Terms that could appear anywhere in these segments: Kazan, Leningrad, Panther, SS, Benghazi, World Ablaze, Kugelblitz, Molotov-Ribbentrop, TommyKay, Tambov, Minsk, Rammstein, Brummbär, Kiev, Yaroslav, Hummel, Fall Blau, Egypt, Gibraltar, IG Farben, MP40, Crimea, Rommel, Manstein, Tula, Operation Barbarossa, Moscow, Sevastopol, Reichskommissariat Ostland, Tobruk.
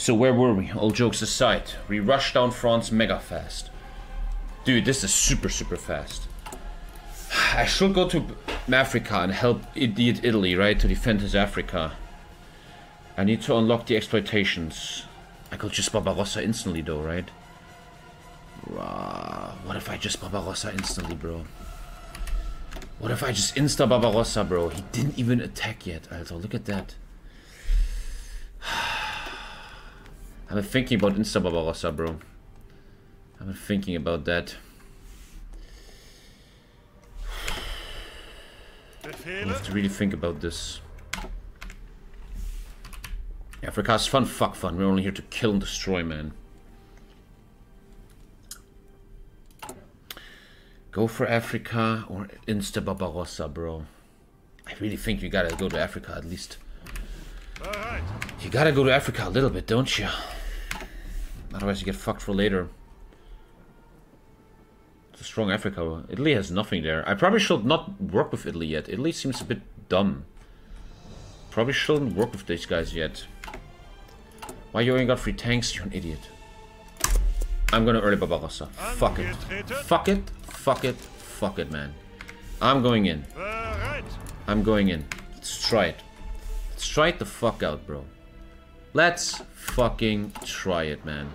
So where were we? All jokes aside, we rushed down France mega fast. Dude, this is super fast. I should go to Africa and help idiot Italy, right, to defend his Africa. I need to unlock the exploitations. I could just Barbarossa instantly though, right? What if I just Barbarossa instantly, bro? What if I just insta Barbarossa, bro? He didn't even attack yet, Alter. Look at that. I've been thinking about insta Barbarossa, bro. I've been thinking about that. I have to really think about this. Africa's fun, fuck fun. We're only here to kill and destroy, man. Go for Africa or insta Barbarossa, bro. I really think you gotta go to Africa at least. All right. You gotta go to Africa a little bit, don't you? Otherwise you get fucked for later. It's a strong Africa. Italy has nothing there. I probably should not work with Italy yet. Italy seems a bit dumb. Probably shouldn't work with these guys yet. Why you ain't got free tanks? You're an idiot. I'm gonna early Barbarossa. Fuck it. Fuck it. Fuck it. Fuck it, man. I'm going in. I'm going in. Let's try it. Let's try it the fuck out, bro. Let's fucking try it, man.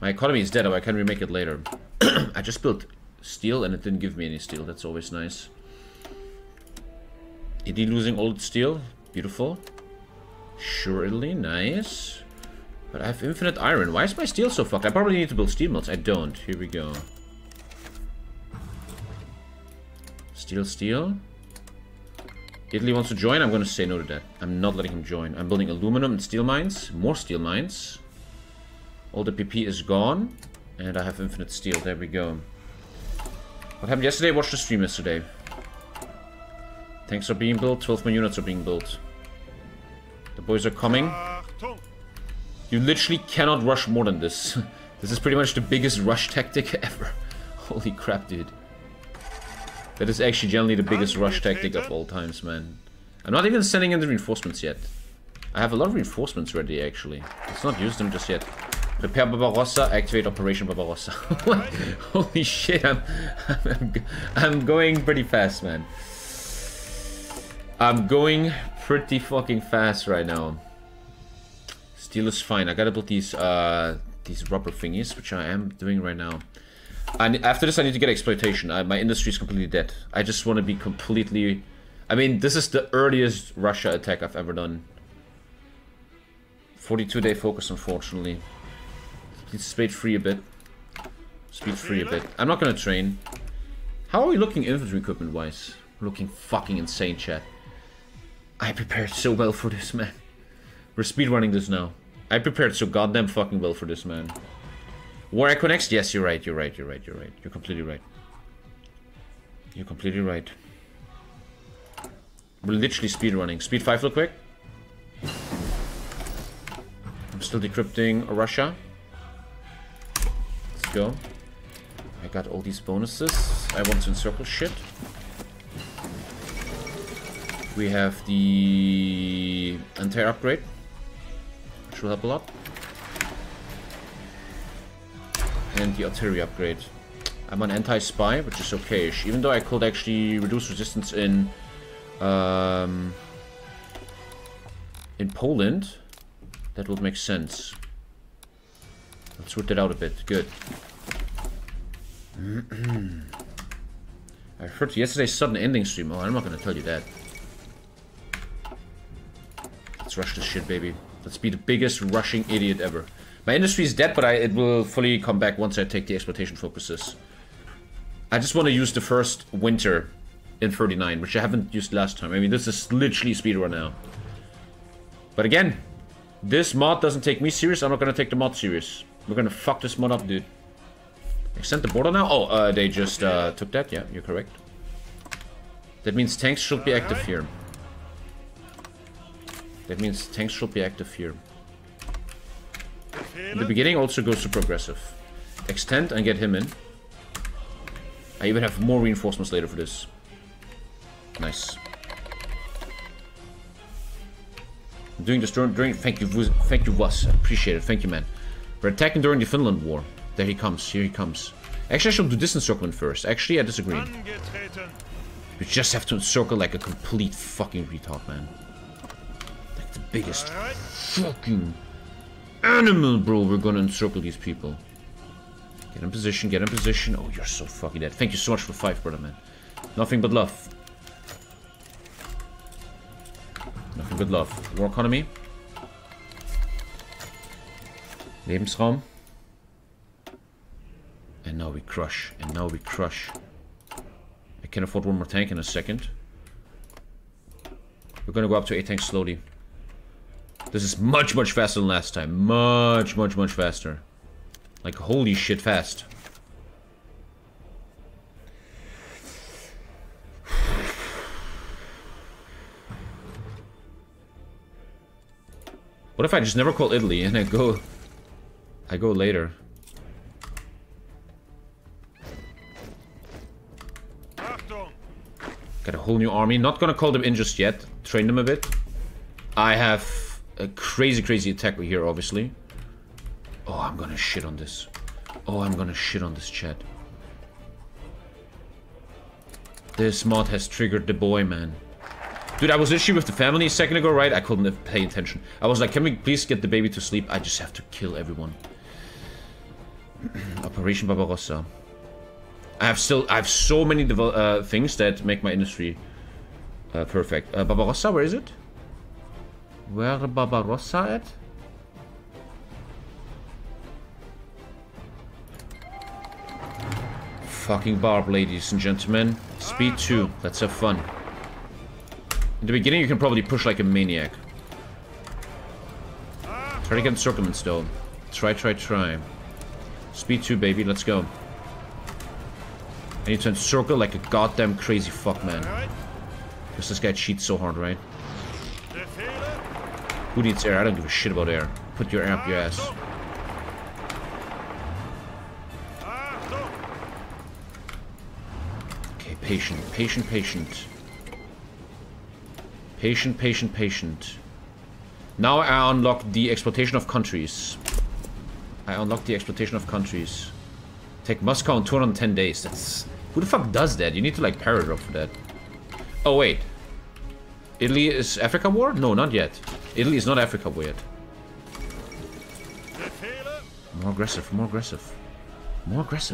My economy is dead, or I can remake it later. I just built steel and it didn't give me any steel. That's always nice. Italy losing old steel. Beautiful. Sure, Italy. Nice. But I have infinite iron. Why is my steel so fucked? I probably need to build steel mills. I don't. Here we go. Steel, steel. Italy wants to join. I'm going to say no to that. I'm not letting him join. I'm building aluminum and steel mines. More steel mines. All the PP is gone. And I have infinite steel. There we go. What happened yesterday? Watch the stream yesterday. Tanks are being built. 12 more units are being built. The boys are coming. You literally cannot rush more than this. This is pretty much the biggest rush tactic ever. Holy crap, dude. That is actually generally the biggest rush tactic of all times, man. I'm not even sending in the reinforcements yet. I have a lot of reinforcements ready, actually. Let's not use them just yet. Prepare Barbarossa, activate Operation Barbarossa. Holy shit, I'm going pretty fast, man. I'm going pretty fucking fast right now. Steel is fine. I gotta build these rubber thingies, which I am doing right now. And after this, I need to get exploitation. My industry is completely dead. I just want to be completely... I mean, this is the earliest Russia attack I've ever done. 42-day focus, unfortunately. Please speed free a bit. Speed free a bit. I'm not gonna train. How are we looking infantry equipment-wise? Looking fucking insane, chat. I prepared so well for this, man. We're speedrunning this now. I prepared so goddamn fucking well for this, man. War Echo next? Yes, you're right, you're right, you're right, you're right. You're completely right. You're completely right. We're literally speedrunning. Speed 5 real quick. I'm still decrypting Russia. Let's go. I got all these bonuses. I want to encircle shit. We have the entire upgrade, which will help a lot. And the artillery upgrade. I'm on anti-spy, which is okay-ish, even though I could actually reduce resistance in Poland. That would make sense. Let's sort that out a bit. Good. I heard yesterday's sudden ending stream. Oh, I'm not gonna tell you that. Let's rush this shit, baby. Let's be the biggest rushing idiot ever. My industry is dead, but it will fully come back once I take the exploitation focuses. I just want to use the first winter in 39, which I haven't used last time. I mean, this is literally speedrun now. But again, this mod doesn't take me serious. I'm not going to take the mod serious. We're going to fuck this mod up, dude. Extend the border now? Oh, they just took that. Yeah, you're correct. That means tanks should be active here. That means tanks should be active here. In the beginning also goes to progressive. Extend and get him in. I even have more reinforcements later for this. Nice. During the storm, thank you, Vlas. Appreciate it. Thank you, man. We're attacking during the Finland war. There he comes. Here he comes. Actually, I should do this encirclement first. Actually, I disagree. We just have to encircle like a complete fucking retard, man. Like the biggest fucking animal, bro. We're gonna encircle these people. Get in position. Get in position. Oh, you're so fucking dead. Thank you so much for 5, brother, man. Nothing but love. Nothing but love. War economy. Lebensraum. And now we crush. And now we crush. I can afford one more tank in a second. We're gonna go up to 8 tanks slowly. This is much, much faster than last time. Much, much, much faster. Like, holy shit, fast. What if I just never call Italy and I go later? Got a whole new army. Not gonna call them in just yet. Train them a bit. I have a crazy, crazy attack here, obviously. Oh, I'm gonna shit on this. Oh, I'm gonna shit on this, chat. This mod has triggered the boy, man. Dude, I was issue with the family a second ago, right? I couldn't pay attention. I was like, can we please get the baby to sleep? I just have to kill everyone. Operation Barbarossa. I have so many things that make my industry perfect. Barbarossa, where is it? Where Barbarossa at? Fucking barb, ladies and gentlemen. Speed 2. Let's have fun. In the beginning, you can probably push like a maniac. Try to get encirclements, though. Try. Speed 2, baby. Let's go. I need to encircle like a goddamn crazy fuck, man. Because this guy cheats so hard, right? Who needs air? I don't give a shit about air. Put your air up your ass. Okay, patient. Patient. Now I unlock the exploitation of countries. Take Moscow in 210 days. That's... Who the fuck does that? You need to like paragraph for that. Oh wait. Italy is Africa war? No, not yet. Italy is not Africa war yet. More aggressive. More aggressive. Let's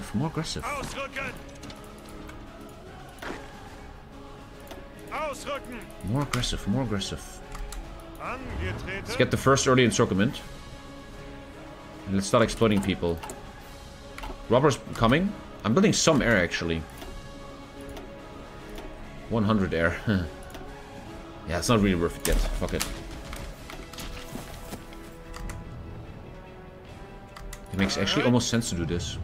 get the first early encirclement. And let's start exploiting people. Robbers coming. I'm building some air, actually. 100 air. Yeah, it's not really worth it yet. Fuck it. It makes actually almost sense to do this.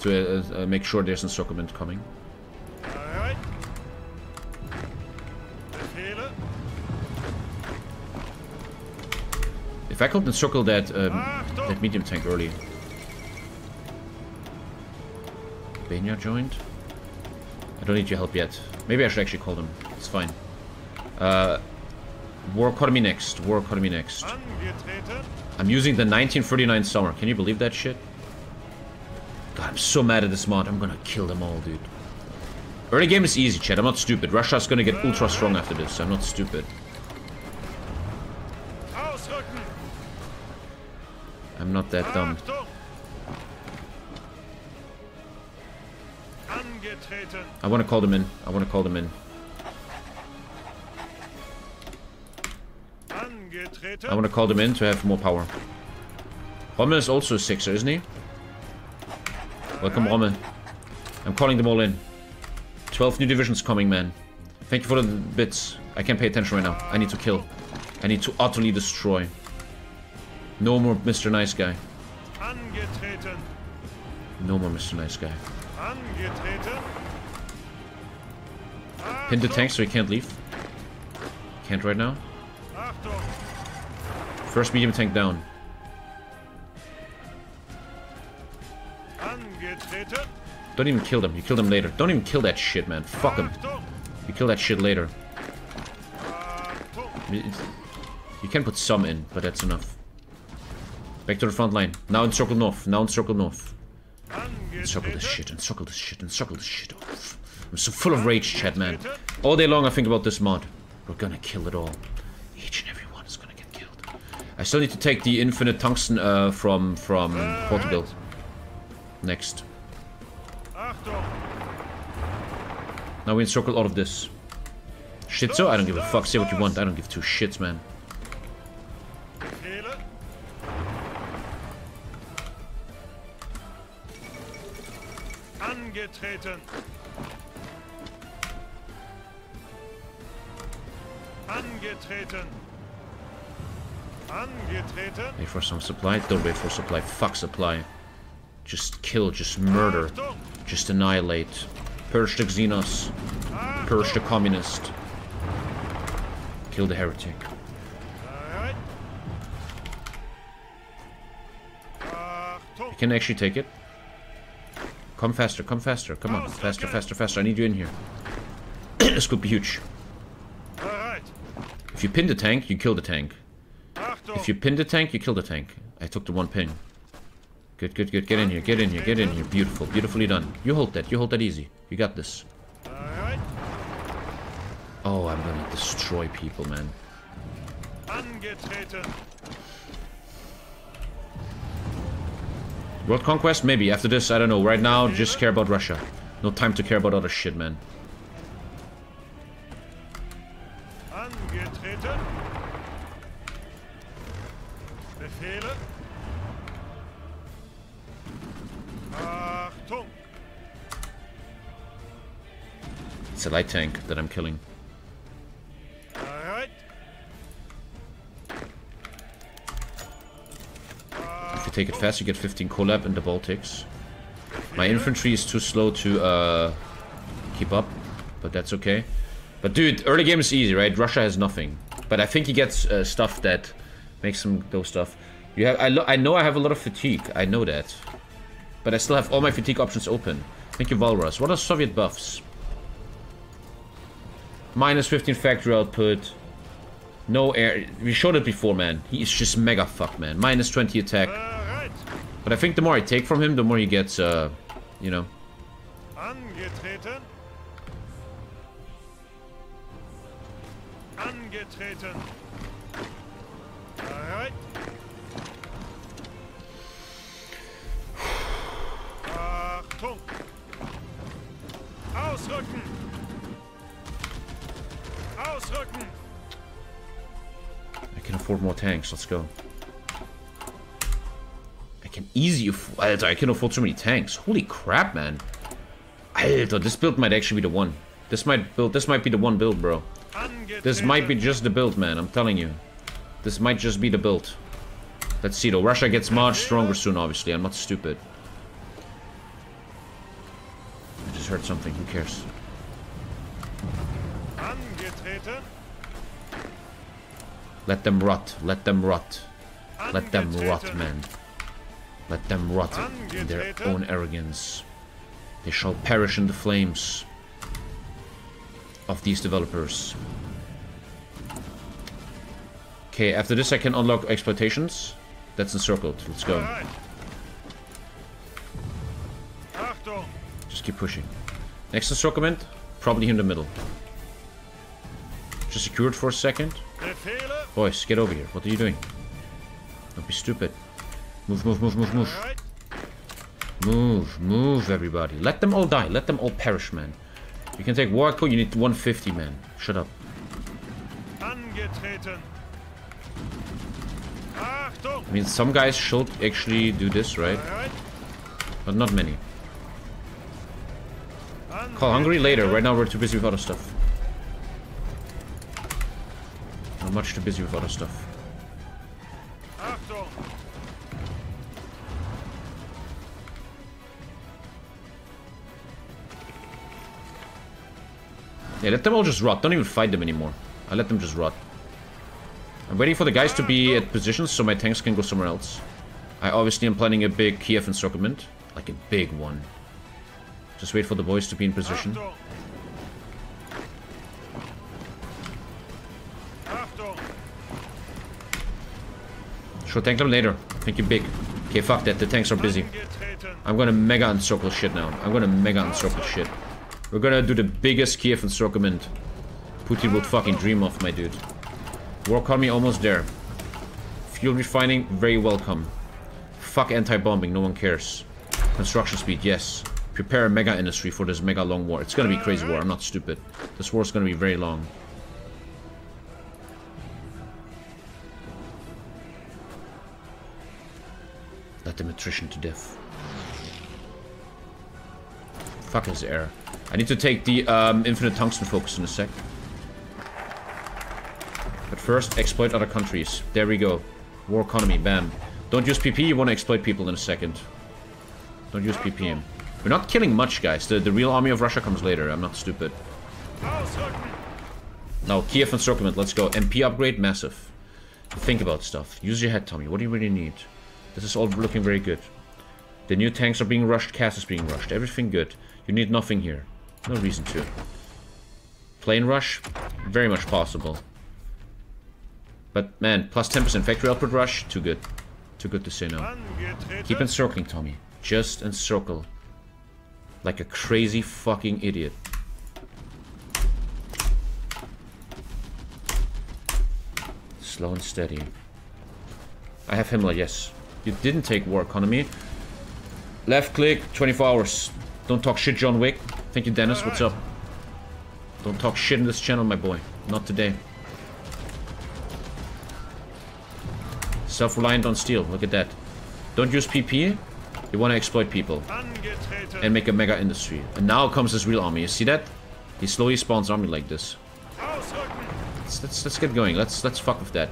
To make sure there's encirclement coming. If I could encircle that that medium tank early. Benya joined. I don't need your help yet. Maybe I should actually call them. It's fine. War economy next. I'm using the 1939 summer. Can you believe that shit? God, I'm so mad at this mod. I'm gonna kill them all, dude. Early game is easy, chat. I'm not stupid. Russia's gonna get ultra strong after this. I'm not stupid. I'm not that dumb. I want to call them in. I want to call them in to have more power. Rommel is also a 6er, isn't he? Welcome, Rommel. I'm calling them all in. 12 new divisions coming, man. Thank you for the bits. I can't pay attention right now. I need to kill. I need to utterly destroy. No more Mr. Nice Guy. Pin the tank so he can't leave. Can't right now. First medium tank down. Don't even kill them. You kill them later. Don't even kill that shit, man. Fuck him. You kill that shit later. You can put some in, but that's enough. Back to the front line. Now encircle north. Now encircle north. Encircle this shit. Encircle this shit. Encircle this shit. I'm so full of rage, chat, man. All day long I think about this mod. We're gonna kill it all. Each and every one is gonna get killed. I still need to take the infinite tungsten from Portugal. Next. Now we encircle all of this. Shit, so I don't give a fuck. Say what you want. I don't give two shits, man. Angetreten. Angetreten. Angetreten. Wait for some supply. Don't wait for supply. Fuck supply. Just kill. Just murder. Just annihilate. Purge the Xenos. Purge the communist. Kill the heretic. You can actually take it. Come faster, come faster, come on. Faster, faster, faster. I need you in here. This could be huge. If you pin the tank, you kill the tank. If you pin the tank, you kill the tank. I took the one pin. Good, good, good. Get in here, get in here, get in here. Beautiful, beautifully done. You hold that easy. You got this. Oh, I'm gonna destroy people, man. World conquest? Maybe. After this, I don't know. Right now, just care about Russia. No time to care about other shit, man. It's a light tank that I'm killing. Take it fast, you get 15 collab in the Baltics. My infantry is too slow to keep up, but that's okay. But dude, early game is easy, right? Russia has nothing, but I think he gets stuff that makes him do stuff. You have, I know I have a lot of fatigue, I know that, but I still have all my fatigue options open. Thank you, Valrus. What are Soviet buffs? Minus 15 factory output. No air. We showed it before, man. He is just mega fucked, man. Minus 20 attack. But I think the more I take from him, the more he gets, you know. Angetreten. Angetreten. All right. Achtung. Ausrücken. Ausrücken. I can afford more tanks. Let's go. Alter, I can afford so many tanks. Holy crap, man. Alter, this build might actually be the one. This might be the one build, bro. This might be just the build, man. I'm telling you. This might just be the build. Let's see, though. Russia gets much stronger soon, obviously. I'm not stupid. I just heard something. Who cares? Let them rot. Let them rot. Let them rot, man. Let them rot in their own arrogance. They shall perish in the flames of these developers. Okay, after this I can unlock exploitations. That's encircled. Let's go. Just keep pushing. Next encirclement, probably in the middle. Just secured for a second. Boys, get over here. What are you doing? Don't be stupid. Move, move, move, move, move. Move, move, everybody. Let them all die. Let them all perish, man. You can take war code. You need 150, man. Shut up. I mean, some guys should actually do this, right? But not many. Call Hungary later. Right now, we're too busy with other stuff. We're much too busy with other stuff. Yeah, let them all just rot. Don't even fight them anymore. I let them just rot. I'm waiting for the guys to be at positions so my tanks can go somewhere else. I obviously am planning a big Kiev encirclement. Like a big one. Just wait for the boys to be in position. Sure, tank them later. Thank you, big. Okay, fuck that. The tanks are busy. I'm gonna mega encircle shit now. I'm gonna mega encircle shit. We're gonna do the biggest Kiev encirclement Putin would fucking dream of, my dude. War economy almost there. Fuel refining, very welcome. Fuck anti-bombing, no one cares. Construction speed, yes. Prepare a mega industry for this mega long war. It's gonna be crazy war, I'm not stupid. This war is gonna be very long. Let them attrition to death. Fuck his air. I need to take the infinite tungsten focus in a sec. But first, exploit other countries. There we go. War economy, bam. Don't use PP, you want to exploit people in a second. Don't use PPM. We're not killing much, guys. The real army of Russia comes later. I'm not stupid. Now, Kiev encirclement. Let's go. MP upgrade, massive. Think about stuff. Use your head, Tommy. What do you really need? This is all looking very good. The new tanks are being rushed. Cass is being rushed. Everything good. You need nothing here. No reason to. Plane rush? Very much possible. But man, plus 10% factory output rush? Too good. Too good to say no. Keep encircling, Tommy. Just encircle. Like a crazy fucking idiot. Slow and steady. I have Himmler, yes. You didn't take war economy. Left click, 24 hours. Don't talk shit, John Wick. Thank you, Dennis. What's up? Don't talk shit in this channel, my boy. Not today. Self-reliant on steel. Look at that. Don't use PP. You want to exploit people. And make a mega industry. And now comes this real army. You see that? He slowly spawns army like this. Let's get going. Let's fuck with that.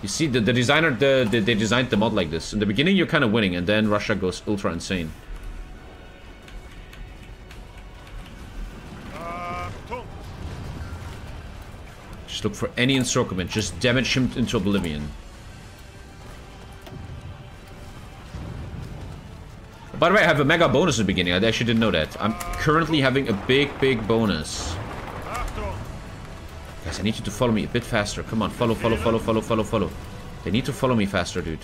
You see, the designer, they designed the mod like this. In the beginning, you're kind of winning, and then Russia goes ultra insane. Just look for any encirclement. Just damage him into oblivion. By the way, I have a mega bonus at the beginning. I actually didn't know that. I'm currently having a big bonus. Guys, I need you to follow me a bit faster. Come on, follow. They need to follow me faster, dude.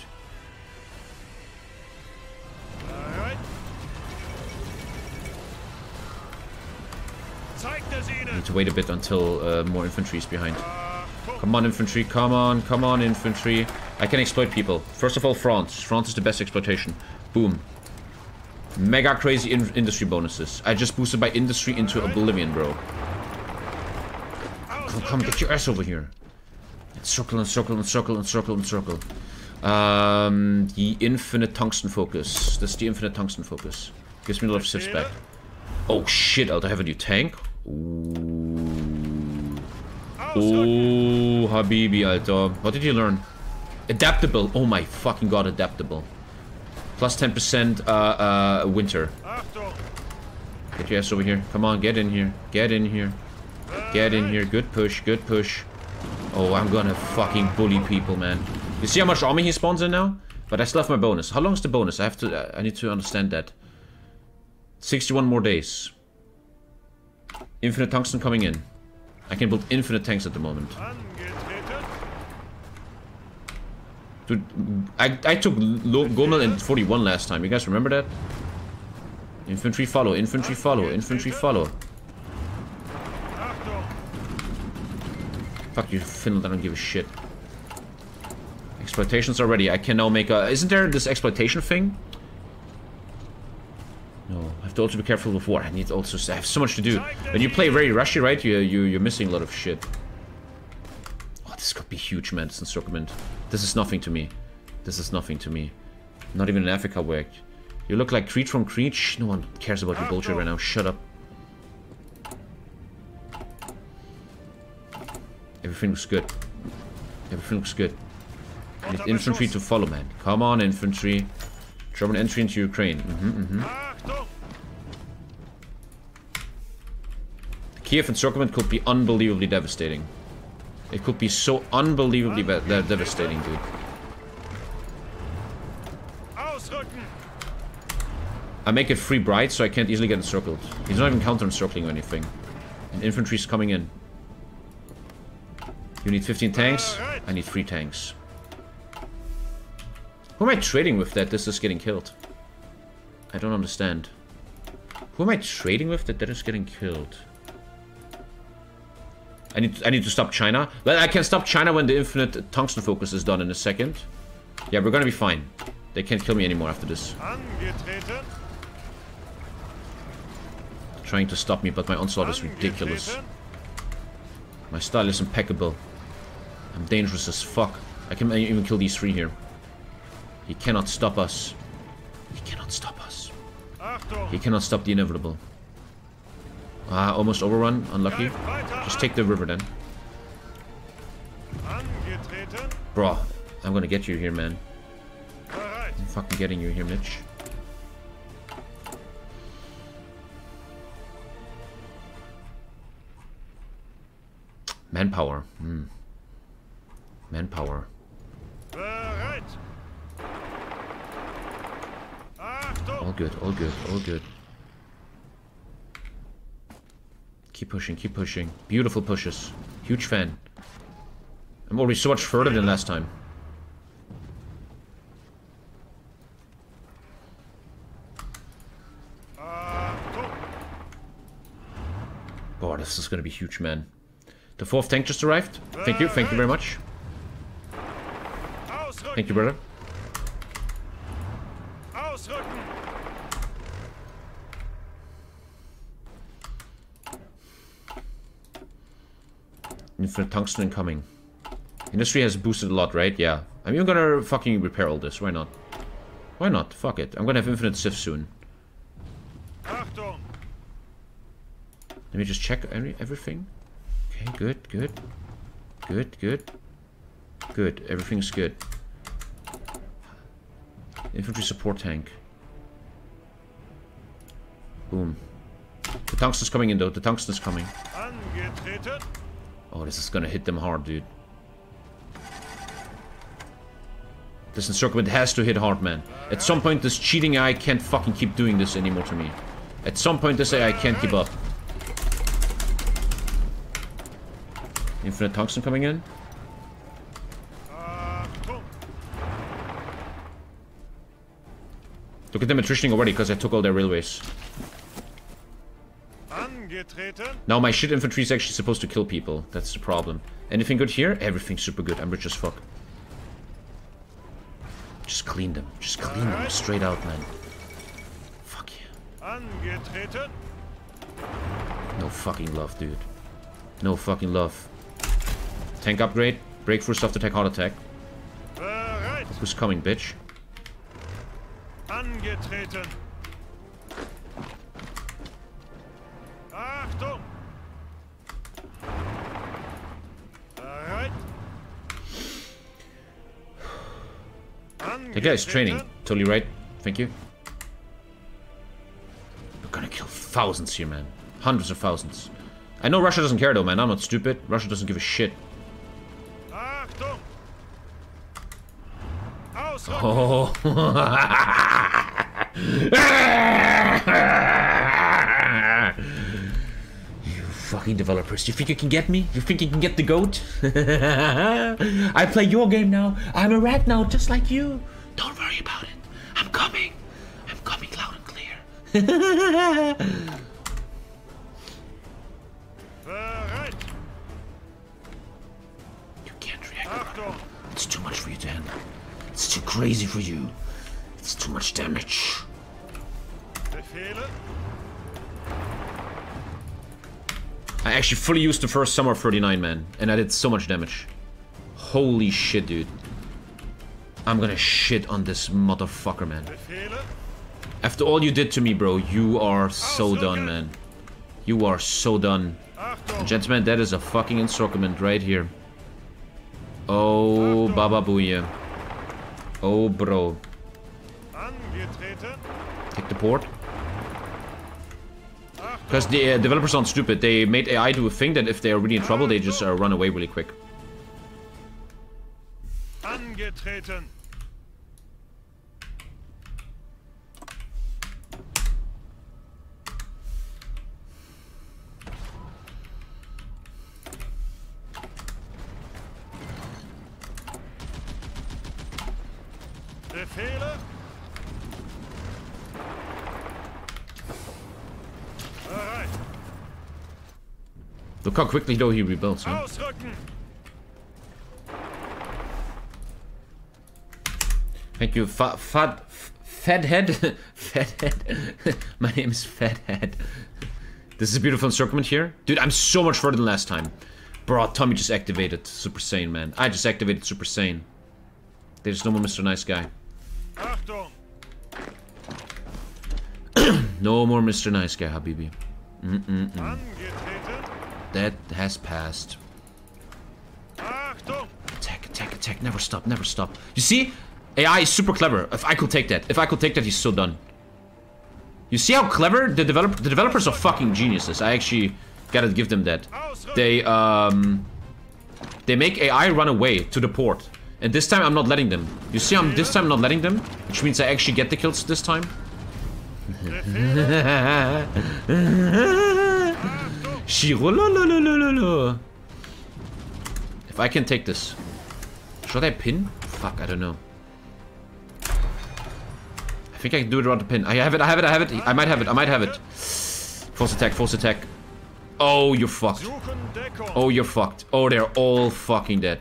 I need to wait a bit until more infantry is behind. Come on, infantry. Come on, infantry. I can exploit people. First of all, France. France is the best exploitation. Boom. Mega crazy industry bonuses. I just boosted my industry into oblivion, bro. Come, get your ass over here. Circle. The infinite tungsten focus. That's the infinite tungsten focus. Gives me a lot of sips back. Oh shit, I have a new tank. Ooh. Oh, Habibi, Alter. What did you learn? Adaptable. Oh my fucking god, adaptable. Plus 10% winter. Get your ass over here. Come on, get in here. Get in here. Good push. Oh, I'm gonna fucking bully people, man. You see how much army he spawns in now? But I still have my bonus. How long is the bonus? I have to. I need to understand that. 61 more days. Infinite tungsten coming in. I can build infinite tanks at the moment. Dude, I took Gomel in 41 last time. You guys remember that? Infantry follow. Fuck you, Finland, I don't give a shit. Exploitations already. I can now make a... Isn't there this exploitation thing? No, I have to also be careful with war. I need also... I have so much to do. When you play very rushy, right? You're missing a lot of shit. Oh, this could be huge, man. This encirclement. This is nothing to me. Not even in Africa worked. You look like Creed from Creed. No one cares about your bullshit right now. Shut up. Everything looks good. Need infantry to follow, man. Come on, infantry. German entry into Ukraine. The Kiev encirclement could be unbelievably devastating. It could be so unbelievably devastating, dude. I make it free bright, so I can't easily get encircled. He's not even counter-encircling or anything. And infantry's coming in. You need 15 tanks. I need 3 tanks. Who am I trading with that this is getting killed? I don't understand. Who am I trading with that is getting killed? I need to stop China. I can stop China when the infinite tungsten focus is done in a second. Yeah, we're gonna be fine. They can't kill me anymore after this. Trying to stop me, but my onslaught is ridiculous. My style is impeccable. I'm dangerous as fuck. I can even kill these three here. He cannot stop us. He cannot stop us. He cannot stop the inevitable. Ah, almost overrun. Unlucky. Just take the river then. Bro, I'm gonna get you here, man. I'm fucking getting you here, Mitch. Manpower. Mm. Manpower. All good, all good, all good. Keep pushing, keep pushing. Beautiful pushes. Huge fan. I'm already so much further than last time. Boy, this is gonna be huge, man. The fourth tank just arrived. Thank you very much. Thank you, brother. Infinite tungsten incoming. Industry has boosted a lot, right? Yeah. I'm even gonna fucking repair all this. Why not? Why not? Fuck it. I'm gonna have infinite sif soon. Achtung. Let me just check everything. Okay, good, good. Good, good. Good. Everything's good. Infantry support tank. Boom. The tungsten's coming in though. The tungsten's coming. Oh, this is gonna hit them hard, dude. This encirclement has to hit hard, man. At some point, this cheating AI can't fucking keep doing this anymore to me. At some point, this AI can't keep up. Infinite tungsten coming in. Look at them attritioning already because I took all their railways. Now my shit infantry is actually supposed to kill people. That's the problem. Anything good here? Everything's super good. I'm rich as fuck. Just clean them. Just clean them straight out, man. Fuck yeah. No fucking love, dude. No fucking love. Tank upgrade. Breakthrough, soft attack, hard attack. Who's coming, bitch? The guy's training. Totally right. Thank you. We're gonna kill thousands here, man. Hundreds of thousands. I know Russia doesn't care though, man. I'm not stupid. Russia doesn't give a shit. Oh. You fucking developers. You think you can get me? You think you can get the goat? I play your game now. I'm a rat now, just like you. Don't worry about it. I'm coming. I'm coming loud and clear. You can't react. It's too much for you to handle. It's too crazy for you. It's too much damage. I actually fully used the first summer 39, man, and I did so much damage. Holy shit, dude. I'm gonna shit on this motherfucker, man. After all you did to me, bro, you are so done, man. You are so done. And gentlemen, that is a fucking encirclement right here. Oh, Baba Booyah. Oh, bro. Take the port. Because the developers aren't stupid. They made AI do a thing that if they are really in trouble, they just run away really quick. Befehle. Alright. Look how quickly though he rebuilds. Huh? Thank you, Fathead. Fathead. My name is Fathead. This is a beautiful encirclement here. Dude, I'm so much further than last time. Bro, Tommy just activated Super Saiyan, man. I just activated Super Saiyan. There's no more Mr. Nice Guy. No more Mr. Nice Guy, Habibi. Mm-mm-mm. That has passed. Attack, attack, attack. Never stop, never stop. You see? AI is super clever. If I could take that. If I could take that, he's so done. You see how clever the developers are fucking geniuses. I actually gotta give them that. They make AI run away to the port. And this time I'm not letting them. You see I'm this time not letting them? Which means I actually get the kills this time. If I can take this. Should I pin? Fuck, I don't know. I think I can do it around the pin. I have it, I have it, I have it. I might have it, I might have it. Force attack, force attack. Oh, you're fucked. Oh, you're fucked. Oh, they're all fucking dead.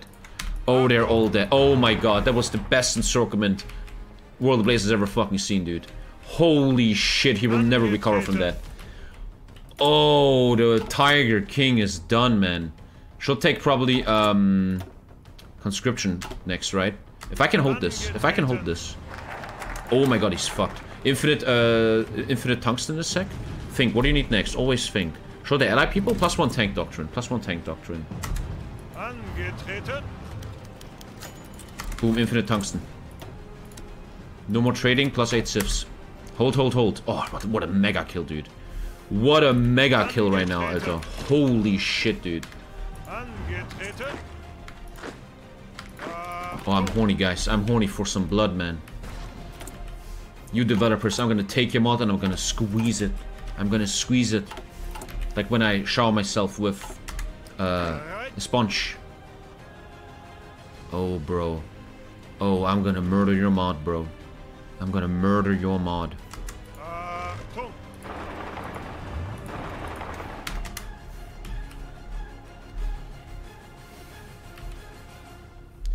Oh, they're all dead. Oh my god, that was the best encirclement World of Blaze has ever fucking seen, dude. Holy shit, he will never recover from that. Oh, the Tiger King is done, man. She'll take probably, conscription next, right? If I can hold this. If I can hold this. Oh my god, he's fucked. Infinite, infinite tungsten in a sec. Think, what do you need next? Always think. Show the ally people, +1 tank doctrine, +1 tank doctrine. Boom, infinite tungsten. No more trading, +8 civs. Hold, hold, hold. Oh, what a mega kill, dude. What a mega kill right now, Alter. Holy shit, dude. Oh, I'm horny, guys. I'm horny for some blood, man. You developers, I'm gonna take him out and I'm gonna squeeze it. I'm gonna squeeze it. Like when I shower myself with a sponge. Oh, bro. Oh, I'm gonna murder your mod, bro. I'm gonna murder your mod.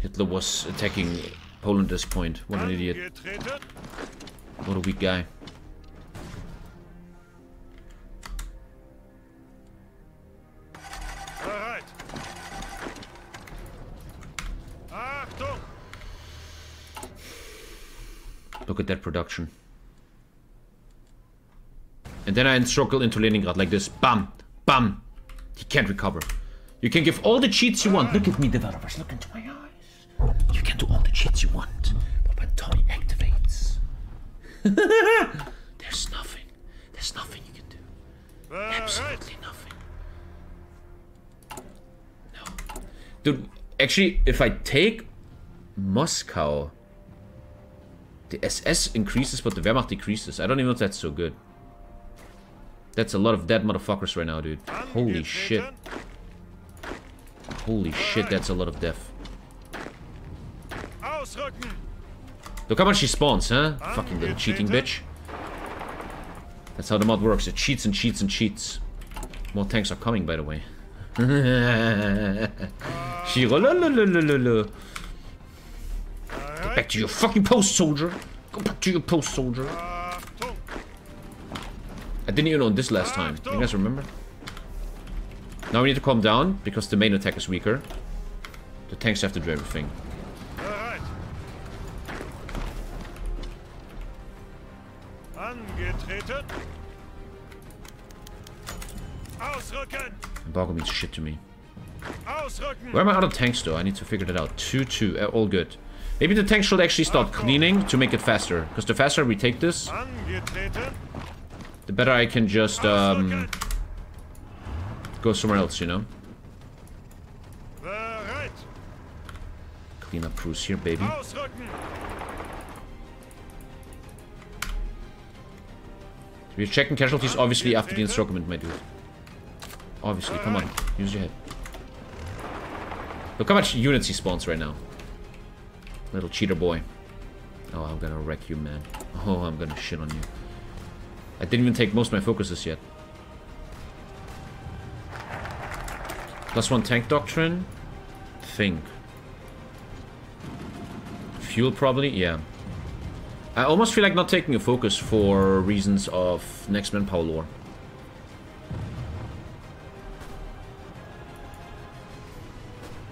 Hitler was attacking Poland at this point. What an idiot. What a weak guy. Look at that production. And then I encircle into Leningrad like this. Bam! Bam! He can't recover. You can give all the cheats you want. Look at me, developers. Look into my eyes. You can do all the cheats you want. But when Tommy activates... there's nothing. There's nothing you can do. Absolutely nothing. No. Dude, actually, if I take Moscow... The SS increases, but the Wehrmacht decreases. I don't even know if that's so good. That's a lot of dead motherfuckers right now, dude. Holy shit. Holy shit, that's a lot of death. Look how much she spawns, huh? Fucking little cheating bitch. That's how the mod works. It cheats and cheats and cheats. More tanks are coming, by the way. Get back to your fucking post, soldier! Go back to your post, soldier! I didn't even own this last time. Do you guys remember? Now we need to calm down, because the main attack is weaker. The tanks have to do everything. Embargo means shit to me. Where are my other tanks, though? I need to figure that out. 2-2. All good. Maybe the tank should actually start cleaning to make it faster. Because the faster we take this, the better I can just go somewhere else, you know? Clean up crews here, baby. We're checking casualties, obviously, after the encirclement, my dude. Obviously, come on. Use your head. Look how much units he spawns right now. Little cheater boy. Oh, I'm gonna wreck you, man. Oh, I'm gonna shit on you. I didn't even take most of my focuses yet. +1 tank doctrine. Think. Fuel probably, yeah. I almost feel like not taking a focus for reasons of next manpower lore.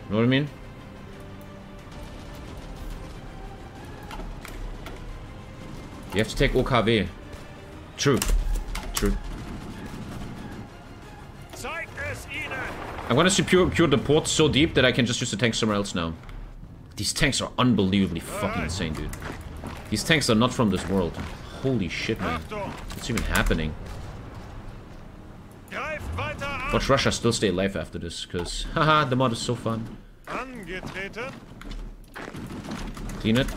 You know what I mean? You have to take OKW. True. True. I'm gonna secure the port so deep that I can just use the tanks somewhere else now. These tanks are unbelievably fucking insane, dude. These tanks are not from this world. Holy shit, man. What's even happening? Watch Russia still stay alive after this, because... Haha, the mod is so fun. Clean it.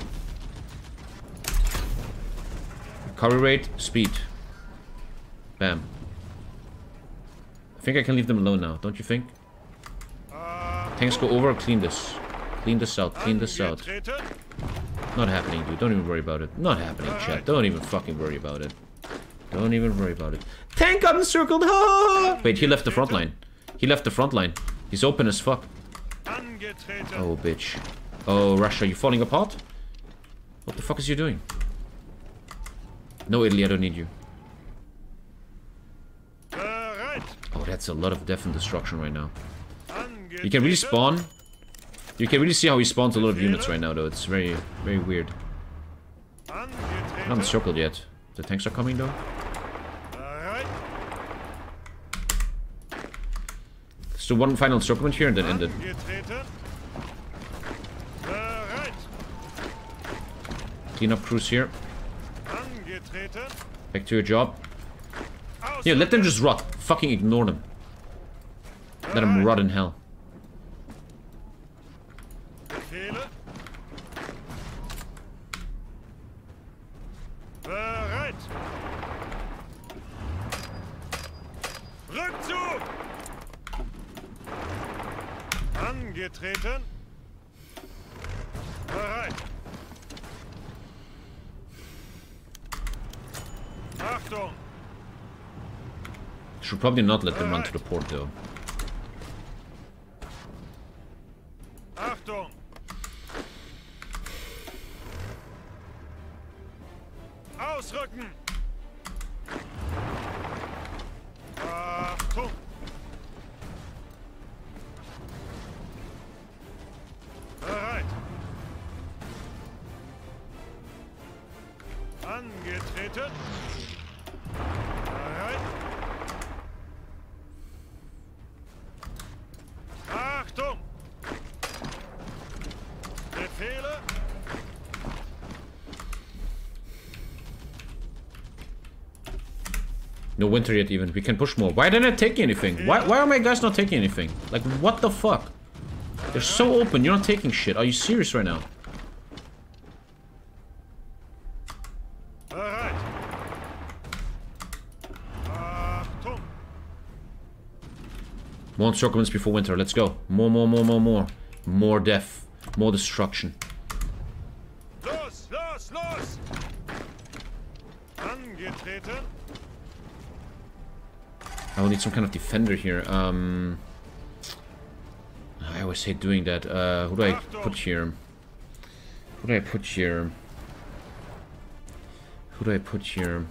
Recovery rate, speed. Bam. I think I can leave them alone now, don't you think? Tanks go over, clean this. Clean this out, clean this out. Not happening, dude. Don't even worry about it. Not happening, chat. Don't even fucking worry about it. Don't even worry about it. Tank got encircled! Wait, he left the front line. He left the front line. He's open as fuck. Oh, bitch. Oh, Russia, you falling apart? What the fuck is you doing? No, Italy, I don't need you. Oh, that's a lot of death and destruction right now. You can respawn. You can really see how he spawns a lot of units right now, though. It's very, very weird. Not encircled yet. The tanks are coming, though. Let's do one final encirclement here and then end it. Clean up crews here. Back to your job. Yeah, let them just rot. Fucking ignore them. Let them rot in hell. Should probably not let them run to the port, though. No winter yet even. We can push more. Why didn't I take anything? Why are my guys not taking anything? Like, what the fuck? They're so open. You're not taking shit. Are you serious right now? More encirclements before winter. Let's go. More. More death. More destruction. Los! Angetreten. I will need some kind of defender here. I always hate doing that. Who do I put here? Who do I put here? Who do I put here?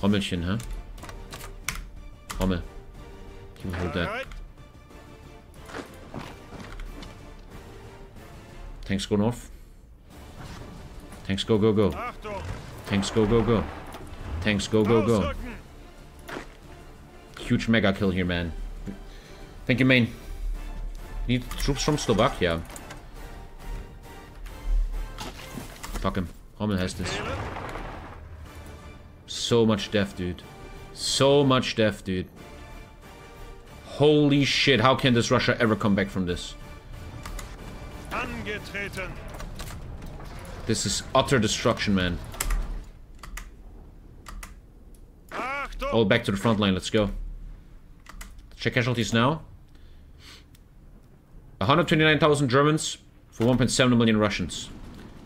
Rommelchen, huh? Rommel. Can we hold that? Tanks go north. Tanks go. Tanks go. Tanks go. Huge mega kill here, man. Thank you, main. Need troops from Slovakia. Fuck him. Rommel has this. So much death, dude. So much death, dude. Holy shit, how can this Russia ever come back from this? This is utter destruction, man. Oh, back to the front line, let's go. Check casualties now. 129,000 Germans for 1.7 million Russians.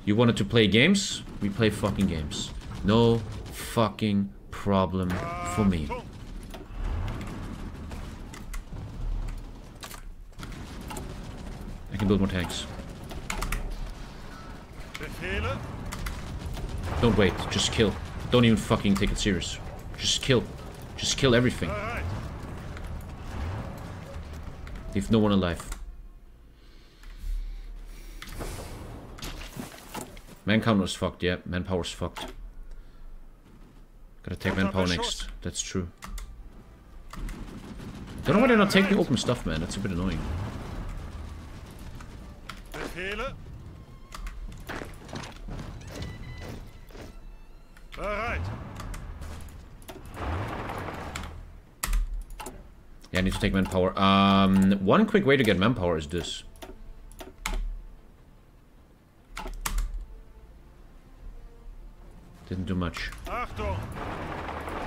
You wanted to play games? We play fucking games. No fucking problem for me. I can build more tanks. Don't wait. Just kill. Don't even fucking take it serious. Just kill. Just kill everything. Leave no one alive. Manpower was fucked, yeah. Manpower's fucked. Gotta take manpower next. That's true. Don't know why they're not taking open stuff, man. That's a bit annoying. Yeah, I need to take manpower. One quick way to get manpower is this. Didn't do much.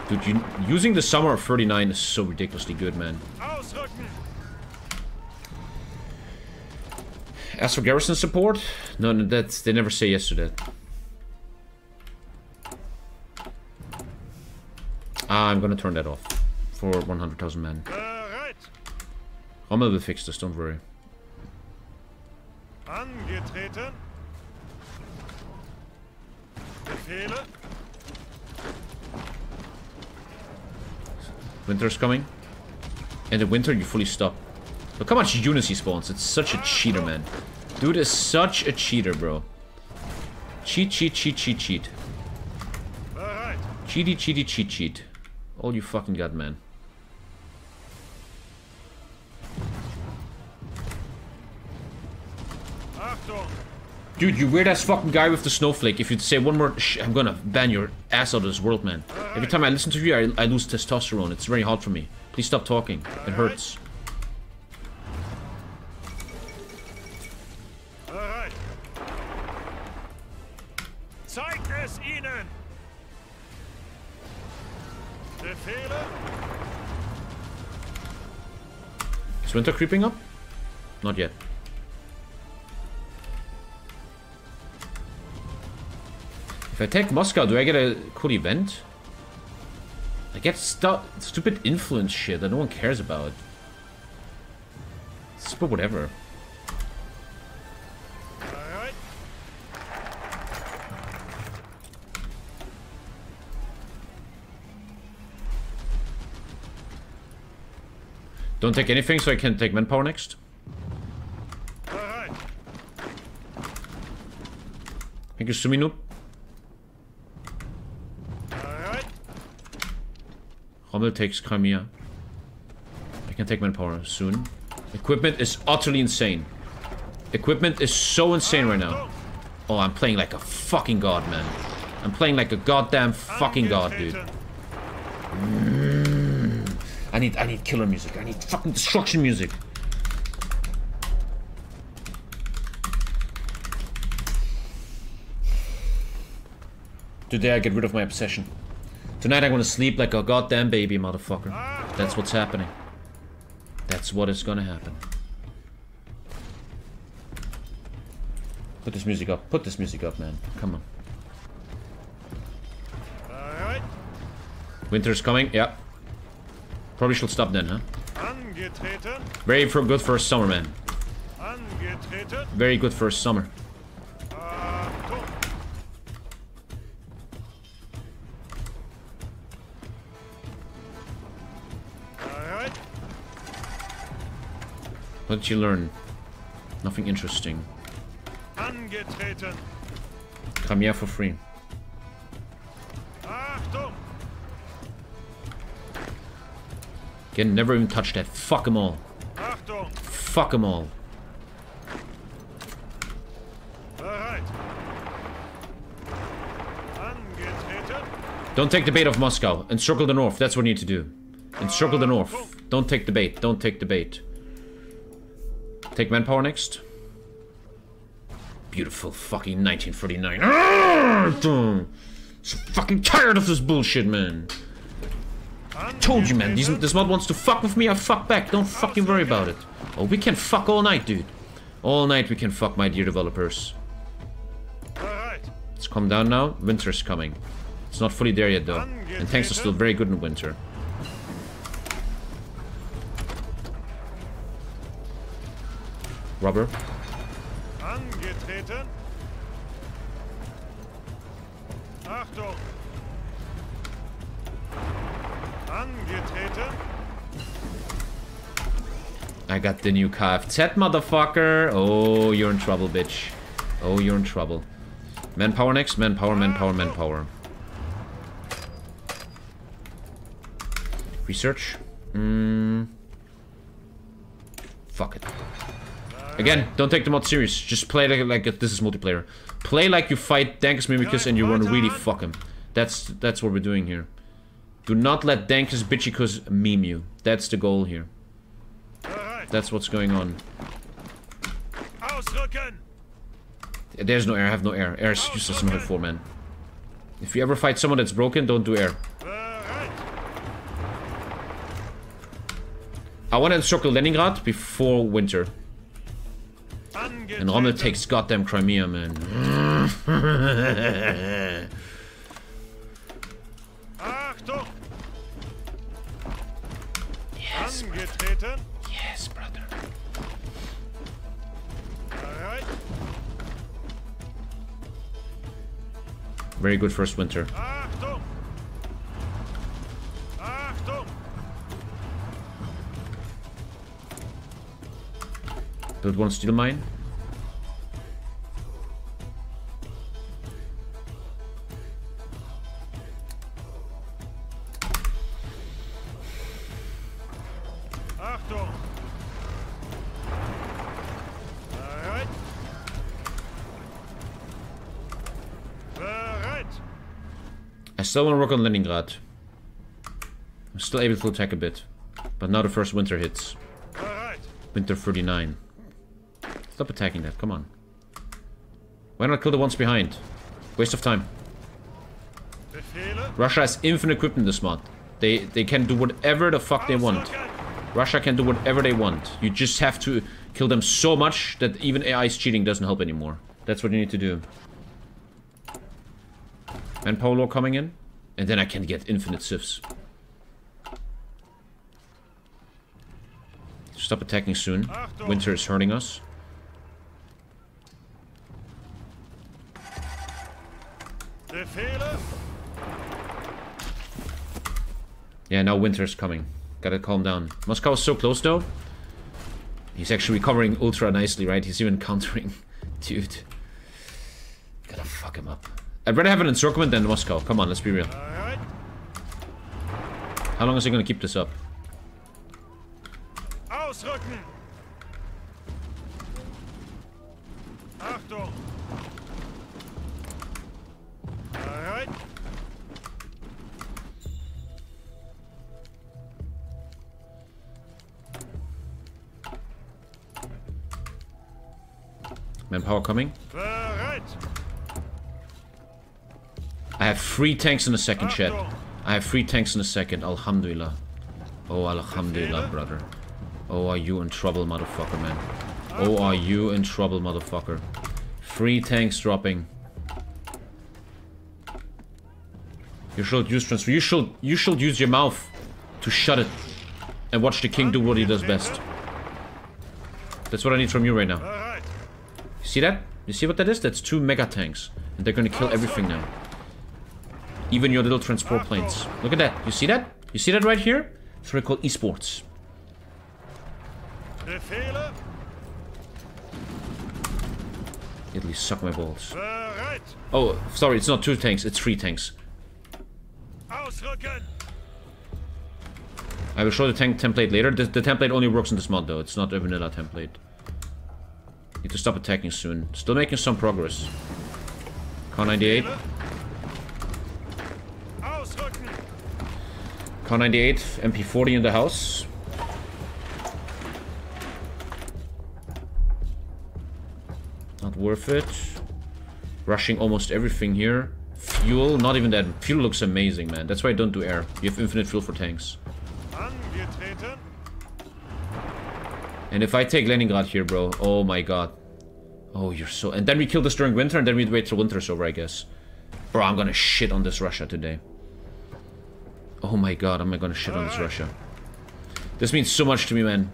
Dude, using the summer of 39 is so ridiculously good, man. As for garrison support, no, that's, they never say yes to that. I'm gonna turn that off for 100,000 men. Rommel will fix this, don't worry. Winter's coming. And in winter you fully stop. Look how much units he spawns. It's such a cheater, man. Dude is such a cheater, bro. Cheat, cheat, cheat, cheat, cheat. Cheaty, cheaty, cheat, cheat. All you fucking got, man. Dude, you weird ass fucking guy with the snowflake. If you'd say one more shh, I'm gonna ban your ass out of this world, man. Every time I listen to you, I lose testosterone. It's very hard for me. Please stop talking. It hurts. Is winter creeping up? Not yet. If I take Moscow, do I get a cool event? I get stupid influence shit that no one cares about. It's stupid whatever. Right. Don't take anything so I can take manpower next. Right. Thank you, Sumino. Rommel takes Crimea. I can take manpower soon. Equipment is utterly insane. Equipment is so insane right now. Oh, I'm playing like a fucking god, man. I'm playing like a goddamn fucking god, dude. I need killer music. I need fucking destruction music. Today I get rid of my obsession. Tonight I'm gonna sleep like a goddamn baby, motherfucker. That's what's happening. That's what is gonna happen. Put this music up. Put this music up, man. Come on. Alright. Winter's coming, yeah. Probably should stop then, huh? Very good for summer, man. Very good for summer. What did you learn? Nothing interesting. Come here for free. Again, never even touch that. Fuck them all. Fuck them all. Don't take the bait of Moscow. Encircle the north. That's what you need to do. Encircle the north. Don't take the bait. Don't take the bait. Take manpower next. Beautiful fucking 1949. I'm fucking tired of this bullshit, man. I told you, man. This mod wants to fuck with me. I fuck back. Don't fucking worry about it. Oh, we can fuck all night, dude. All night we can fuck, my dear developers. Let's calm down now. Winter's coming. It's not fully there yet, though. And tanks are still very good in winter. Rubber. I got the new Kfz, motherfucker. Oh, you're in trouble, bitch. Oh, you're in trouble. Manpower next. Manpower, manpower, manpower. Research. Fuck it. Again, don't take the mod serious. Just play like this is multiplayer. Play like you fight Dankus Mimicus and you wanna really fuck him. That's what we're doing here. Do not let Dankus Bitchicus meme you. That's the goal here. That's what's going on. There's no air. I have no air. Air is useless in my full, man. If you ever fight someone that's broken, don't do air. I want to encircle Leningrad before winter. And Rommel takes goddamn Crimea, man. Yes, brother. Yes, brother. Very good first winter. Build one steel mine. I still want to work on Leningrad. I'm still able to attack a bit, but now the first winter hits. Winter 39. Stop attacking that, come on. Why not kill the ones behind? Waste of time. Russia has infinite equipment this month. They can do whatever the fuck they want. Russia can do whatever they want. You just have to kill them so much that even AI's cheating doesn't help anymore. That's what you need to do. And Polo coming in. And then I can get infinite civs. Stop attacking soon. Winter is hurting us. Yeah, now winter's coming. Gotta calm down. Moscow is so close, though. He's actually recovering ultra nicely, right? He's even countering. Dude. Gotta fuck him up. I'd rather have an encirclement than Moscow. Come on, let's be real. How long is he gonna keep this up? Manpower coming. I have 3 tanks in a second, chat. I have 3 tanks in a second. Alhamdulillah. Oh, alhamdulillah, brother. Oh, are you in trouble, motherfucker, man. Oh, are you in trouble, motherfucker. 3 tanks dropping. You should use transfer. You should use your mouth to shut it. And watch the king do what he does best. That's what I need from you right now. You see that? You see what that is? That's 2 mega tanks. And they're gonna kill everything now. Even your little transport planes. Look at that. You see that? You see that right here? It's what I call esports. At least suck my balls. Oh, sorry, it's not 2 tanks, it's 3 tanks. I will show the tank template later. The template only works in this mod, though. It's not a vanilla template. Need to stop attacking soon. Still making some progress. K98. K98, MP40 in the house. Not worth it. Rushing almost everything here. Fuel, not even that. Fuel looks amazing, man. That's why I don't do air. You have infinite fuel for tanks. And if I take Leningrad here, bro. Oh my god. Oh, you're so... And then we kill this during winter, and then we wait till winter's over, I guess. Bro, I'm gonna shit on this Russia today. Oh my god, am I gonna shit on this Russia. This means so much to me, man.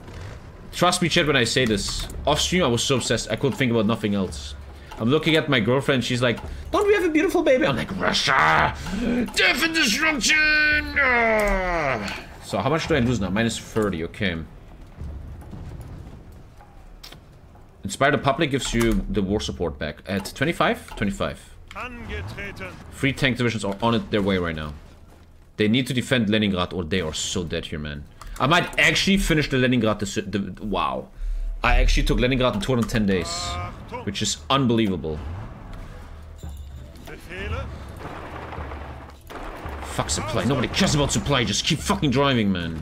Trust me, chat, when I say this. Off stream, I was so obsessed. I couldn't think about nothing else. I'm looking at my girlfriend. She's like, don't we have a beautiful baby? I'm like, Russia! Death and destruction! Ah! So how much do I lose now? Minus 30, okay. Inspire the public gives you the war support back. At 25? 25. Three tank divisions are on their way right now. They need to defend Leningrad or they are so dead here, man. I might actually finish the Leningrad... wow. I actually took Leningrad in 210 days. Which is unbelievable. Fuck supply. Nobody cares about supply. Just keep fucking driving, man.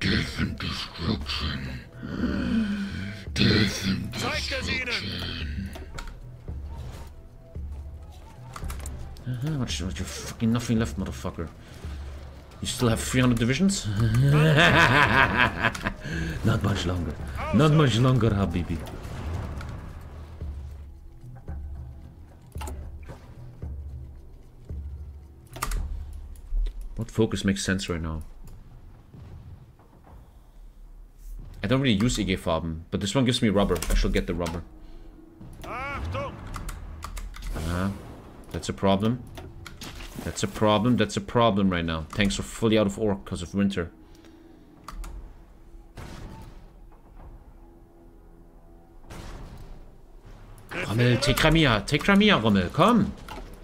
Death and destruction. Death and destruction. What's your fucking nothing left, motherfucker? You still have 300 divisions? Not much longer. Not much longer, Habibi. What focus makes sense right now? I don't really use IG Farben, but this one gives me rubber. I shall get the rubber. That's a problem. That's a problem. That's a problem right now. Tanks are fully out of ore because of winter. Rommel, take Crimea. Take Crimea, Rommel. Come.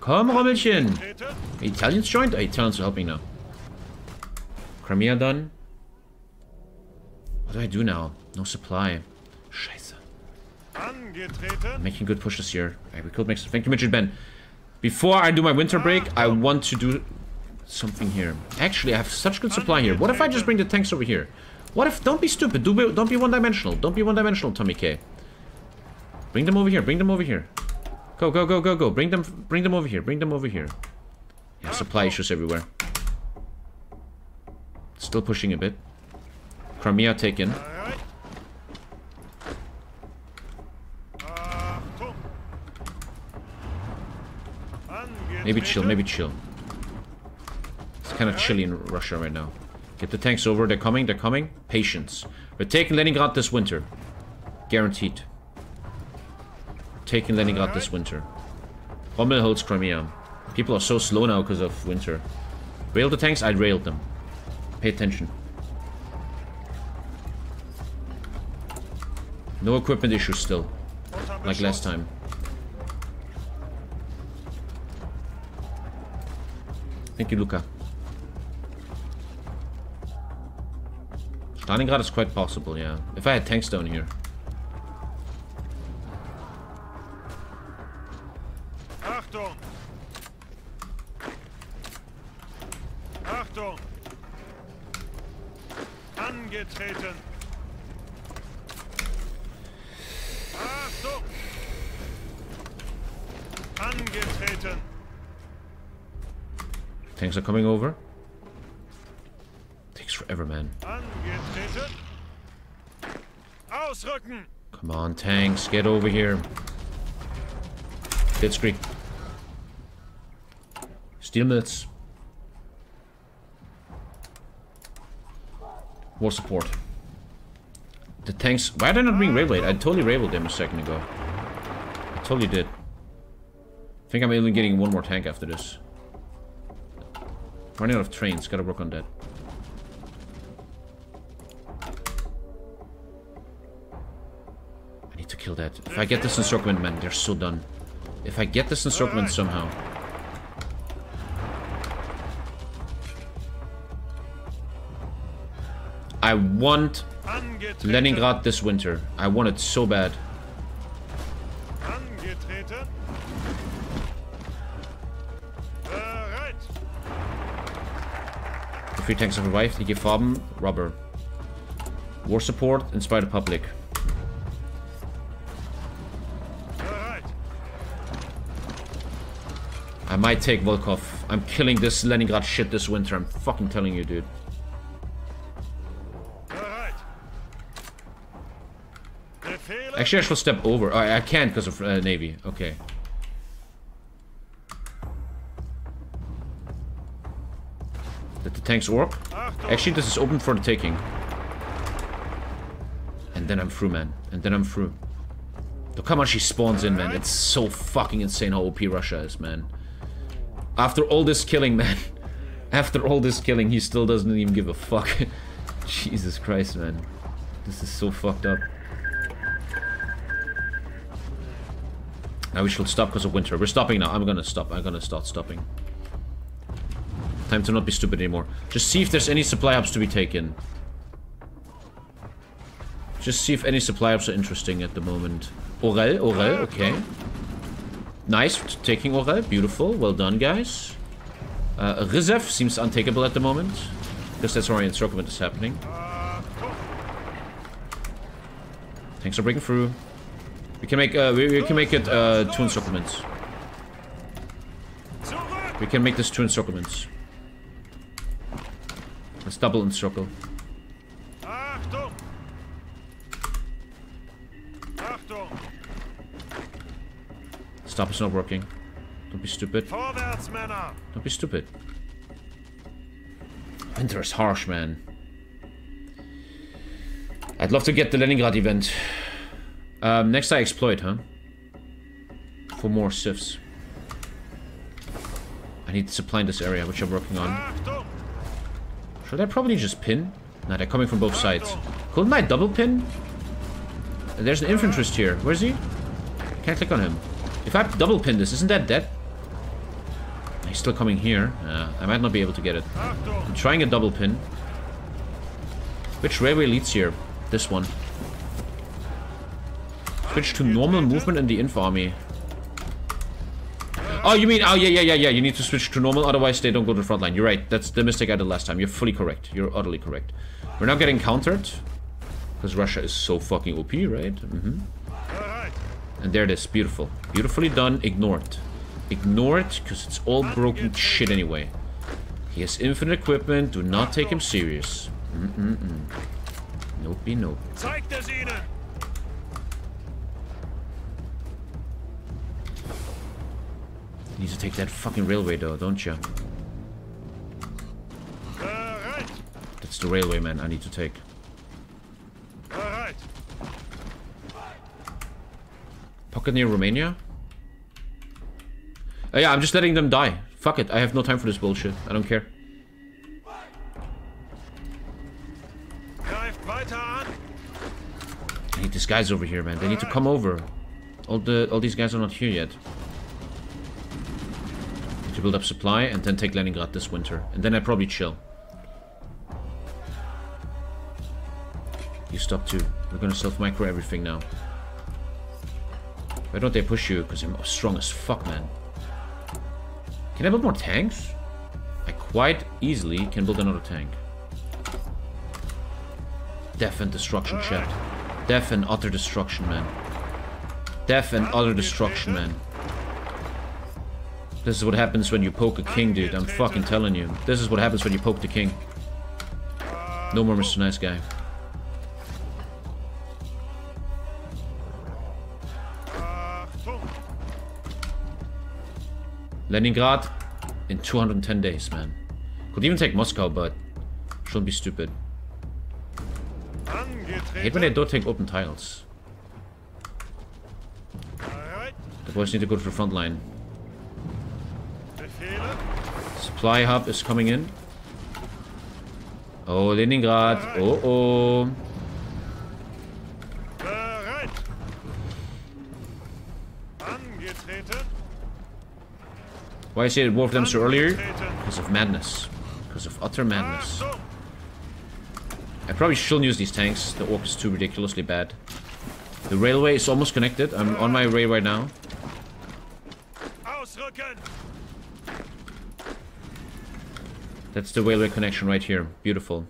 Come, Rommelchen. Italians joined? Italians are helping now. Crimea done. What do I do now? No supply. Scheiße. I'm making good pushes here. Right, we could make some. Thank you, Midget Ben. Before I do my winter break, I want to do something here. Actually, I have such good supply here. What if I just bring the tanks over here? What if... Don't be stupid. Don't be one-dimensional. Don't be one-dimensional, Tommy K. Bring them over here. Bring them over here. Go, go, go, go, go. Bring them over here. Bring them over here. Yeah, supply issues everywhere. Still pushing a bit. Crimea taken. Maybe chill, maybe chill. It's kind of chilly in Russia right now. Get the tanks over, they're coming, they're coming. Patience. We're taking Leningrad this winter. Guaranteed. Taking Leningrad this winter. Rommel holds Crimea. People are so slow now because of winter. Rail the tanks? I railed them. Pay attention. No equipment issues still. Like last time. Thank you, Luca. Stalingrad is quite possible, yeah. If I had tanks down here. Achtung! Achtung! Angetreten! Achtung! Angetreten! Tanks are coming over. Takes forever, man. Come on, tanks, get over here. Blitzkrieg. Steel mills. War support. The tanks. Why did I not bring railway? I totally railed them a second ago. I totally did. I think I'm only getting one more tank after this. Running out of trains, gotta work on that. I need to kill that. If I get this encirclement, man, they're so done. If I get this encirclement somehow. I want Leningrad this winter. I want it so bad. Three tanks have arrived. He gave Farben rubber. War support, inspire the public. I might take Volkov. I'm killing this Leningrad shit this winter. I'm fucking telling you, dude. Actually, I should step over. I can't because of Navy. Okay. Did the tanks work? Actually, this is open for the taking. And then I'm through, man. And then I'm through. Look how much she spawns in, man. It's so fucking insane how OP Russia is, man. After all this killing, man. After all this killing, he still doesn't even give a fuck. Jesus Christ, man. This is so fucked up. Now we should stop because of winter. We're stopping now. I'm gonna stop. I'm gonna start stopping. Time to not be stupid anymore. Just see if there's any supply hubs to be taken. Just see if any supply hubs are interesting at the moment. Ural, Ural, okay. Nice, taking Ural. Beautiful. Well done, guys. Rizev seems untakeable at the moment. Because that's where encirclement is happening. Thanks for breaking through. We can make we can make it two encirclements. We can make this two encirclements. Let's double encircle. Stop is not working. Don't be stupid. Don't be stupid. Winter is harsh, man. I'd love to get the Leningrad event. Next I exploit, huh? For more sieves. I need to supply in this area, which I'm working on. Should I probably just pin? No, they're coming from both sides. Couldn't I double pin? There's an infanterist here. Where's he? Can't click on him. If I double pin this, isn't that dead? He's still coming here. I might not be able to get it. I'm trying a double pin. Which railway leads here? This one. Switch to normal movement in the Inf Army. Oh, you mean... Oh, yeah. You need to switch to normal, otherwise they don't go to the front line. You're right. That's the mistake I did last time. You're fully correct. You're utterly correct. We're now getting countered. Because Russia is so fucking OP, right? Mm-hmm. And there it is. Beautiful. Beautifully done. Ignored. Ignored, because it's all broken shit anyway. He has infinite equipment. Do not take him serious. Nopey, nope. You need to take that fucking railway though, don't you? That's the railway, man, I need to take. Pocket near Romania? Oh yeah, I'm just letting them die. Fuck it, I have no time for this bullshit. I don't care. I need these guys over here, man. They need to come over. All these guys are not here yet. Build up supply and then take Leningrad this winter, and then I probably chill. You stop too. We're gonna self-micro everything now. Why don't they push you? Because I'm strong as fuck, man. Can I build more tanks? I quite easily can build another tank. Death and destruction, chat. Death and utter destruction, man. Death and utter destruction, man. This is what happens when you poke a king, dude. I'm fucking telling you. This is what happens when you poke the king. No more Mr. Nice Guy. Leningrad in 210 days, man. Could even take Moscow, but shouldn't be stupid. I hate when they don't take open tiles. The boys need to go to the front line. Supply hub is coming in. Oh, Leningrad. Oh, oh. Why I say war of them so earlier? Because of madness. Because of utter madness. I probably shouldn't use these tanks. The orc is too ridiculously bad. The railway is almost connected. I'm on my way right now. That's the railway connection right here. Beautiful.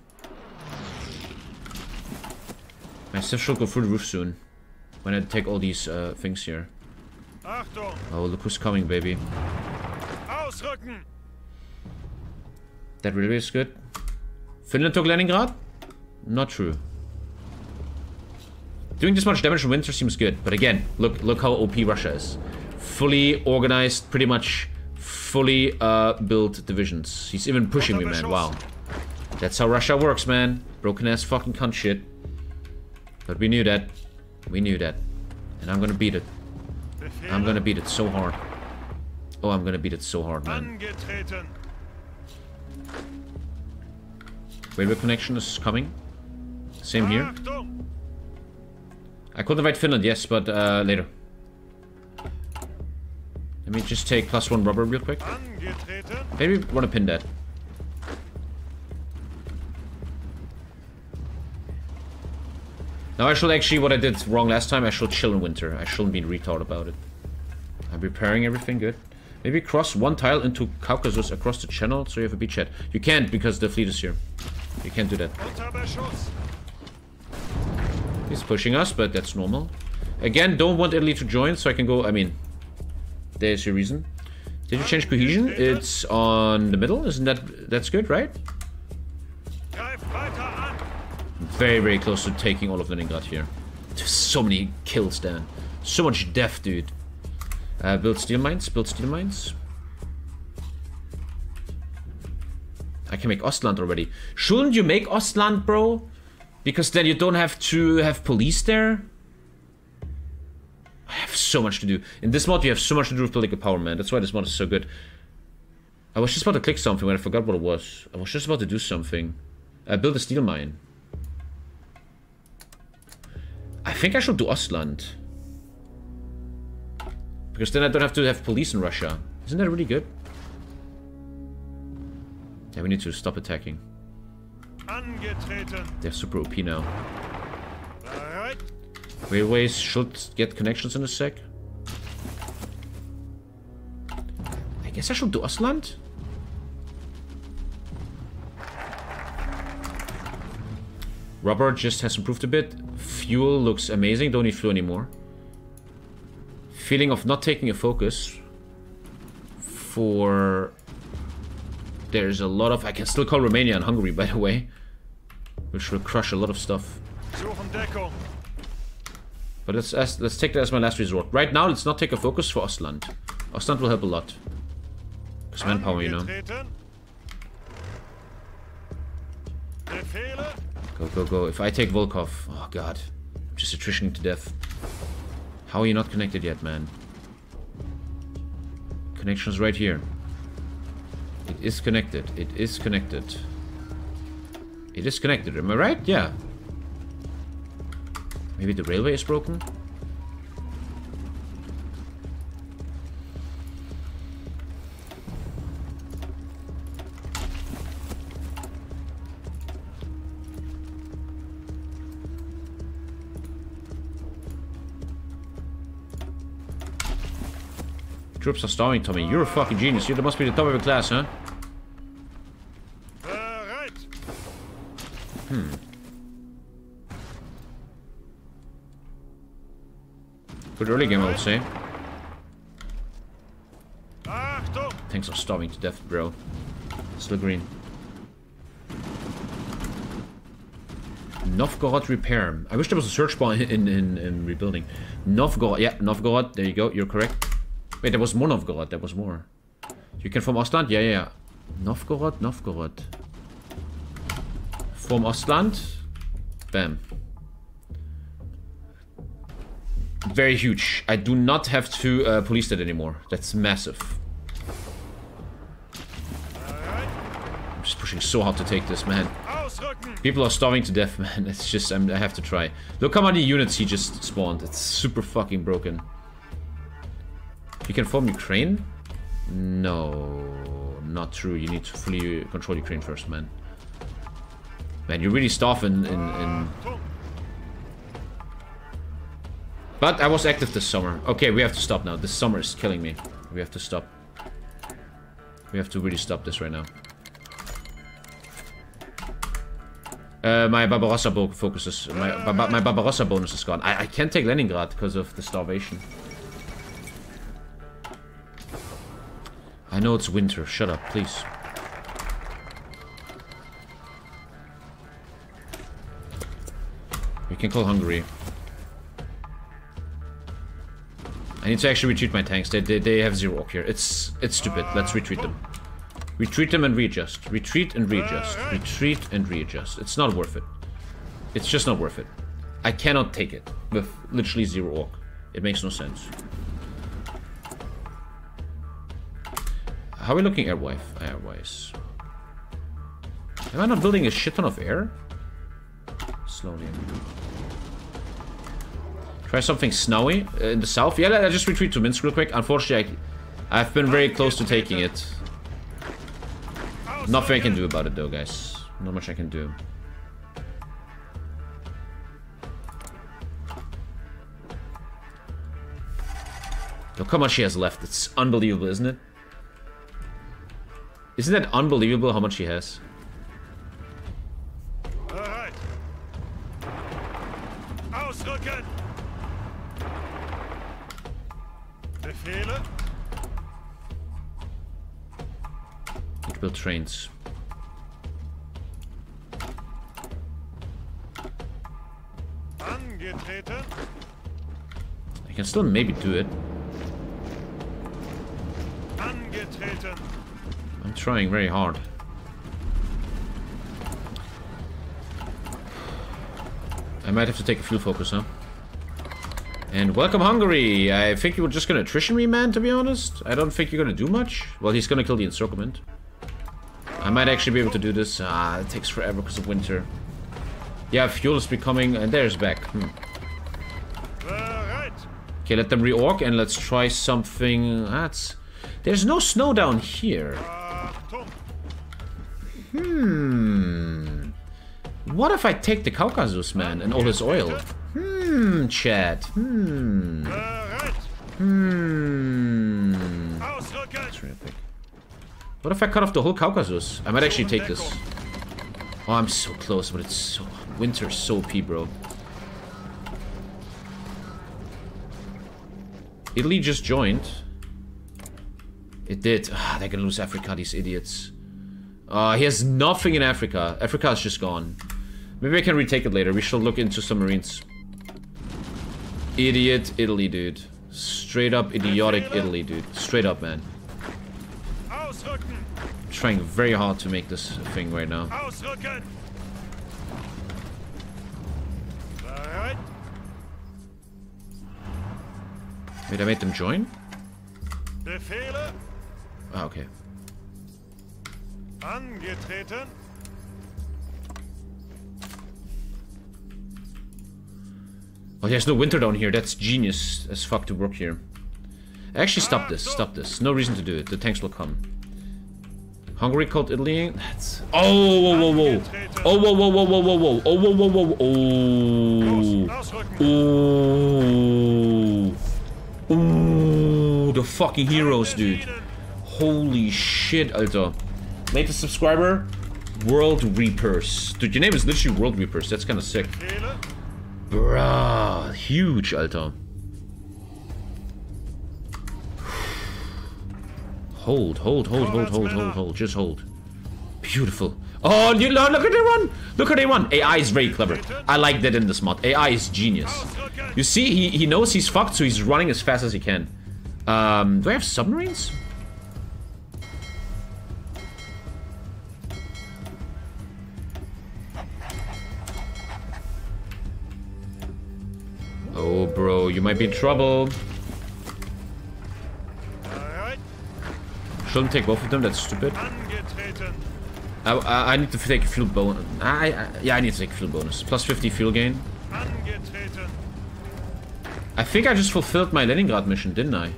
My stuff should go through the roof soon. When I take all these things here. Oh, look who's coming, baby. That really is good. Finland took Leningrad? Not true. Doing this much damage in winter seems good, but again, look how OP Russia is. Fully organized, pretty much fully built divisions. He's even pushing me, man. Wow. That's how Russia works, man. Broken ass fucking cunt shit. But we knew that. We knew that. And I'm gonna beat it. I'm gonna beat it so hard. Oh, I'm gonna beat it so hard, man. Railway connection is coming. Same here. I could invite Finland, yes, but later. Let me just take +1 rubber real quick. Maybe we want to pin that. Now I should actually, what I did wrong last time, I should chill in winter. I shouldn't be retard about it. I'm repairing everything, good. Maybe cross one tile into Caucasus across the channel so you have a beachhead. You can't because the fleet is here. You can't do that. He's pushing us, but that's normal. Again, don't want Italy to join, so I can go, I mean, there's your reason. Did you change cohesion? It's on the middle, isn't that, that's good, right? Very, very close to taking all of Leningrad here. There's so many kills, Dan. So much death, dude. Build steel mines, build steel mines. I can make Ostland already. Shouldn't you make Ostland, bro? Because then you don't have to have police there. I have so much to do. In this mod, you have so much to do with political power, man. That's why this mod is so good. I was just about to click something when I forgot what it was. I was just about to do something. I built a steel mine. I think I should do Ostland. Because then I don't have to have police in Russia. Isn't that really good? Yeah, we need to stop attacking. They're super OP now. Right. Railways should get connections in a sec. I guess I should do Ostland? Rubber just has improved a bit. Fuel looks amazing. Don't need fuel anymore. Feeling of not taking a focus. For... There's a lot of... I can still call Romania and Hungary, by the way. Which will crush a lot of stuff. But let's take that as my last resort. Right now, let's not take a focus for Ostland. Ostland will help a lot. Because manpower, you know. Go, go, go. If I take Volkov... Oh, God. I'm just attritioning to death. How are you not connected yet, man? Connection's right here. It is connected. It is connected. It is connected. Am I right? Yeah. Maybe the railway is broken? Troops are starving, Tommy. You're a fucking genius. You must be the top of your class, huh? Right. Good early game, I would say. Tanks are starving to death, bro. Still green. Novgorod repair. I wish there was a search bar in rebuilding. Novgorod. Yeah, Novgorod. There you go. You're correct. Wait, there was more Novgorod, there was more. You can form Ostland? Yeah, yeah, yeah. Novgorod, Novgorod. Form Ostland. Bam. Very huge. I do not have to police that anymore. That's massive. I'm just pushing so hard to take this, man. People are starving to death, man. It's just, I have to try. Look how many units he just spawned. It's super fucking broken. You can form Ukraine? No, not true. You need to fully control Ukraine first, man. Man, you really starve in... But I was active this summer. Okay, we have to stop now. This summer is killing me. We have to stop. We have to really stop this right now. My Barbarossa focuses. My Barbarossa bonus is gone. I can't take Leningrad because of the starvation. I know it's winter. Shut up, please. We can call Hungary. I need to actually retreat my tanks. They have zero orc here. It's stupid. Let's retreat them. Retreat them and readjust. Retreat and readjust. Retreat and readjust. It's not worth it. It's just not worth it. I cannot take it with literally zero orc. It makes no sense. How are we looking airwise? Am I not building a shit ton of air? Slowly. Try something snowy in the south. Yeah, I just retreat to Minsk real quick. Unfortunately, I've been very close to taking it. Nothing I can do about it though, guys. Not much I can do. Look how much she has left. It's unbelievable, isn't it? Isn't that unbelievable how much she has? Alright. Ausrücken. Befehle. It build trains. Angetreten. I can still maybe do it. Angetreten. I'm trying very hard. I might have to take a fuel focus, huh? And welcome, Hungary! I think you were just gonna attrition me, man, to be honest. I don't think you're gonna do much. Well, he's gonna kill the encirclement. I might actually be able to do this. Ah, it takes forever because of winter. Yeah, fuel is becoming... and there's back. Okay, let them reorg and let's try something... that's... there's no snow down here. What if I take the Caucasus, man, and all his oil? Chat. Terrific. What if I cut off the whole Caucasus? I might actually take this. Oh, I'm so close, but it's so... winter's so OP, bro. Italy just joined. It did. They're gonna lose Africa, these idiots. He has nothing in Africa. Africa is just gone. Maybe I can retake it later. We shall look into submarines. Idiot Italy, dude. Straight up idiotic Italy, dude. Straight up, man. I'm trying very hard to make this thing right now. Wait, I made them join? Ah, okay. Angetreten. Oh, there's no winter down here. That's genius as fuck to work here. Actually, stop this. Stop this. No reason to do it. The tanks will come. Hungary called Italy. That's... oh, whoa, whoa, whoa. Oh, whoa, whoa, whoa, whoa, whoa, whoa. Oh, whoa, whoa, whoa, oh. Oh. Oh. The fucking heroes, dude. Holy shit, Alter. Latest subscriber, World Reapers. Dude, your name is literally World Reapers. That's kind of sick. Bruh, huge, Alter. Hold. Just hold. Beautiful. Oh, look at that one. Look at that one. AI is very clever. I like that in this mod. AI is genius. You see, he knows he's fucked, so he's running as fast as he can. Do I have submarines? Oh, bro, you might be in trouble. Shouldn't take both of them, that's stupid. I need to take fuel bonus. I need to take fuel bonus. Plus 50 fuel gain. I think I just fulfilled my Leningrad mission, didn't I?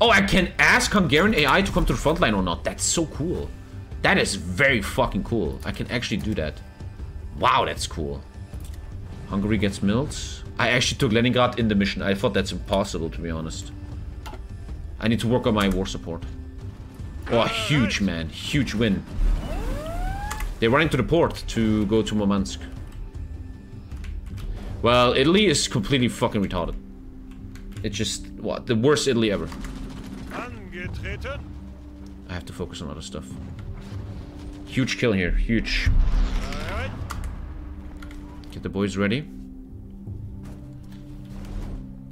Oh, I can ask Hungarian AI to come to the front line or not. That's so cool. That is very fucking cool. I can actually do that. Wow, that's cool. Hungary gets mills. I actually took Leningrad in the mission. I thought that's impossible, to be honest. I need to work on my war support. Oh, huge, man. Huge win. They're running to the port to go to Murmansk. Well, Italy is completely fucking retarded. It's just, what, the worst Italy ever. I have to focus on other stuff. Huge kill here, huge. Right. Get the boys ready.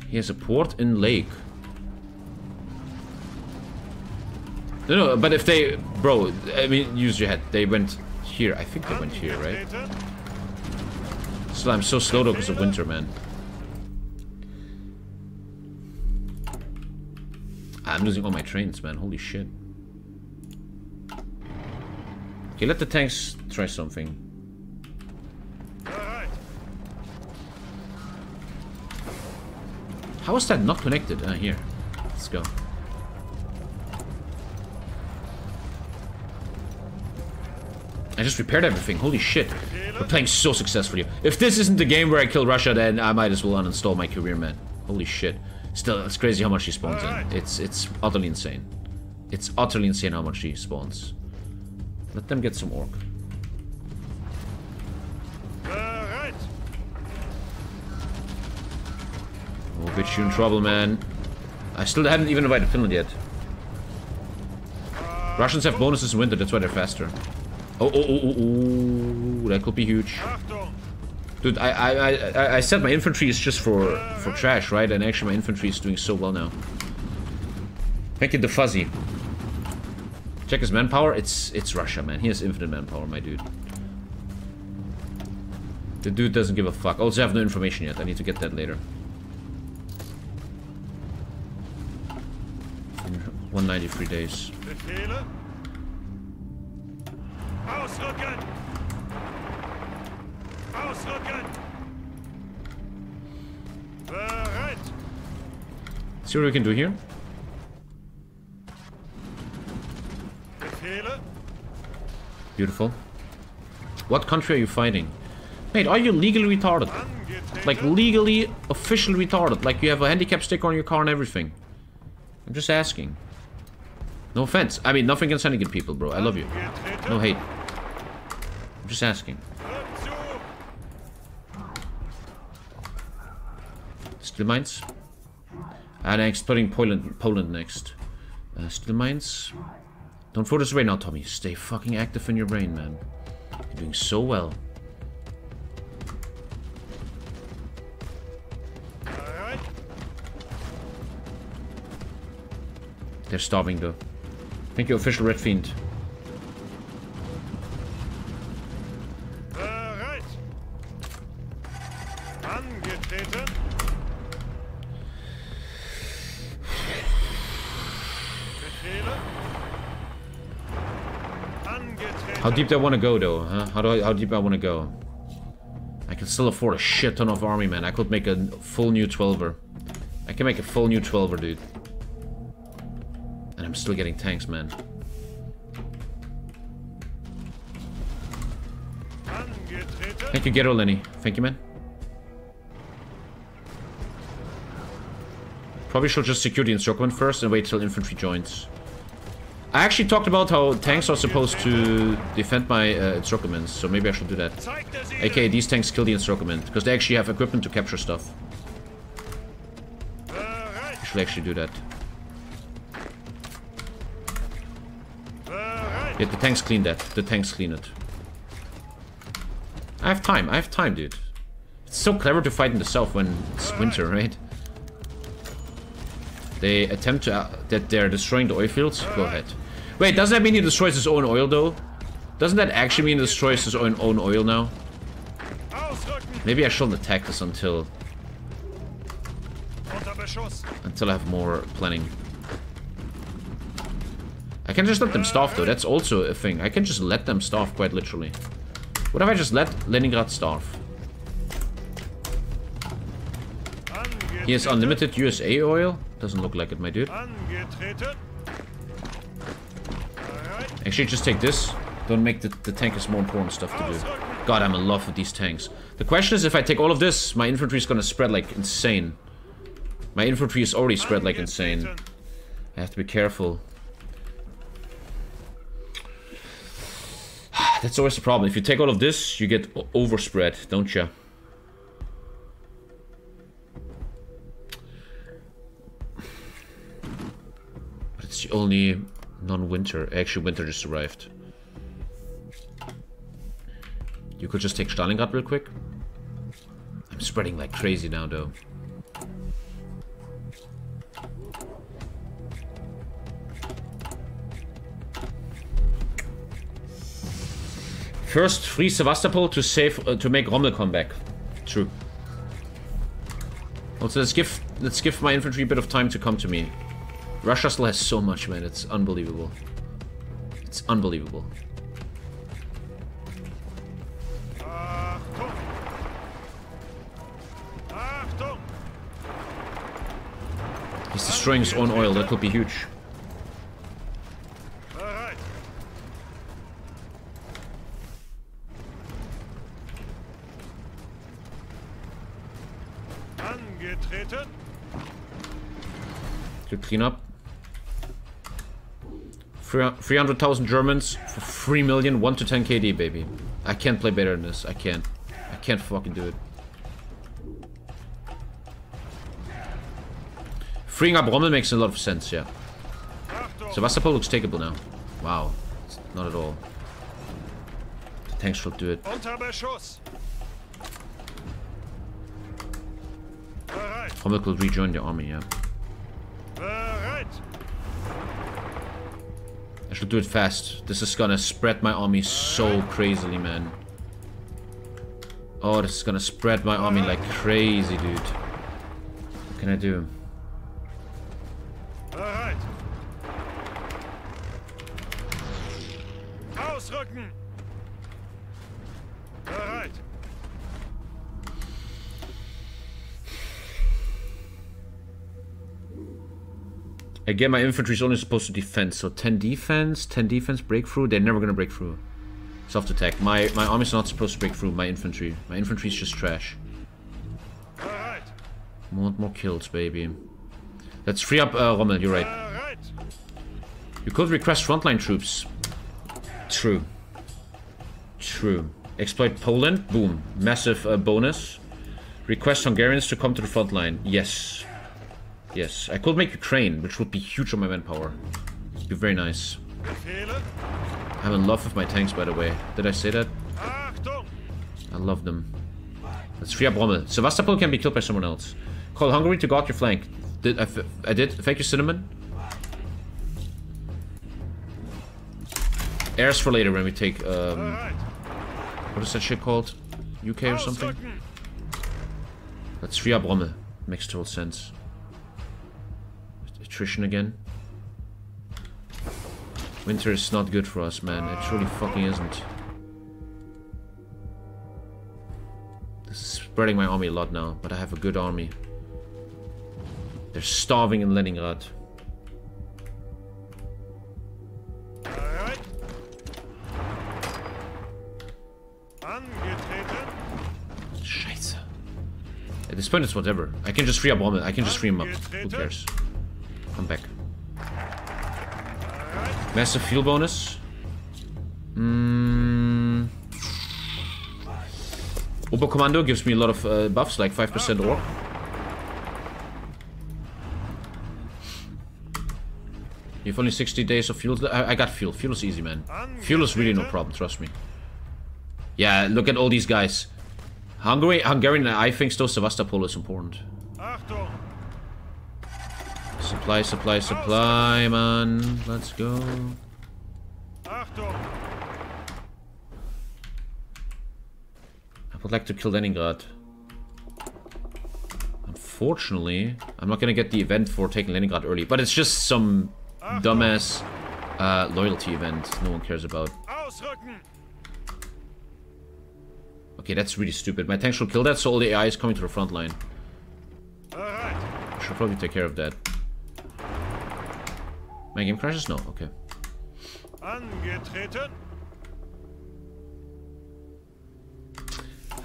He has a port in lake. No, but if they... Bro, I mean, use your head. They went here. I think they went here, right? So I'm so slow though because of winter, man. I'm losing all my trains, man. Holy shit. Okay, let the tanks try something. How is that not connected? Here. Let's go. I just repaired everything. Holy shit. We're playing so successfully. If this isn't the game where I kill Russia, then I might as well uninstall my career, man. Holy shit. Still, it's crazy how much she spawns in. It's utterly insane. It's utterly insane how much she spawns. Let them get some orc. Oh, bitch, you're in trouble, man. I still haven't even invited Finland yet. Russians have bonuses in winter, that's why they're faster. Oh, that could be huge. Dude, I said my infantry is just for trash, right? And actually my infantry is doing so well now. Thank you, the fuzzy. Check his manpower. It's Russia, man. He has infinite manpower, my dude. The dude doesn't give a fuck. Also, I have no information yet. I need to get that later. 193 days. See what we can do here. Beautiful. What country are you fighting? Mate, are you legally retarded? Like, legally, officially retarded. Like, you have a handicap sticker on your car and everything. I'm just asking. No offense. I mean, nothing against Hannigan people, bro. I love you. No hate. I'm just asking. Steel mines. And I'm exploring Poland next. Steel mines. Don't throw this away now, Tommy. Stay fucking active in your brain, man. You're doing so well. Right. They're starving, though. Thank you, official Red Fiend. How deep do I want to go, though? Huh? How deep I want to go? I can still afford a shit ton of army, man. I could make a full new 12er. I can make a full new 12er, dude. And I'm still getting tanks, man. Thank you, Ghetto Lenny. Thank you, man. Probably should just secure the encirclement first and wait till infantry joins. I actually talked about how tanks are supposed to defend my encirclements, so maybe I should do that. AKA these tanks kill the encirclement, because they actually have equipment to capture stuff. I should actually do that. Yeah, the tanks clean that. The tanks clean it. I have time, dude. It's so clever to fight in the south when it's winter, right? They attempt to... that they're destroying the oil fields? Go ahead. Wait, doesn't that mean he destroys his own oil, though? Doesn't that actually mean he destroys his own oil now? Maybe I shouldn't attack this until I have more planning. I can just let them starve, though. That's also a thing. I can just let them starve, quite literally. What if I just let Leningrad starve? He has unlimited USA oil? Doesn't look like it, my dude. Actually, just take this. Don't make the tank is more important stuff to do. God, I'm in love with these tanks. The question is, if I take all of this, my infantry is gonna spread like insane. My infantry is already spread like insane. I have to be careful. That's always the problem. If you take all of this, you get overspread, don't you? It's That's only non-winter. Actually, winter just arrived. You could just take Stalingrad real quick. I'm spreading like crazy now, though. First, free Sevastopol to save to make Rommel come back. True. Also, let's give my infantry a bit of time to come to me. Russia still has so much, man. It's unbelievable. It's unbelievable. He's destroying his own oil. That could be huge. Good cleanup. 300,000 Germans for 3 million, 1 to 10 KD, baby. I can't play better than this. I can't. I can't fucking do it. Freeing up Rommel makes a lot of sense, yeah. Sevastopol looks takeable now. Wow. It's not at all. The tanks should do it. Rommel could rejoin the army, yeah. I should do it fast. This is gonna spread my army so crazily, man. Oh, this is gonna spread my army like crazy, dude. What can I do? Again, my infantry is only supposed to defend, so 10 defense, breakthrough, they're never gonna break through. Soft attack. My army's not supposed to break through, my infantry. My infantry's just trash. More kills, baby. Let's free up Rommel, you're right. You could request frontline troops. True. True. Exploit Poland, boom. Massive bonus. Request Hungarians to come to the frontline, yes. Yes, I could make Ukraine, which would be huge on my manpower. It'd be very nice. I'm in love with my tanks, by the way. Did I say that? I love them. Let's free up Rommel. Sevastopol can be killed by someone else. Call Hungary to guard your flank. I did. Thank you, Cinnamon. Airs for later when we take... what is that shit called? UK or something? Let's free up Rommel. Makes total sense. Attrition again. Winter is not good for us, man. It truly fucking isn't. This is spreading my army a lot now, but I have a good army. They're starving in Leningrad. Scheiße. At this point, it's whatever. I can just free up Rommel. I can just free him up. Who cares? Come back. Massive fuel bonus. Oberkommando gives me a lot of buffs, like 5% orc. You've only 60 days of fuel. I got fuel. Fuel is easy, man. Fuel is really no problem, trust me. Yeah, look at all these guys. Hungarian, I think still Sevastopol is important. Supply, supply, supply, man. Let's go. I would like to kill Leningrad. Unfortunately, I'm not gonna get the event for taking Leningrad early, but it's just some dumbass loyalty event no one cares about. Okay, that's really stupid. My tanks will kill that, so all the AI is coming to the front line. I should probably take care of that. My game crashes? No, okay.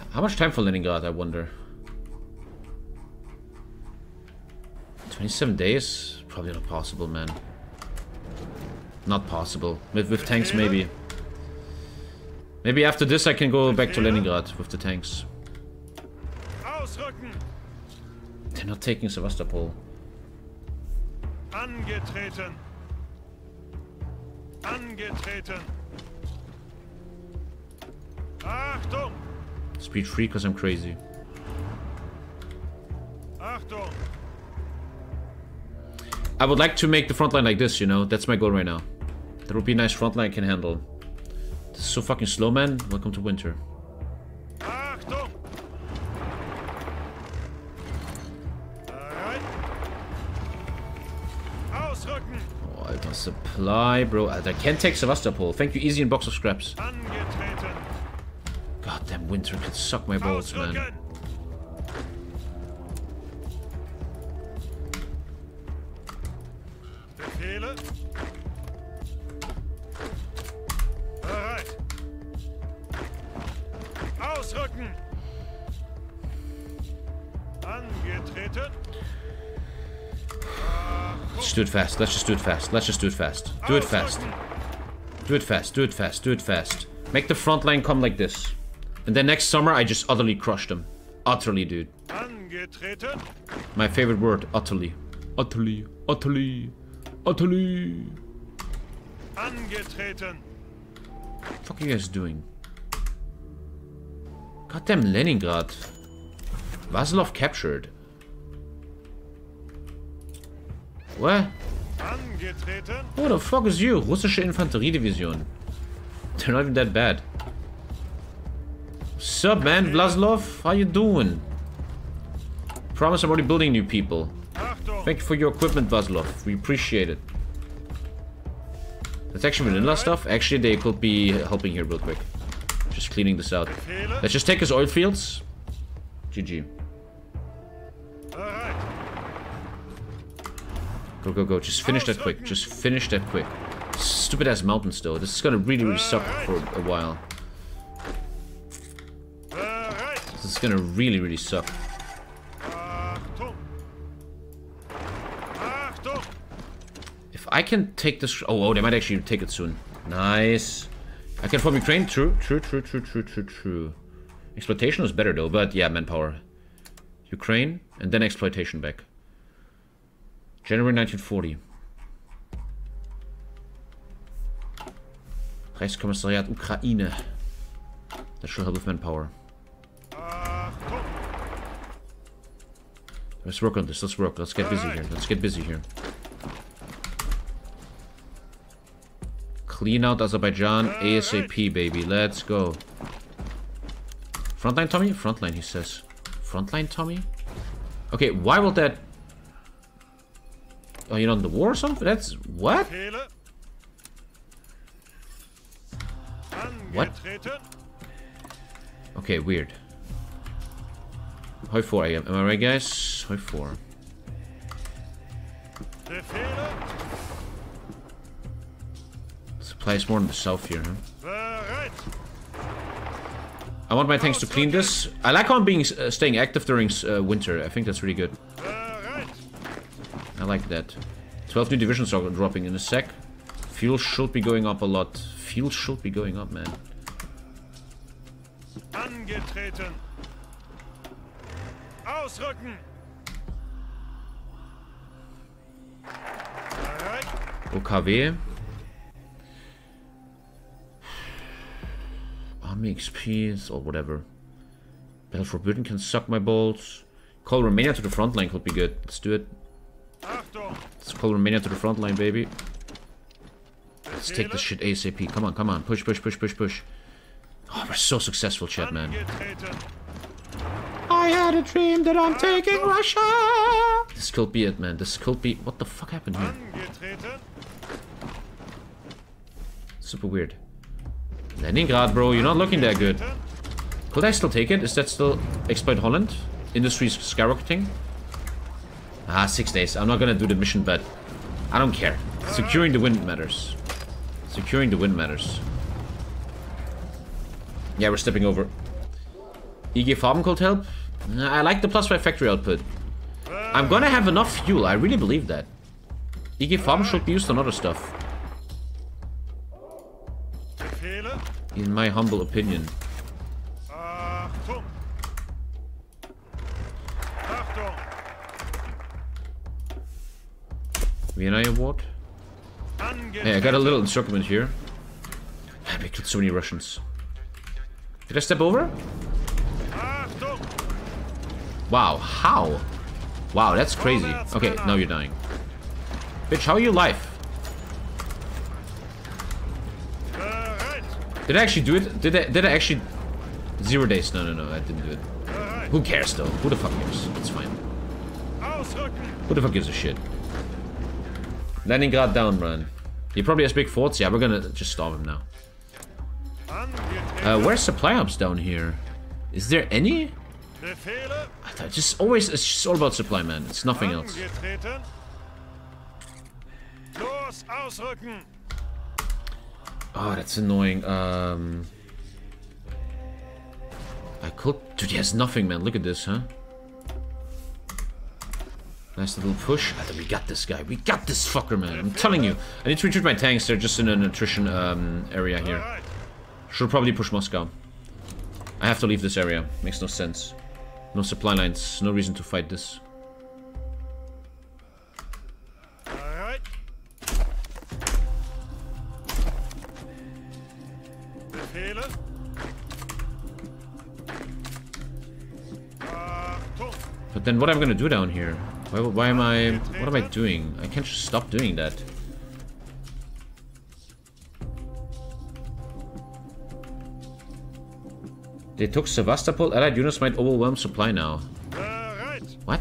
How much time for Leningrad, I wonder? 27 days? Probably not possible, man. Not possible. With tanks, maybe. Maybe after this I can go back to Leningrad with the tanks. They're not taking Sevastopol. Angetreten. Achtung. Speed free because I'm crazy. Achtung. I would like to make the front line like this, you know. That's my goal right now. That would be a nice front line I can handle. This is so fucking slow, man. Welcome to winter. Achtung. Ausrücken. Oh, Alter, supply, bro. Alter, I can't take Sevastopol. Thank you, easy, and box of scraps. Angetreten. Goddamn winter could suck my balls, man. Let's do it fast. Let's just do it fast. Let's just do it fast. Do it fast. Do it fast. Do it fast. Do it fast. Make the front line come like this. And then next summer, I just utterly crush them. Utterly, dude. My favorite word, utterly. Utterly. Utterly. Utterly. Angetreten. What the fuck are you guys doing? Goddamn Leningrad. Vasilov captured. What? Who the fuck is you? Russische Infanteriedivision. They're not even that bad. What's up, man? Vlasov? How you doing? Promise I'm already building new people. Thank you for your equipment, Vasilov. We appreciate it. That's actually vanilla stuff. Actually, they could be helping here real quick. Just cleaning this out. Let's just take his oil fields. GG. Go, go, go. Just finish that quick. Just finish that quick. Stupid ass mountains, though. This is gonna really, really suck for a while. This is gonna really, really suck. If I can take this. Oh, oh, they might actually take it soon. Nice. I can form Ukraine. True, true, true, true, true, true, true. Exploitation was better, though, but yeah, manpower. Ukraine, and then exploitation back. January 1940. Reichskommissariat Ukraine. That should help with manpower. Let's work on this. Let's work. Let's get busy here. Let's get busy here. Clean out Azerbaijan ASAP, baby. Let's go. Frontline Tommy? Frontline, he says. Frontline Tommy? Okay, why will that... Oh, you're not in the war or something? That's... What? What? Okay, weird. Hoi 4 AM. Am I right, guys? Hoi 4. Supplies more in the south here, huh? I want my tanks to clean this. I like how I'm being, staying active during winter. I think that's really good. I like that. 12 new divisions are dropping in a sec. Fuel should be going up a lot. Fuel should be going up, man. Angetreten. Ausrücken. OKW. Army XPs or whatever. Battle for Britain can suck my balls. Call Romania to the front line could be good. Let's do it. Let's call Romania to the front line, baby. Let's take this shit ASAP. Come on, come on. Push, push, push, push, push. Oh, we're so successful, chat, man. I had a dream that I'm taking Russia. This could be it, man. This could be... What the fuck happened here? Super weird. Leningrad, bro. You're not looking that good. Could I still take it? Is that still... Exploit Holland? Industry's skyrocketing? Ah, 6 days. I'm not gonna do the mission, but I don't care. Securing the win matters. Securing the win matters. Yeah, we're stepping over. IG Farben could help. I like the +5 factory output. I'm gonna have enough fuel. I really believe that. IG Farben should be used on other stuff. In my humble opinion. Vienna Award. Hey, I got a little encirclement here. I killed so many Russians. Did I step over? Wow, how? Wow, that's crazy. Okay, now you're dying. Bitch, how are you alive? Did I actually do it? Did I actually... 0 days. No, I didn't do it. Who cares though? Who the fuck cares? It's fine. Who the fuck gives a shit? Leningrad down, man. He probably has big forts. Yeah, we're gonna just starve him now. Where's supply hubs down here? Is there any? It's just all about supply, man. It's nothing else. Oh, that's annoying. I could... Dude, he has nothing, man. Look at this, huh? Nice little push. I think we got this guy. We got this fucker, man. I'm telling you. I need to retreat my tanks. They're just in an attrition area here. Should probably push Moscow. I have to leave this area. Makes no sense. No supply lines. No reason to fight this. Alright. But then what am I gonna do down here? What am I doing? I can't just stop doing that. They took Sevastopol. Allied units might overwhelm supply now. What?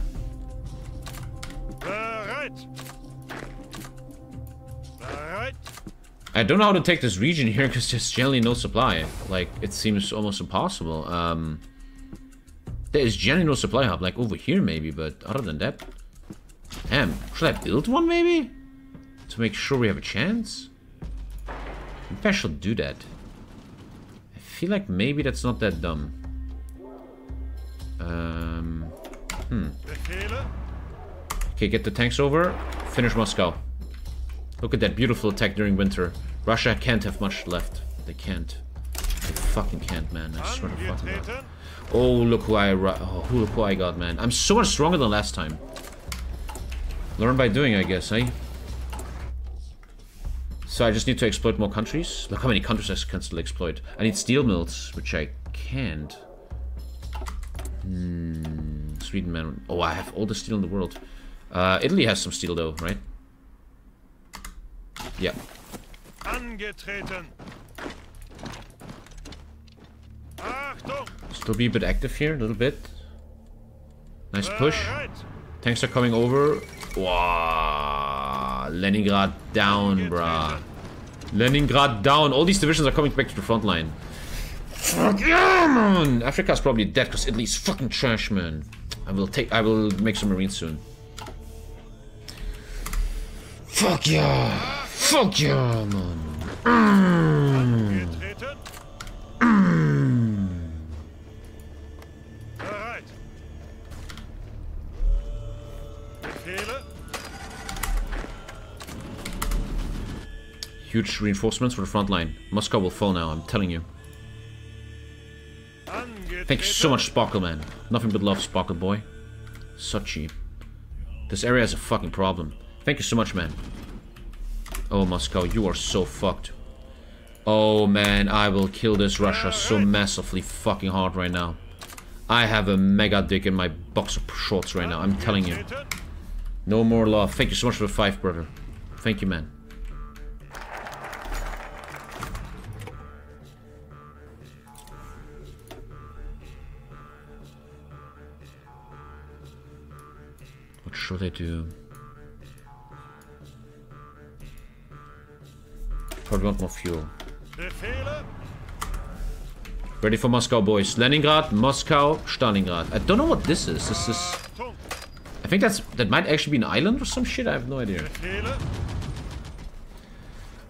I don't know how to take this region here because there's generally no supply. Like, it seems almost impossible. There is generally no supply hub, like over here maybe, but other than that... Damn, should I build one maybe? To make sure we have a chance? Maybe I should do that. I feel like maybe that's not that dumb. Okay, get the tanks over. Finish Moscow. Look at that beautiful attack during winter. Russia can't have much left. They can't. They fucking can't, man. I swear to fucking God. Oh, look who I got, man. I'm so much stronger than last time. Learn by doing, I guess, eh? So I just need to exploit more countries. Look how many countries I can still exploit. I need steel mills, which I can't. Sweden, man. Oh, I have all the steel in the world. Italy has some steel, though, right? Yeah. Still be a bit active here, a little bit. Nice push. Tanks are coming over. Wow, Leningrad down, bruh. Leningrad down. All these divisions are coming back to the front line. Fuck yeah, man. Africa's probably dead because Italy's fucking trash, man. I will make some marines soon. Fuck yeah. Fuck yeah, man. Huge reinforcements for the front line. Moscow will fall now, I'm telling you. Thank you so much, Sparkle, man. Nothing but love, Sparkle boy. So cheap. This area is a fucking problem. Thank you so much, man. Oh, Moscow, you are so fucked. Oh, man, I will kill this Russia so massively fucking hard right now. I have a mega dick in my box of shorts right now, I'm telling you. No more love. Thank you so much for the 5, brother. Thank you, man. What should I do? Probably want more fuel. Ready for Moscow, boys. Leningrad, Moscow, Stalingrad. I don't know what this is. This is... I think that might actually be an island or some shit. I have no idea.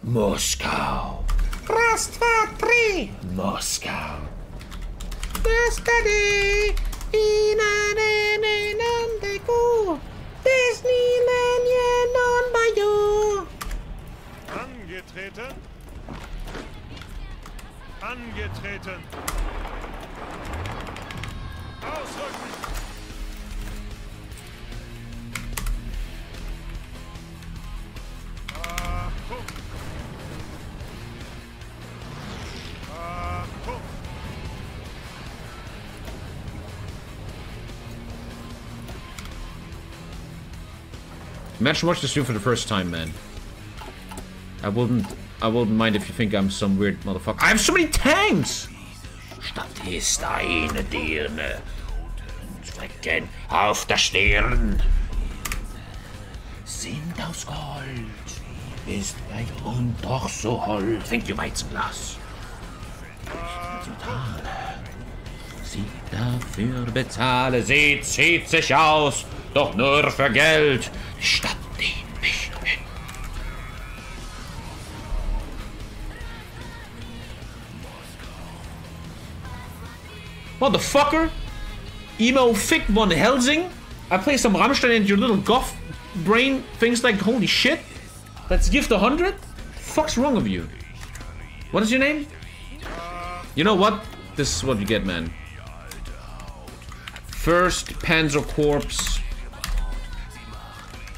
Moscow. Moscow. Angetreten. Ausrücken. Achtung. Imagine watching this stream for the first time, man. I wouldn't mind if you think I'm some weird motherfucker. I have so many tanks! Statt ist eine Dirne. Zwecken auf der Stirn. Sind aus Gold. Ist weit und doch so hold. Thank you, Weizenglas. Sie dafür bezahle. Sie zieht sich aus. Doch nur für Geld. Die Stadt dient mich hin. Motherfucker! Emo Fick von Helsing? I play some Rammstein and your little goth brain things like holy shit? Let's gift 100? Fuck's wrong with you? What is your name? You know what? This is what you get, man. First Panzer Corps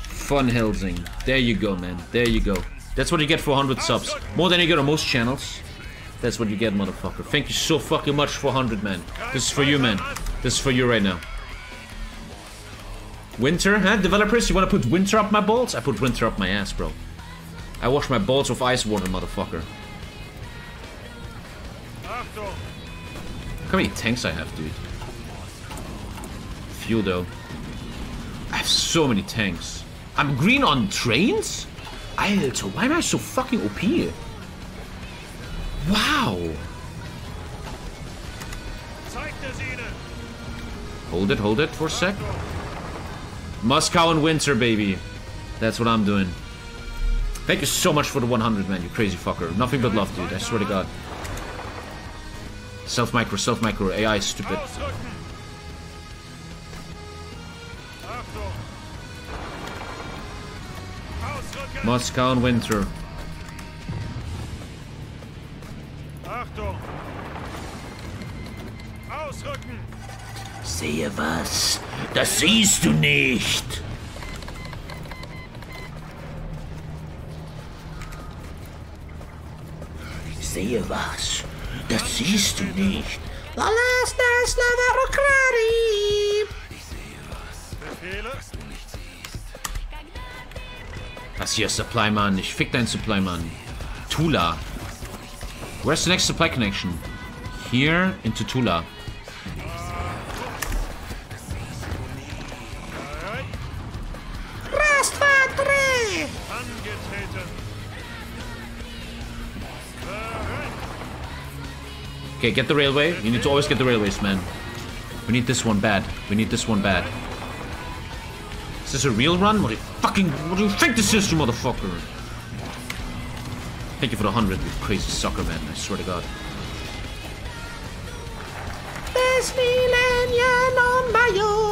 von Helsing. There you go, man. There you go. That's what you get for 100 subs. More than you get on most channels. That's what you get, motherfucker. Thank you so fucking much for 100, man. This is for you, man. This is for you right now. Winter, huh? Developers, you wanna put winter up my balls? I put winter up my ass, bro. I wash my balls with ice water, motherfucker. Look how many tanks I have, dude. Fuel, though. I have so many tanks. I'm green on trains? So why am I so fucking OP? Wow! Hold it for a sec. Moscow in winter, baby. That's what I'm doing. Thank you so much for the 100, man, you crazy fucker. Nothing but love, dude, I swear to God. Self-micro, AI is stupid. Moscow in winter. Sehe was? Das siehst du nicht! Sehe was? Das siehst du nicht! Das hier ist Supply, Mann. Ich fick deinen Supply, Mann. Tula. Where's the next supply connection? Here into Tula. Okay, get the railway. You need to always get the railways, man. We need this one bad. Is this a real run? What do you think this is, you motherfucker? Thank you for the 100, you crazy sucker, man. I swear to God. This millennium on my own.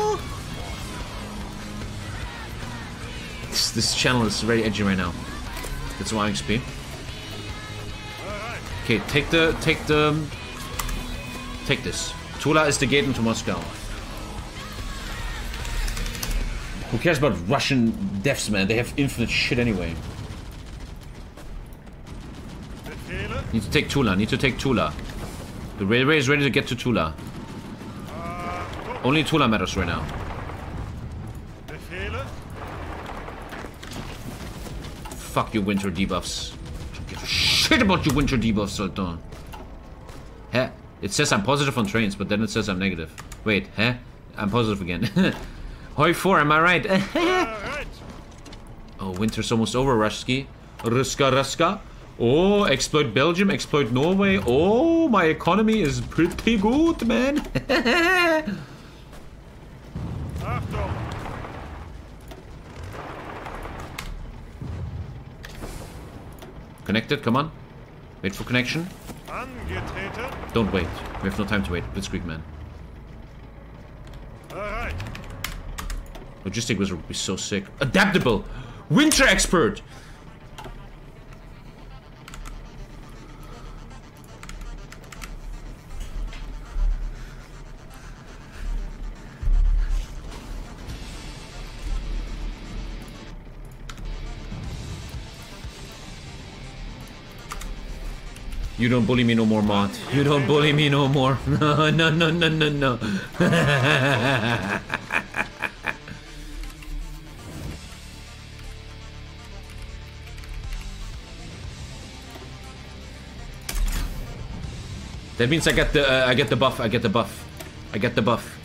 This channel is very edgy right now. That's why XP. Okay, take this. Tula is the gate into Moscow. Who cares about Russian devs, man? They have infinite shit anyway. Need to take Tula, The railway is ready to get to Tula. Only Tula matters right now. Fuck your winter debuffs. Don't give a shit about your winter debuffs, Sultan. Heh? It says I'm positive on trains, but then it says I'm negative. Wait, heh? I'm positive again. Hoi 4, am I right? Oh, winter's almost over, Rushski. Ruska. Oh, exploit Belgium, exploit Norway. Oh, my economy is pretty good, man. Connected, come on. Wait for connection. Don't wait. We have no time to wait. Blitzkrieg, man. Logistic Wizard would be so sick. Adaptable! Winter expert! You don't bully me no more, mod. You don't bully me no more. No. That means I get the buff.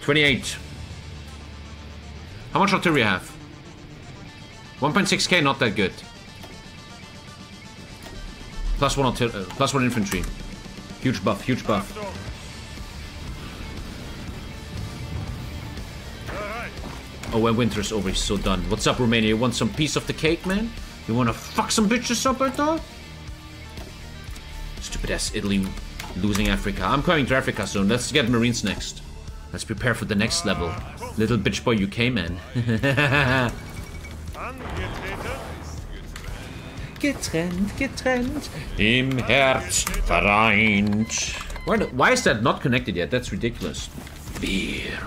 28. How much artillery I have? 1.6k, not that good. Plus one infantry. Huge buff, huge buff. Oh, and winter's over, so done. What's up, Romania? You want some piece of the cake, man? You wanna fuck some bitches up, I thought? Stupid ass Italy losing Africa. I'm coming to Africa soon. Let's get Marines next. Let's prepare for the next level. Little bitch boy UK, man. Getrennt, getrennt. Im Herz vereint. Why is that not connected yet? That's ridiculous. Beer.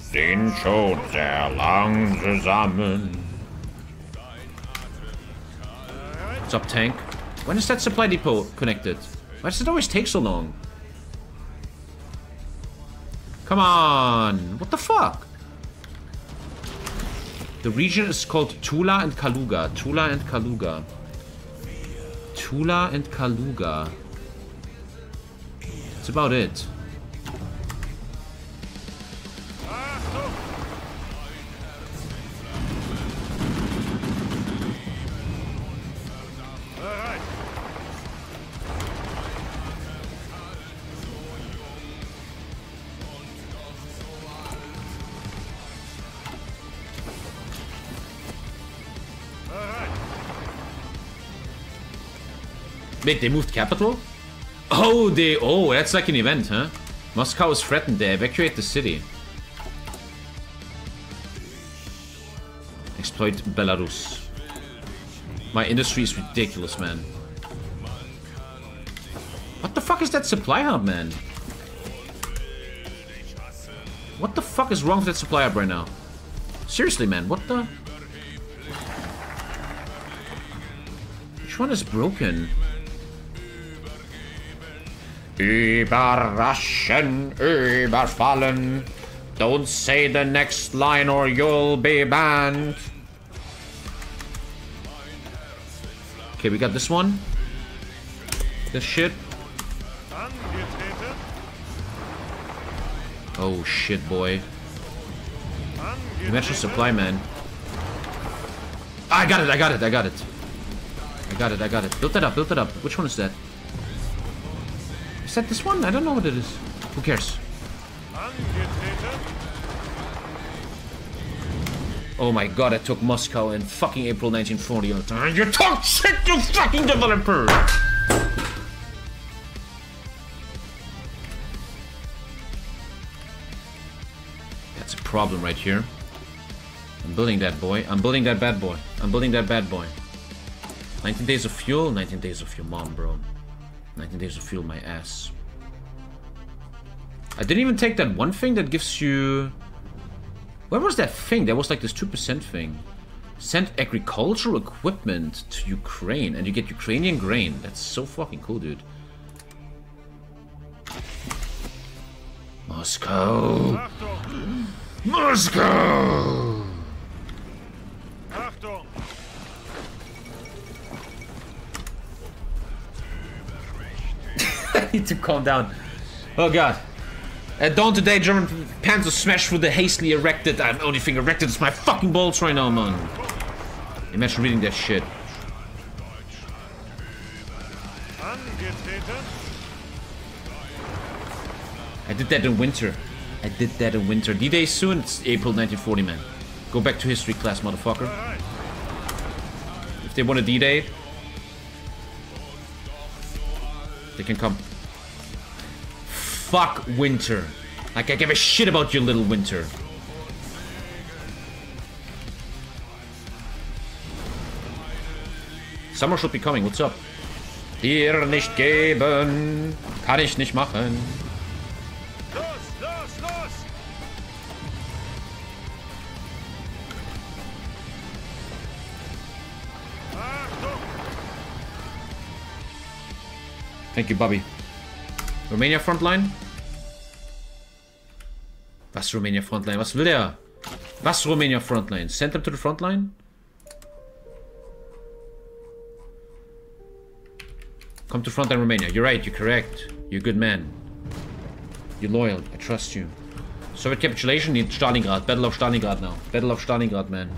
Sind schon sehr lang zusammen. What's up, tank? When is that supply depot connected? Why does it always take so long? Come on! What the fuck? The region is called Tula and Kaluga. Tula and Kaluga. Tula and Kaluga. That's about it. Wait, they moved capital? Oh, that's like an event, huh? Moscow is threatened. They evacuate the city. Exploit Belarus. My industry is ridiculous, man. What the fuck is that supply hub, man? What the fuck is wrong with that supply hub right now? Seriously, man, what the? Which one is broken? Überraschen, überfallen. Don't say the next line or you'll be banned. Okay, we got this one. This shit. Oh shit, boy. Conventional supply, man. I got it, I got it, I got it. I got it, I got it. Build that up, build that up. Which one is that? Is that this one? I don't know what it is. Who cares? Oh my god, I took Moscow in fucking April 1940. You talk shit, you fucking developer! That's a problem right here. I'm building that boy. I'm building that bad boy. I'm building that bad boy. 19 days of fuel? 19 days of your mom, bro. 19 days of fuel, my ass. I didn't even take that one thing that gives you... Where was that thing? There was like this 2% thing. Send agricultural equipment to Ukraine and you get Ukrainian grain. That's so fucking cool, dude. Moscow. Moscow! I need to calm down. Oh god. At dawn today, German Panzer smashed through the hastily erected. The only thing erected is my fucking balls right now, man. Imagine reading that shit. I did that in winter. I did that in winter. D-Day soon. It's April 1940, man. Go back to history class, motherfucker. If they want a D-Day, they can come. Fuck winter. Like I give a shit about your little winter. Summer should be coming. What's up? Dir nicht geben, kann ich nicht machen. Thank you, Bobby. Romania Frontline? Was Romania Frontline? Was will der? Was Romania Frontline? Send them to the Frontline? Come to front line Romania. You're right, you're correct. You're a good man. You're loyal. I trust you. Soviet capitulation in Stalingrad. Battle of Stalingrad now. Battle of Stalingrad, man.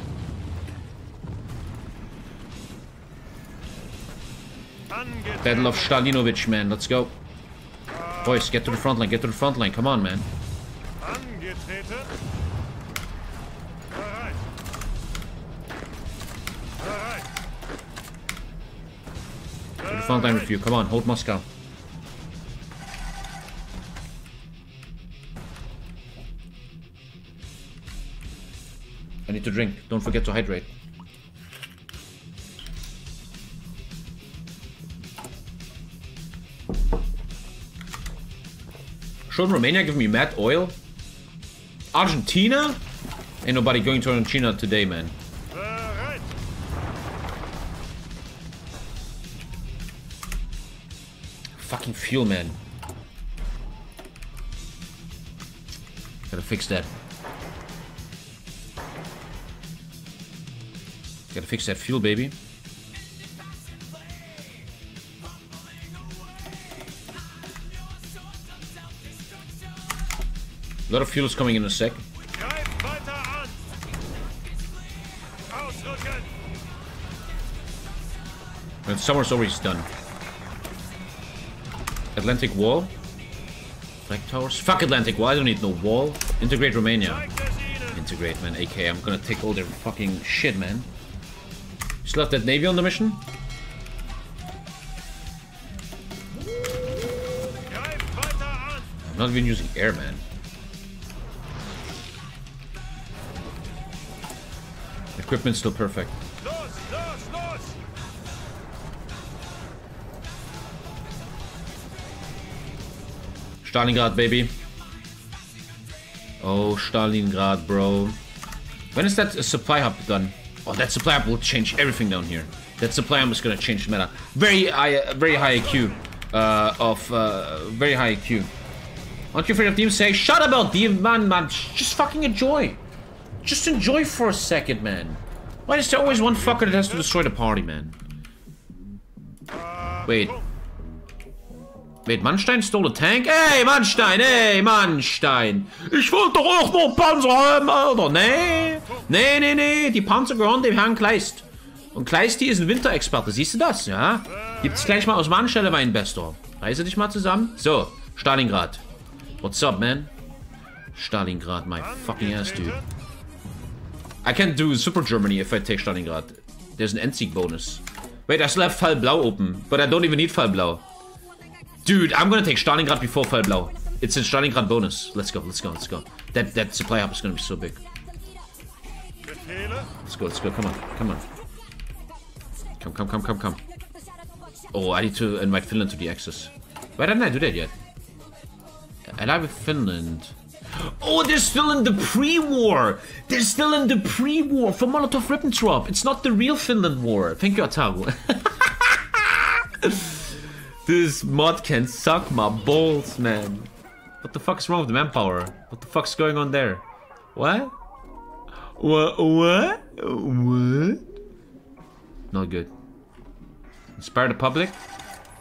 Battle of Stalinovich, man. Let's go. Boys, get to the front line. Get to the front line. Come on, man. To the front line with you. Come on. Hold Moscow. I need to drink. Don't forget to hydrate. Shouldn't Romania give me mad oil? Argentina? Ain't nobody going to Argentina today, man. Right. Fucking fuel, man. Gotta fix that. Gotta fix that fuel, baby. A lot of fuel is coming in a sec. And summer's already done. Atlantic Wall. Flag towers. Fuck Atlantic Wall. I don't need no wall. Integrate Romania. Integrate, man. AK. I'm gonna take all their fucking shit, man. Still have that Navy on the mission? I'm not even using air, man. Equipment's still perfect. Stalingrad, baby. Oh, Stalingrad, bro. When is that supply hub done? Oh, that supply hub will change everything down here. That supply hub is gonna change the meta. Very high IQ. Aren't you afraid of teams? Say, shut about team, man. Just fucking enjoy. Just enjoy for a second, man. Why is there always one fucker that has to destroy the party, man? Wait, Manstein stole a tank? Hey, Manstein! Ich wollte doch auch nur Panzer haben, Alter! Nee, die Panzer gehören dem Herrn Kleist. Und Kleist, die ist ein Winterexperte, siehst du das, ja? Gibt's gleich mal aus Mannstelle, mein Bester. Reiße dich mal zusammen. So, Stalingrad. What's up, man? Stalingrad, my fucking ass, dude. I can't do Super Germany if I take Stalingrad. There's an Endsieg bonus. Wait, I still have Fall Blau open, but I don't even need Fall Blau. Dude, I'm gonna take Stalingrad before Fall Blau. It's a Stalingrad bonus. Let's go. That supply hub is gonna be so big. Let's go. Come on. Come. Oh, I need to invite Finland to the Axis. Why didn't I do that yet? Ally with Finland. Oh, they're still in the pre-war! For Molotov-Ribbentrop! It's not the real Finland war! Thank you, Ataru. This mod can suck my balls, man. What the fuck's wrong with the manpower? What the fuck's going on there? What? Not good. Inspire the public?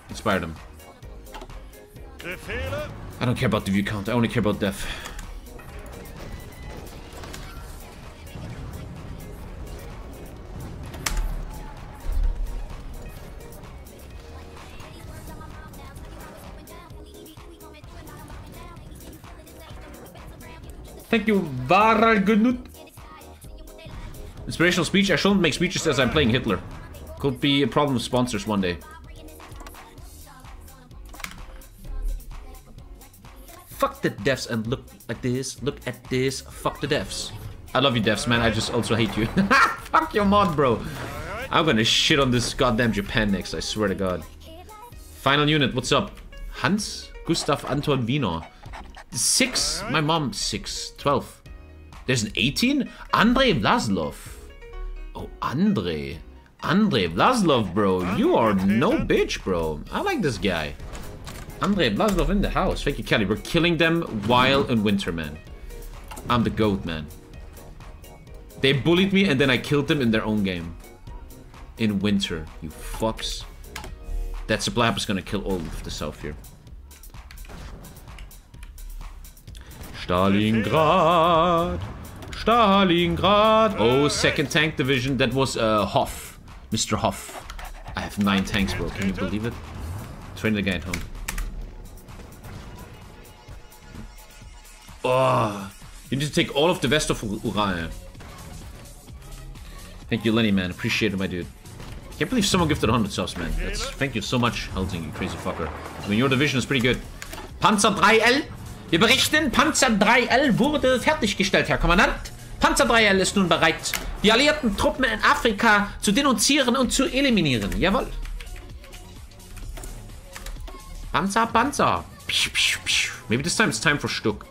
Inspire them. I don't care about the view count, I only care about death. Thank you, Varagunut. Inspirational speech? I shouldn't make speeches as I'm playing Hitler. Could be a problem with sponsors one day. Fuck the devs and look at this, fuck the devs. I love you devs, man, I just also hate you. Fuck your mod, bro. I'm gonna shit on this goddamn Japan next, I swear to God. Final unit, what's up? Hans, Gustav, Anton, Wiener. 6? My mom, 6. 12. There's an 18? Andrey Vlasov. Oh, Andrey Vlasov, bro. You are no bitch, bro. I like this guy. Andrey Vlasov in the house. Thank you, Kelly. We're killing them while in winter, man. I'm the goat, man. They bullied me and then I killed them in their own game. In winter, you fucks. That supply is going to kill all of the south here. Stalingrad! Stalingrad! Oh, second tank division. That was Hoff. Mr. Hoff. I have 9 tanks, bro. Can you believe it? Train the guy at home. Oh, you need to take all of the west of Ural. Thank you, Lenny, man. Appreciate it, my dude. Can't believe someone gifted 100 subs, man. That's, thank you so much, Halting, you crazy fucker. I mean, your division is pretty good. Panzer 3L. Wir berichten, Panzer 3L wurde fertiggestellt, Herr Kommandant. Panzer 3L ist nun bereit, die alliierten Truppen in Afrika zu denunzieren und zu eliminieren. Jawohl. Panzer, Panzer. Maybe this time it's time for Stuck.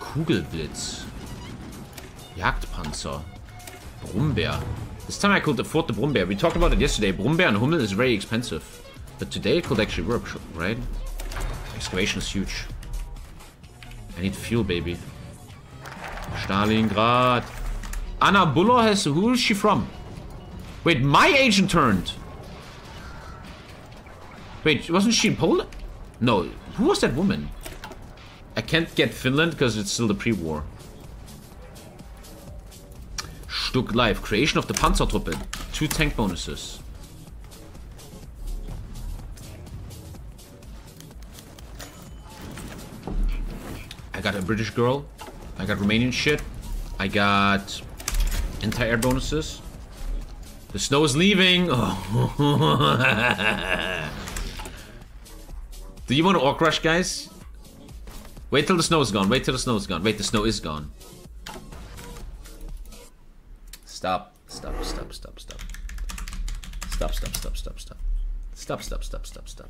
Kugelblitz. Jagdpanzer. Brummbär. This time I could afford the Brummbär. We talked about it yesterday. Brummbär and Hummel is very expensive. But today it could actually work, right? Excavation is huge. I need fuel, baby. Stalingrad. Anna Buller has... Who is she from? Wait, my agent turned. Wait, wasn't she in Poland? No. Who was that woman? I can't get Finland because it's still the pre-war. Stuck live. Creation of the Panzertruppe. 2 tank bonuses. I got a British girl. I got Romanian shit. I got anti-air bonuses. The snow is leaving. Oh. Do you want to orc rush, guys? Wait till the snow is gone. Wait till the snow is gone. Wait, the snow is gone. Stop. Stop. Stop. Stop. Stop. Stop. Stop. Stop. Stop. Stop. Stop. Stop. Stop. Stop. Stop.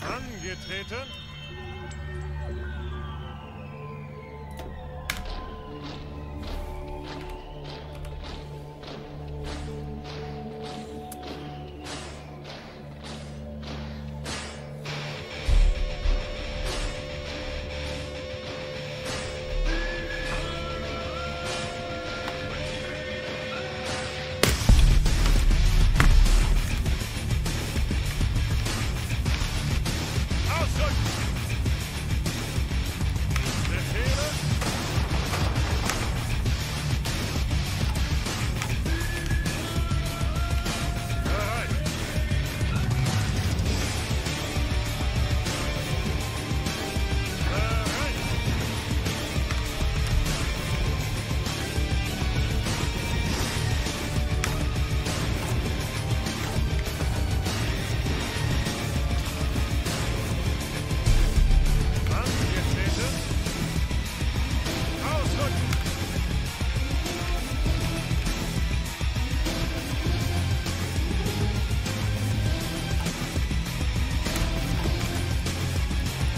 Angetreten.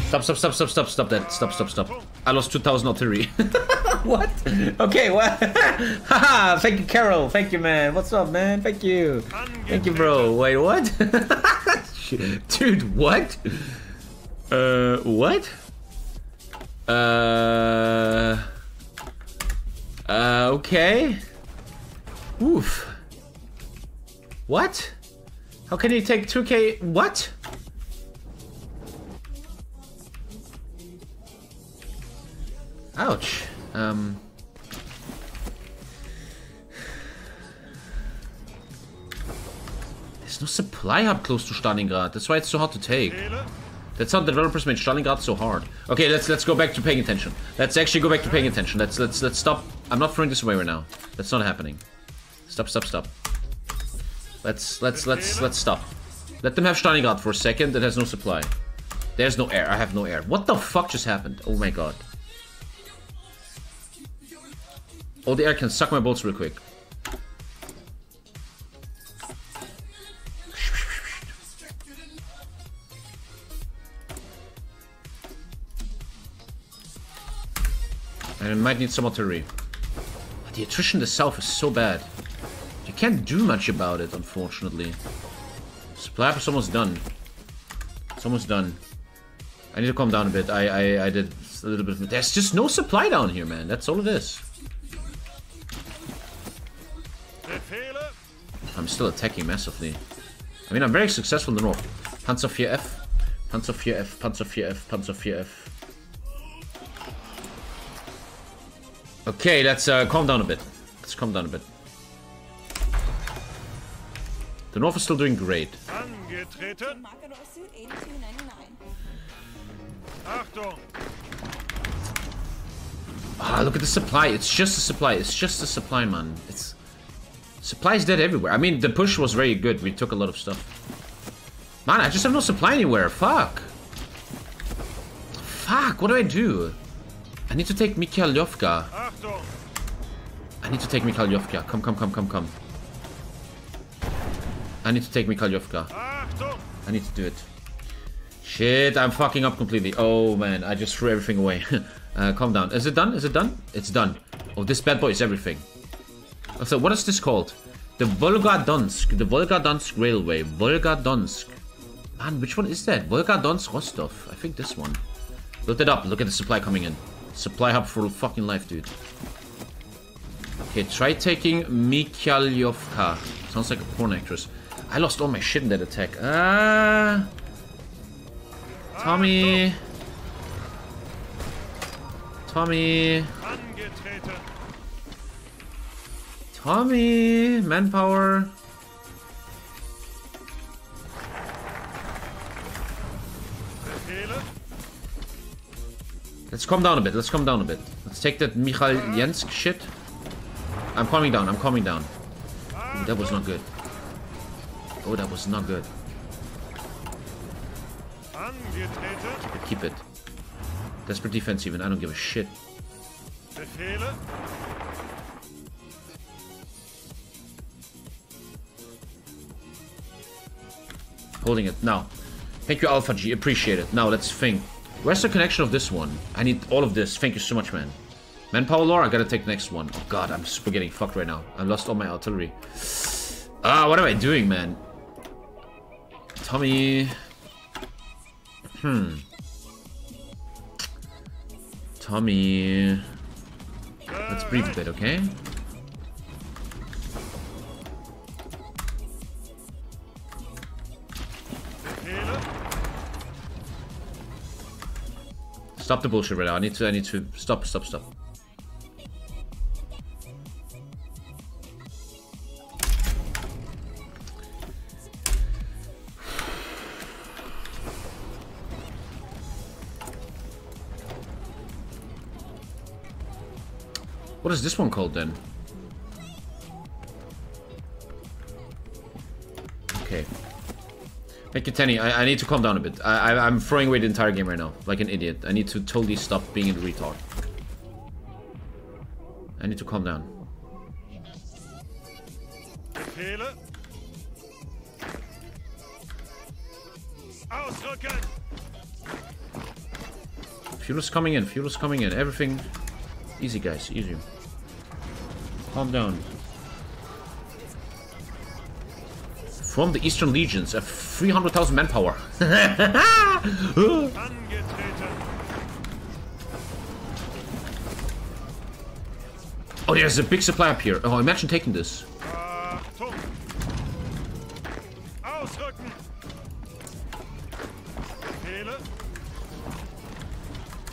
Stop, stop, stop, stop, stop that. Stop, stop, stop. I lost 2,000 artillery. What? Okay, what? Haha, thank you, Carol. Thank you, man. What's up, man? Thank you. Thank you, bro. Wait, what? Dude, what? What? Okay. Oof. What? How can you take 2K? What? Ouch. There's no supply hub close to Stalingrad. That's why it's so hard to take. That's how developers made Stalingrad so hard. Okay, let's go back to paying attention. Let's actually go back to paying attention. Let's stop. I'm not throwing this away right now. That's not happening. Stop, stop, stop. Let's stop. Let them have Stalingrad for a second. It has no supply. There's no air. I have no air. What the fuck just happened? Oh my god. All the air can suck my bolts real quick. And I might need some artillery. But the attrition in the south is so bad. You can't do much about it, unfortunately. Supply up is almost done. It's almost done. I need to calm down a bit. I did It's a little bit of... There's just no supply down here, man. That's all it is. I'm still attacking massively. I mean, I'm very successful in the north. Panzer 4F. Panzer 4F. Panzer 4F. Panzer 4F. Okay, let's calm down a bit. Let's calm down a bit. The north is still doing great. Ah, look at the supply. It's just the supply. It's just the supply, man. It's... Supply's dead everywhere. I mean, the push was very good. We took a lot of stuff. Man, I just have no supply anywhere. Fuck. Fuck, what do? I need to take Mikhaylovka. I need to take Mikhaylovka. Come, come, come, come, come. I need to take Mikhaylovka. I need to do it. Shit, I'm fucking up completely. Oh, man, I just threw everything away. Calm down. Is it done? Is it done? It's done. Oh, this bad boy is everything. So, what is this called? The Volga-Donsk. The Volga-Donsk Railway. Volga-Donsk. Man, which one is that? Volga-Donsk-Rostov. I think this one. Look that up. Look at the supply coming in. Supply hub for fucking life, dude. Okay, try taking Mikhaylovka. Sounds like a porn actress. I lost all my shit in that attack. Tommy. Tommy. Tommy. Manpower. Let's calm down a bit. Let's calm down a bit. Let's take that Mikhaylovsk shit. I'm calming down. I'm calming down. Ooh, that was not good. Oh, that was not good. Keep it, keep it. Desperate defense even, I don't give a shit. Holding it, now. Thank you, Alpha G, appreciate it. Now, let's think. Where's the connection of this one? I need all of this, thank you so much, man. Manpower lore, I gotta take the next one. Oh god, I'm super getting fucked right now. I lost all my artillery. What am I doing, man? Tommy. Tommy. Let's breathe a bit, okay? Stop the bullshit right now. I need to stop. What is this one called then? Okay. Thank you, Tenny. I need to calm down a bit. I'm throwing away the entire game right now, like an idiot. I need to totally stop being a retard. I need to calm down. Fuel is coming in. Fuel is coming in. Everything. Easy, guys. Easy. Calm down. From the Eastern Legions, I have 300,000 manpower. Oh, there's a big supply up here. Oh, imagine taking this.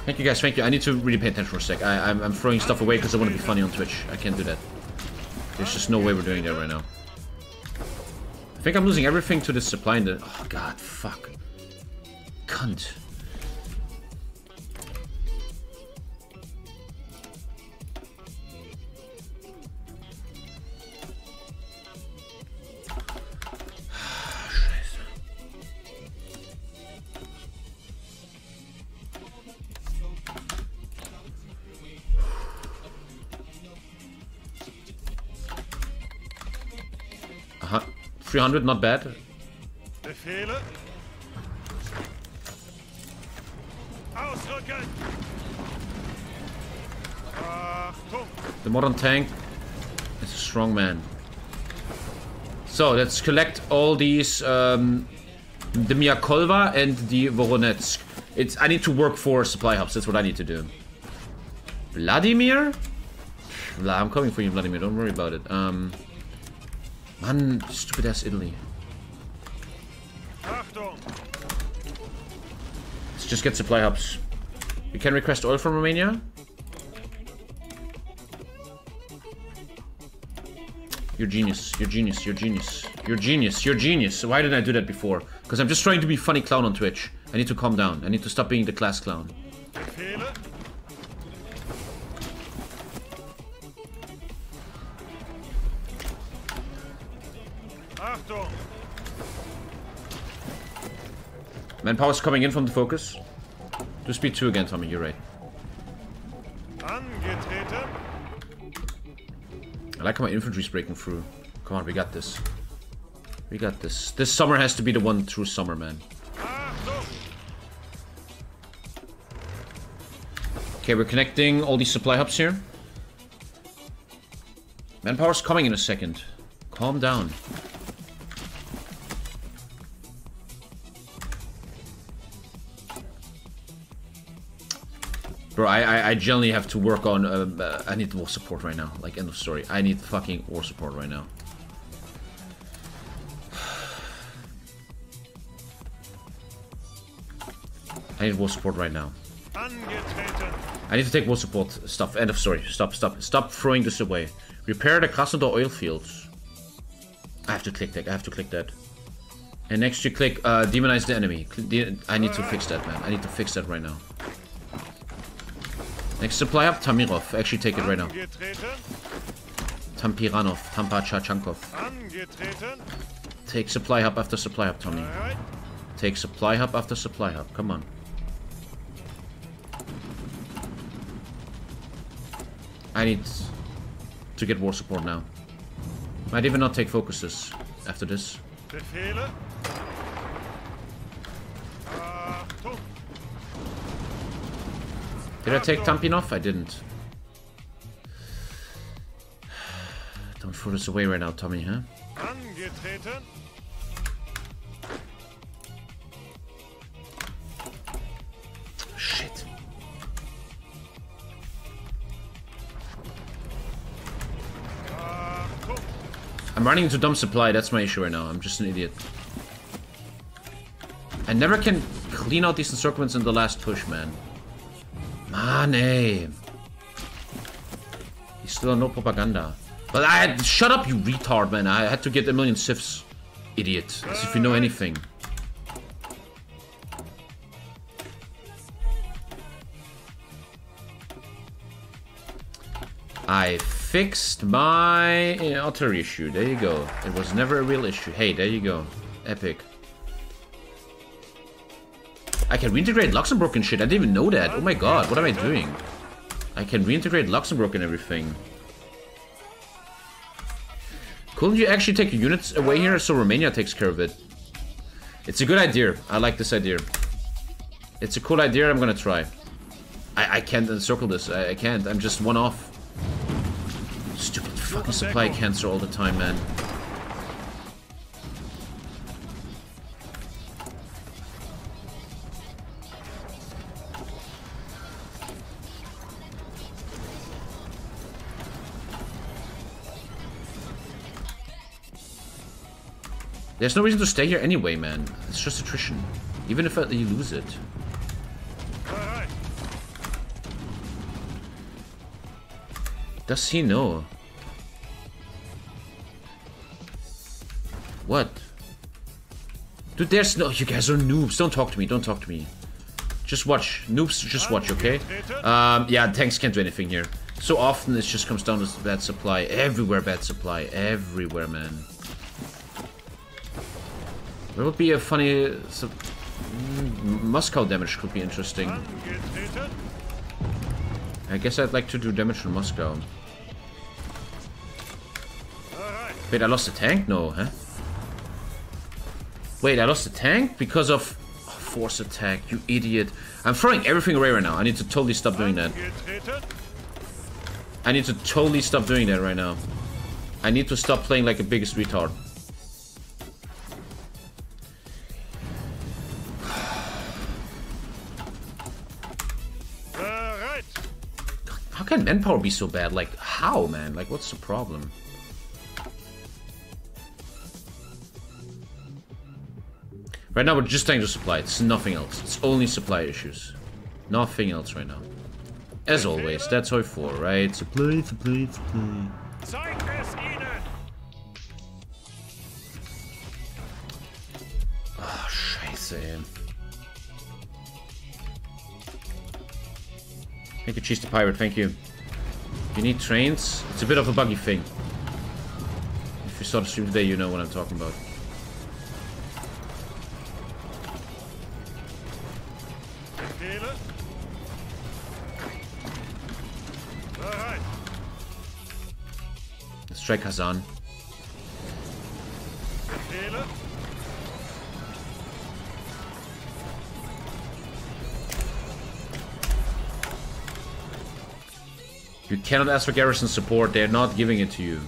Thank you, guys. Thank you. I need to really pay attention for a sec. I'm throwing stuff away because I want to be funny on Twitch. I can't do that. There's just no way we're doing that right now. I think I'm losing everything to this supply in the... Oh, god, fuck. Cunt. Uh-huh. 300, not bad. The modern tank is a strong man. So let's collect all these, the Miakolva and the Voronezh. It's, I need to work for supply hubs. That's what I need to do. Vladimir? I'm coming for you, Vladimir. Don't worry about it. Man, stupid ass Italy. Let's just get supply hubs. We can request oil from Romania. You're genius. You're genius. You're genius. You're genius. You're genius. Why didn't I do that before? Because I'm just trying to be funny clown on Twitch. I need to calm down. I need to stop being the class clown. Manpower's coming in from the focus. Do speed 2 again, Tommy. You're right. I like how my infantry's breaking through. Come on, we got this. We got this. This summer has to be the one true summer, man. Okay, we're connecting all these supply hubs here. Manpower's coming in a second. Calm down. Bro, I generally have to work on, I need war support right now. Like, end of story. I need fucking war support right now. I need war support right now. I need to take war support stuff. End of story. Stop, stop. Stop throwing this away. Repair the Krasnodar oil fields. I have to click that. I have to click that. And next you click, demonize the enemy. I need to fix that, man. I need to fix that right now. Next supply up, Tamirov. Actually, take it right now. Tampiranov, Tampachachankov. Take supply hub after supply hub, Tommy. Take supply hub after supply hub. Come on. I need to get war support now. Might even not take focuses after this. Did I take Tampinov? I didn't. Don't throw this away right now, Tommy, huh? Shit. I'm running into dumb supply, that's my issue right now. I'm just an idiot. I never can clean out these encirclements in the last push, man. Man, eh. He's still on no propaganda. But I had... Shut up, you retard, man. I had to get a million civs. Idiot. As if you know anything. I fixed my other issue. There you go. It was never a real issue. Hey, there you go. Epic. I can reintegrate Luxembourg and shit. I didn't even know that. Oh my god, what am I doing? I can reintegrate Luxembourg and everything. Couldn't you actually take units away here so Romania takes care of it? It's a good idea. I like this idea. It's a cool idea. I'm gonna try. I can't encircle this. I can't. I'm just one off. Stupid fucking supply cancer all the time, man. There's no reason to stay here anyway, man. It's just attrition. Even if you lose it. Right. Does he know? What? Dude, there's no... You guys are noobs. Don't talk to me. Don't talk to me. Just watch. Noobs, just watch, okay? Yeah, tanks can't do anything here. So often it just comes down to bad supply. Everywhere bad supply. Everywhere, man. There would be a funny... Moscow damage could be interesting. I guess I'd like to do damage from Moscow. Wait, I lost a tank? No, huh? Wait, I lost a tank? Because of... Oh, force attack, you idiot. I'm throwing everything away right now. I need to totally stop doing that. I need to totally stop doing that right now. I need to stop playing like the biggest retard. can manpower be so bad? Like, how, man? Like, what's the problem? Right now, we're just trying to supply. It's nothing else. It's only supply issues. Nothing else right now. As always, that's how for, right? Supply, supply, supply. Oh, scheiße. Thank you, Cheese the Pirate, thank you. You need trains? It's a bit of a buggy thing. If you saw the stream today, you know what I'm talking about. Let's try Kazan. You cannot ask for garrison support, they're not giving it to you.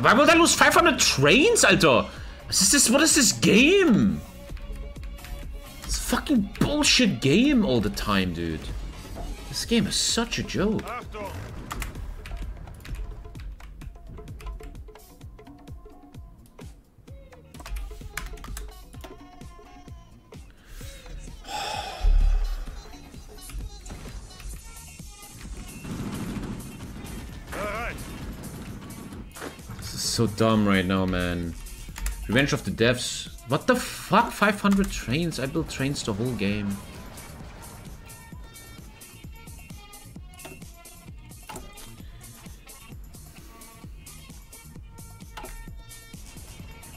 Why would I lose 500 trains, Alter? What is this game? It's a fucking bullshit game all the time, dude. This game is such a joke. So dumb right now, man. Revenge of the Deaths. What the fuck? 500 trains? I built trains the whole game.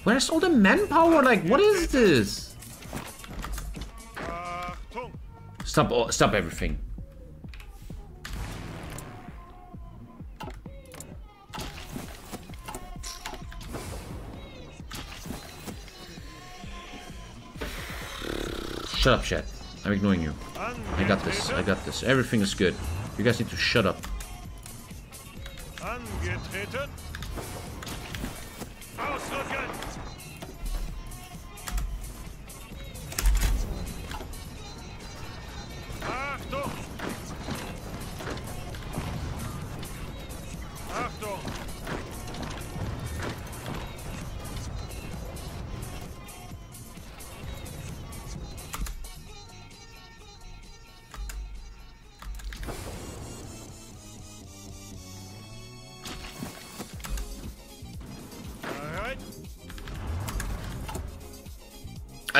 Where's all the manpower? Like, what is this? Stop everything. Shut up, chat. I'm ignoring you. I got this. I got this. Everything is good. You guys need to shut up.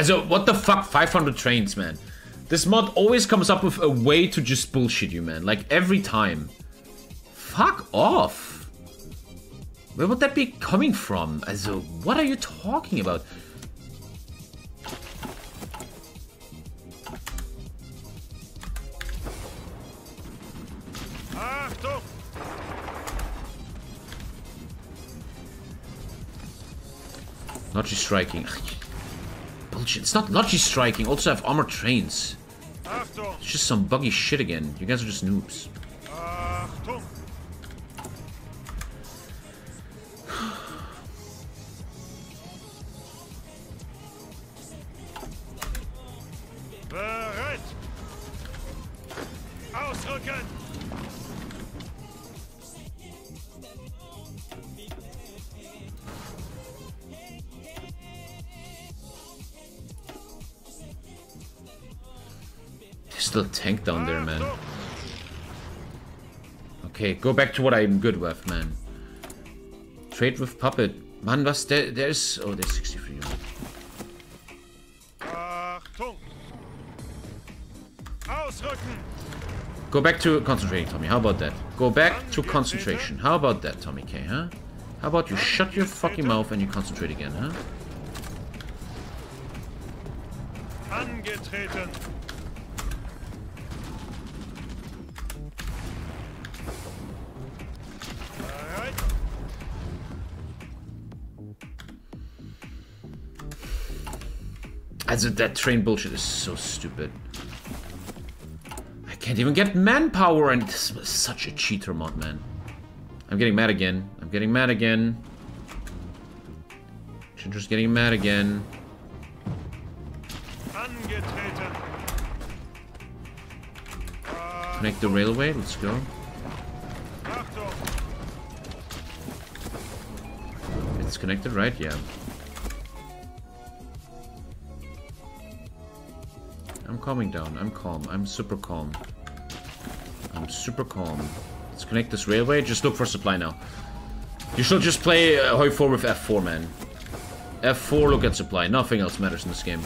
So what the fuck, 500 trains, man. This mod always comes up with a way to just bullshit you, man. Like, every time. Fuck off. Where would that be coming from? So what are you talking about? Not just striking. It's not logi striking, also have armored trains. It's just some buggy shit again. You guys are just noobs. Tank down there, man. Okay, go back to what I'm good with, man. Trade with puppet. Man, was there? There's... Oh, there's 63. Go back to concentrating, Tommy. How about that? Go back to concentration. How about that, Tommy K, huh? How about you shut your fucking mouth and you concentrate again, huh? Angetreten! Also that train bullshit is so stupid. I can't even get manpower and this is such a cheater mod, man. I'm getting mad again. I'm getting mad again. Ginger's getting mad again. Connect the railway, let's go. It's connected, right? Yeah. I'm calming down. I'm calm. I'm super calm. I'm super calm. Let's connect this railway. Just look for supply now. You should just play Hoi 4 with F4, man. F4, look at supply. Nothing else matters in this game.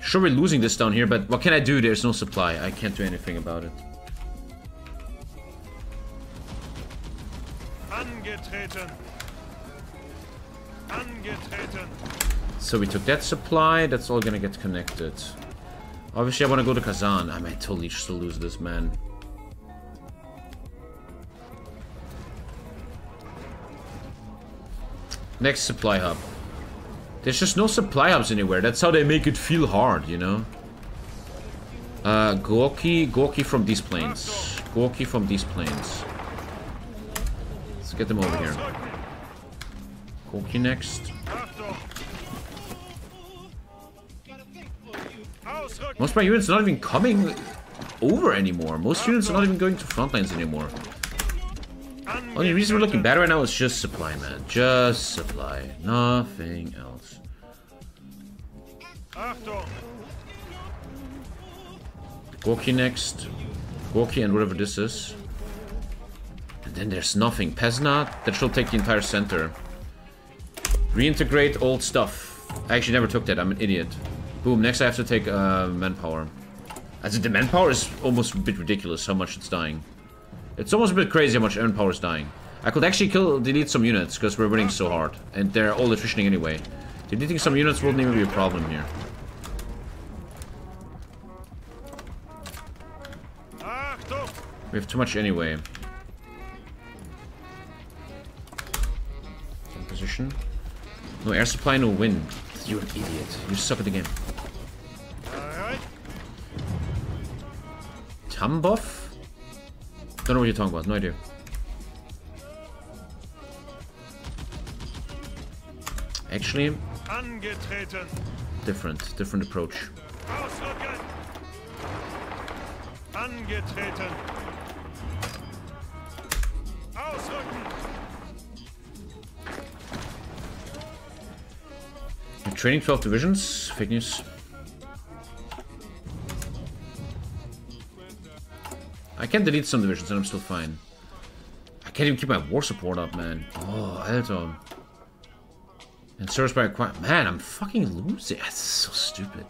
Sure, we're losing this down here, but what can I do? There's no supply. I can't do anything about it. Angetreten. Angetreten. So we took that supply, that's all gonna get connected. Obviously I wanna go to Kazan. I might totally just lose this, man. Next supply hub. There's just no supply hubs anywhere, that's how they make it feel hard, you know? Gorky from these planes. Gorky from these planes. Let's get them over here. Gorky next. Most of my units are not even coming over anymore. Most units are not even going to front lines anymore. Only reason we're looking bad right now is just supply, man. Just supply. Nothing else. Gorky next. Gorky and whatever this is. And then there's nothing. Pesna, that should take the entire center. Reintegrate old stuff. I actually never took that. I'm an idiot. Boom, next I have to take manpower. As the manpower is almost a bit ridiculous how much it's dying. It's almost a bit crazy how much manpower is dying. I could actually delete some units because we're winning so hard. And they're all attritioning anyway. Deleting some units wouldn't even be a problem here. We have too much anyway. Position. No air supply, no wind. You're an idiot. You suck at the game. Tambov? Don't know what you're talking about. No idea. Actually, different approach. You're training 12 divisions? Fake news. I can delete some divisions and I'm still fine. I can't even keep my war support up, man. Oh, Elton. And service by acquired. Man, I'm fucking losing. That's so stupid.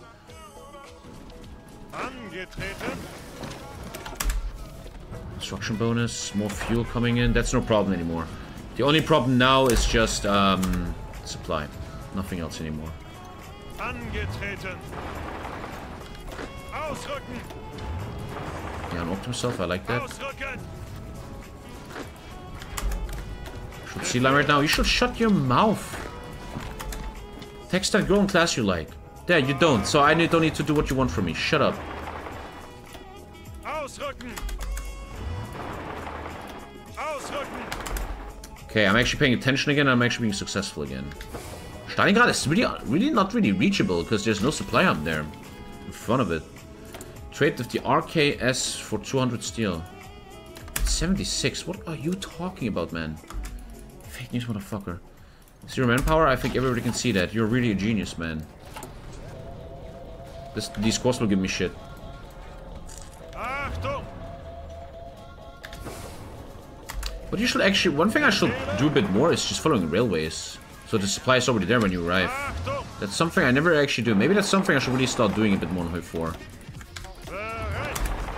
Construction bonus, more fuel coming in. That's no problem anymore. The only problem now is just supply. Nothing else anymore. Yeah, unlocked himself, I like that. Should see line right now. You should shut your mouth. Text that girl in class you like. There, you don't. So I don't need to do what you want from me. Shut up. Okay, I'm actually paying attention again. And I'm actually being successful again. Stalingrad is really not really reachable because there's no supply up there in front of it. Trade with the RKS for 200 steel. 76? What are you talking about, man? Fake news, motherfucker. Zero manpower? I think everybody can see that. You're really a genius, man. These squads will give me shit. But you should actually... One thing I should do a bit more is just following the railways. So the supply is already there when you arrive. That's something I never actually do. Maybe that's something I should really start doing a bit more on Hoi 4.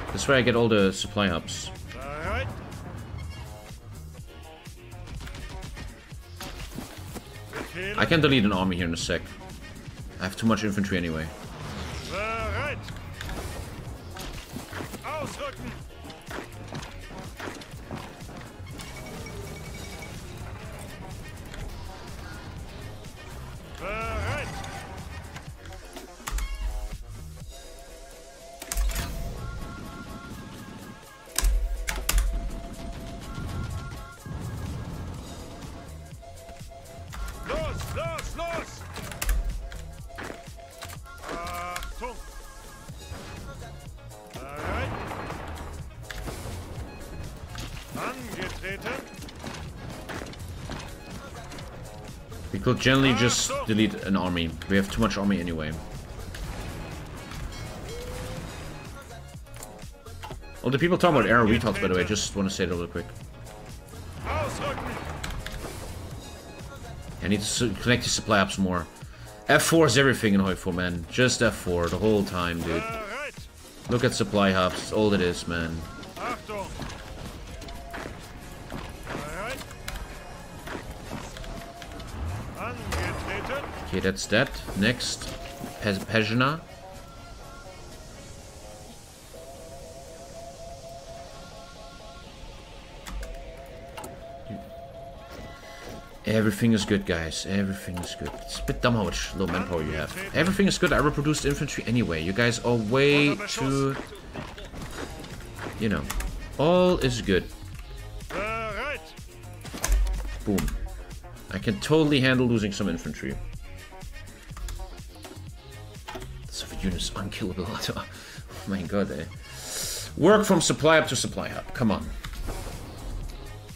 That's where I get all the supply hubs. Alright. I can delete an army here in a sec. I have too much infantry anyway. We'll generally just delete an army. We have too much army anyway. Well, the people talk about air retards, by the way. I just want to say that real quick. I need to connect the supply ups more. F4 is everything in Hoi4, man. Just F4 the whole time, dude. Look at supply hubs. It's all it is, man. Okay, that's that. Next, Pezhna. Everything is good, guys. Everything is good. It's a bit dumb how much low manpower you have. Everything is good. I reproduced infantry anyway. You guys are way too... You know. All is good. Boom. I can totally handle losing some infantry. Units unkillable. Oh my god, eh? Work from supply up to supply hub. Come on.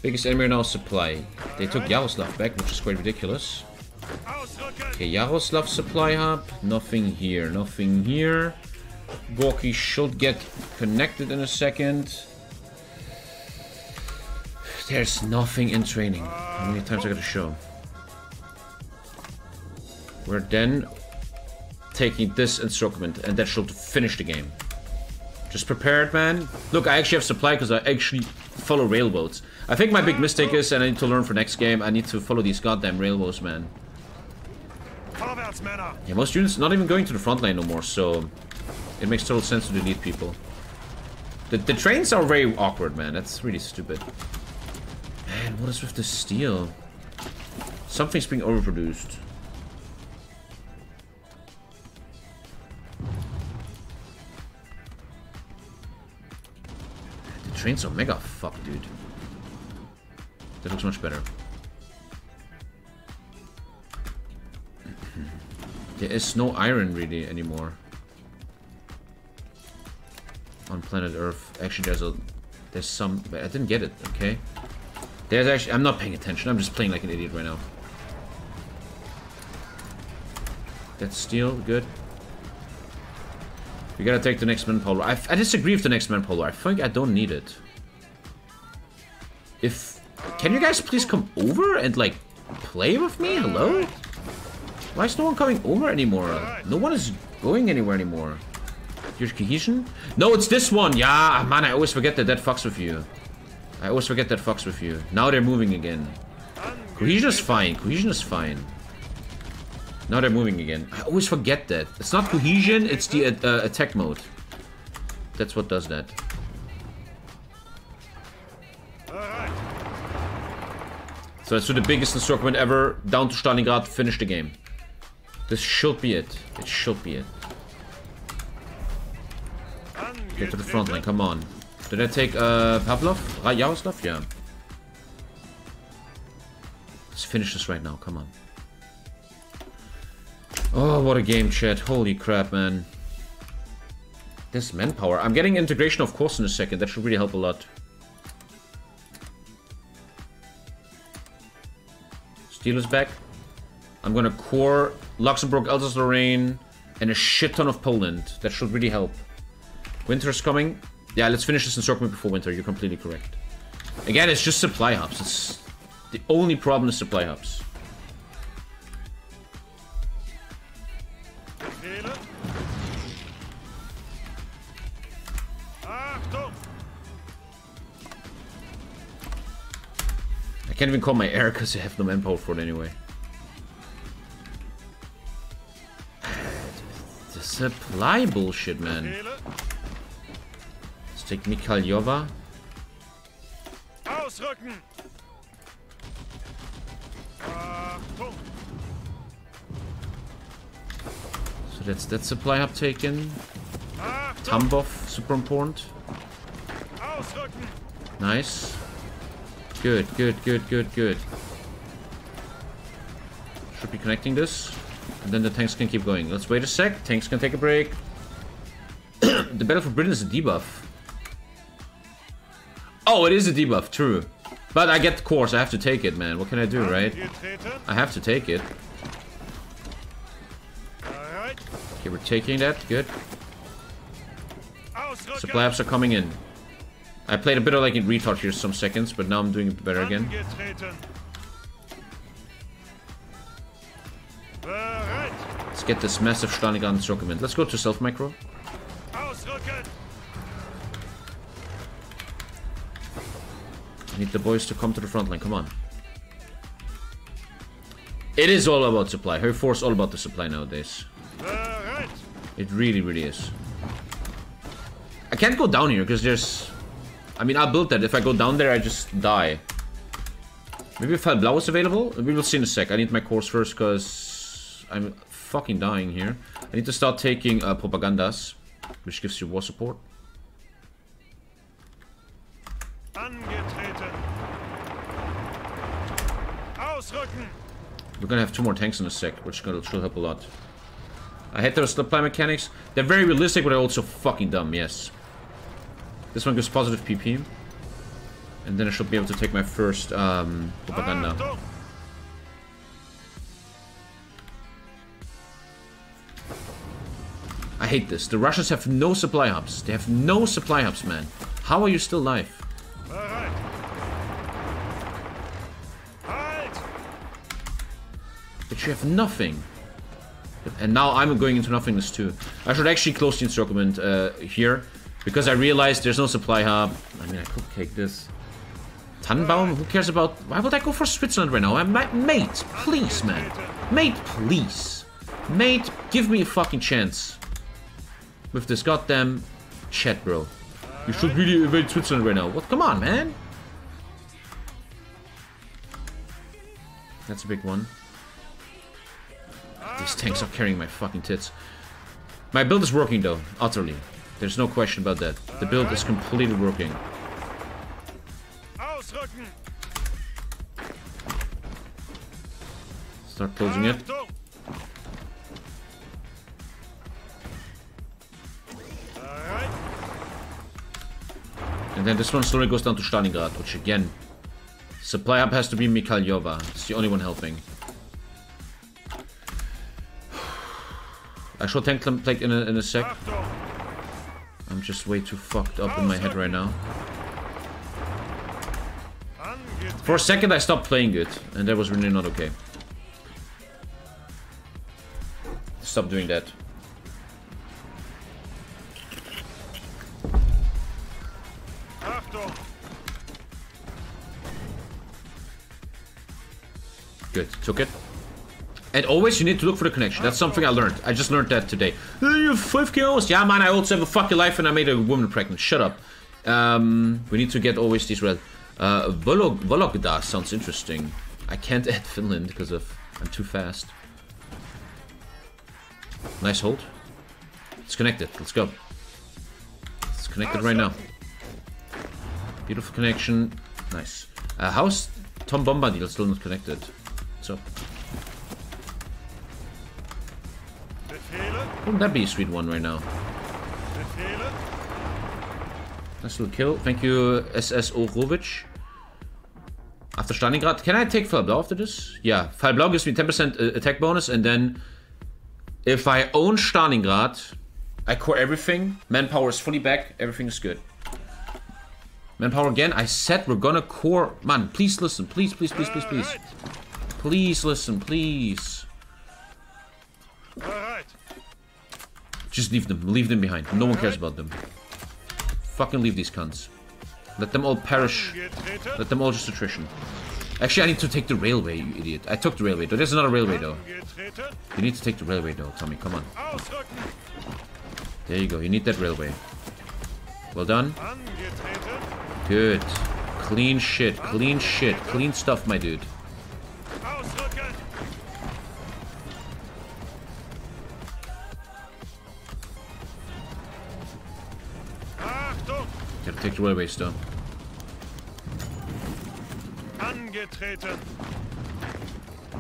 Biggest enemy now is supply. They took Yaroslav back, which is quite ridiculous. Okay, Yaroslav supply hub. Nothing here. Nothing here. Gorky should get connected in a second. There's nothing in training. How many times I gotta show? We're then taking this encirclement, and that should finish the game. Just prepared, man. Look, I actually have supply because I actually follow railroads. I think my big mistake is, and I need to learn for next game, I need to follow these goddamn railroads, man. Yeah, most units not even going to the front line no more, so it makes total sense to delete people. The trains are very awkward, man. That's really stupid. Man, what is with the steel? Something's being overproduced. Trains are mega fucked, dude. That looks much better. There is no iron really anymore on planet Earth. Actually, there's some, but I didn't get it. Okay, there's actually. I'm not paying attention. I'm just playing like an idiot right now. That's steel, good. We gotta take the next manpower. I disagree with the next manpower. I think I don't need it. Can you guys please come over and like play with me? Hello? Why is no one coming over anymore? No one is going anywhere anymore. Your cohesion? No, it's this one. Yeah, man, I always forget that fucks with you. I always forget that fucks with you. Now they're moving again. Cohesion is fine. Cohesion is fine. Now they're moving again. I always forget that. It's not cohesion, it's the attack mode. That's what does that. So let's do the biggest encirclement ever. Down to Stalingrad, finish the game. This should be it. It should be it. Get to the front line, come on. Did I take Pavlov? Yaroslav? Yeah. Let's finish this right now, come on. Oh, what a game, chat. Holy crap, man. This manpower. I'm getting integration, of course, in a second. That should really help a lot. Steel is back. I'm gonna core Luxembourg, Alsace-Lorraine, and a shit ton of Poland. That should really help. Winter's coming. Yeah, let's finish this encirclement before winter. You're completely correct. Again, it's just supply hubs. It's the only problem is supply hubs. I can't even call my air because I have no manpower for it anyway. supply bullshit, man. Let's take Mikhaylovka. So that's that supply hub taken. Tambov, super important. Nice. Good, good, good, good, good. Should be connecting this. And then the tanks can keep going. Let's wait a sec. Tanks can take a break. The Battle for Britain is a debuff. Oh, it is a debuff, true. But I get the course. I have to take it, man. What can I do, right? I have to take it. Okay, we're taking that. Good. Supply ups are coming in. I played a bit of like in retard here some seconds, but now I'm doing it better again. Let's get this massive Stalingrad encirclement. Let's go to self micro. I need the boys to come to the front line. Come on. It is all about supply. Her force all about the supply nowadays. It really, really is. I can't go down here because there's... I mean, I built that. If I go down there, I just die. Maybe if Fall Blau is available? We will see in a sec. I need my course first because I'm fucking dying here. I need to start taking propagandas, which gives you war support. We're gonna have two more tanks in a sec, which should help a lot. I hate their supply mechanics. They're very realistic, but they're also fucking dumb, yes. This one gives positive PP. And then I should be able to take my first propaganda. I hate this. The Russians have no supply hubs. They have no supply hubs, man. How are you still alive? But you have nothing. And now I'm going into nothingness too. I should actually close the encirclement here. Because I realized there's no supply hub. I mean, I could take this. Tannenbaum, who cares about... Why would I go for Switzerland right now? Mate, please, man. Mate, please. Mate, give me a fucking chance. With this goddamn chat, bro. You should really invade Switzerland right now. What? Come on, man. That's a big one. These tanks are carrying my fucking tits. My build is working, though. Utterly. There's no question about that. The build is completely working. Start closing it. And then this one slowly goes down to Stalingrad, which again, supply up has to be Mikhaylovka. It's the only one helping. I shall tank plate in a sec. I'm just way too fucked up in my head right now. For a second I stopped playing it, and that was really not okay. Stop doing that. Good, took it. And always you need to look for the connection. That's something I learned. I just learned that today. You have 5 kills? Yeah, man, I also have a fucking life and I made a woman pregnant. Shut up. We need to get always these red. Vologda sounds interesting. I can't add Finland because I'm too fast. Nice hold. It's connected. Let's go. It's connected right now. Beautiful connection. Nice. How's Tom Bombadil still not connected? So. Wouldn't that be a sweet one right now? Nice little kill. Thank you, SS Orovic. After Stalingrad, can I take Fall Blau after this? Yeah, Fall Blau gives me 10% attack bonus, and then if I own Stalingrad, I core everything. Manpower is fully back. Everything is good. Manpower again. I said we're gonna core. Man, please listen. Please, please, please, please, please. Please listen, please. Just leave them. Leave them behind. No one cares about them. Fucking leave these cunts. Let them all perish. Let them all just attrition. Actually, I need to take the railway, you idiot. I took the railway, though. There's another railway, though. You need to take the railway, though, Tommy. Come on. There you go. You need that railway. Well done. Good. Clean shit. Clean shit. Clean stuff, my dude. Gotta take the railway still. A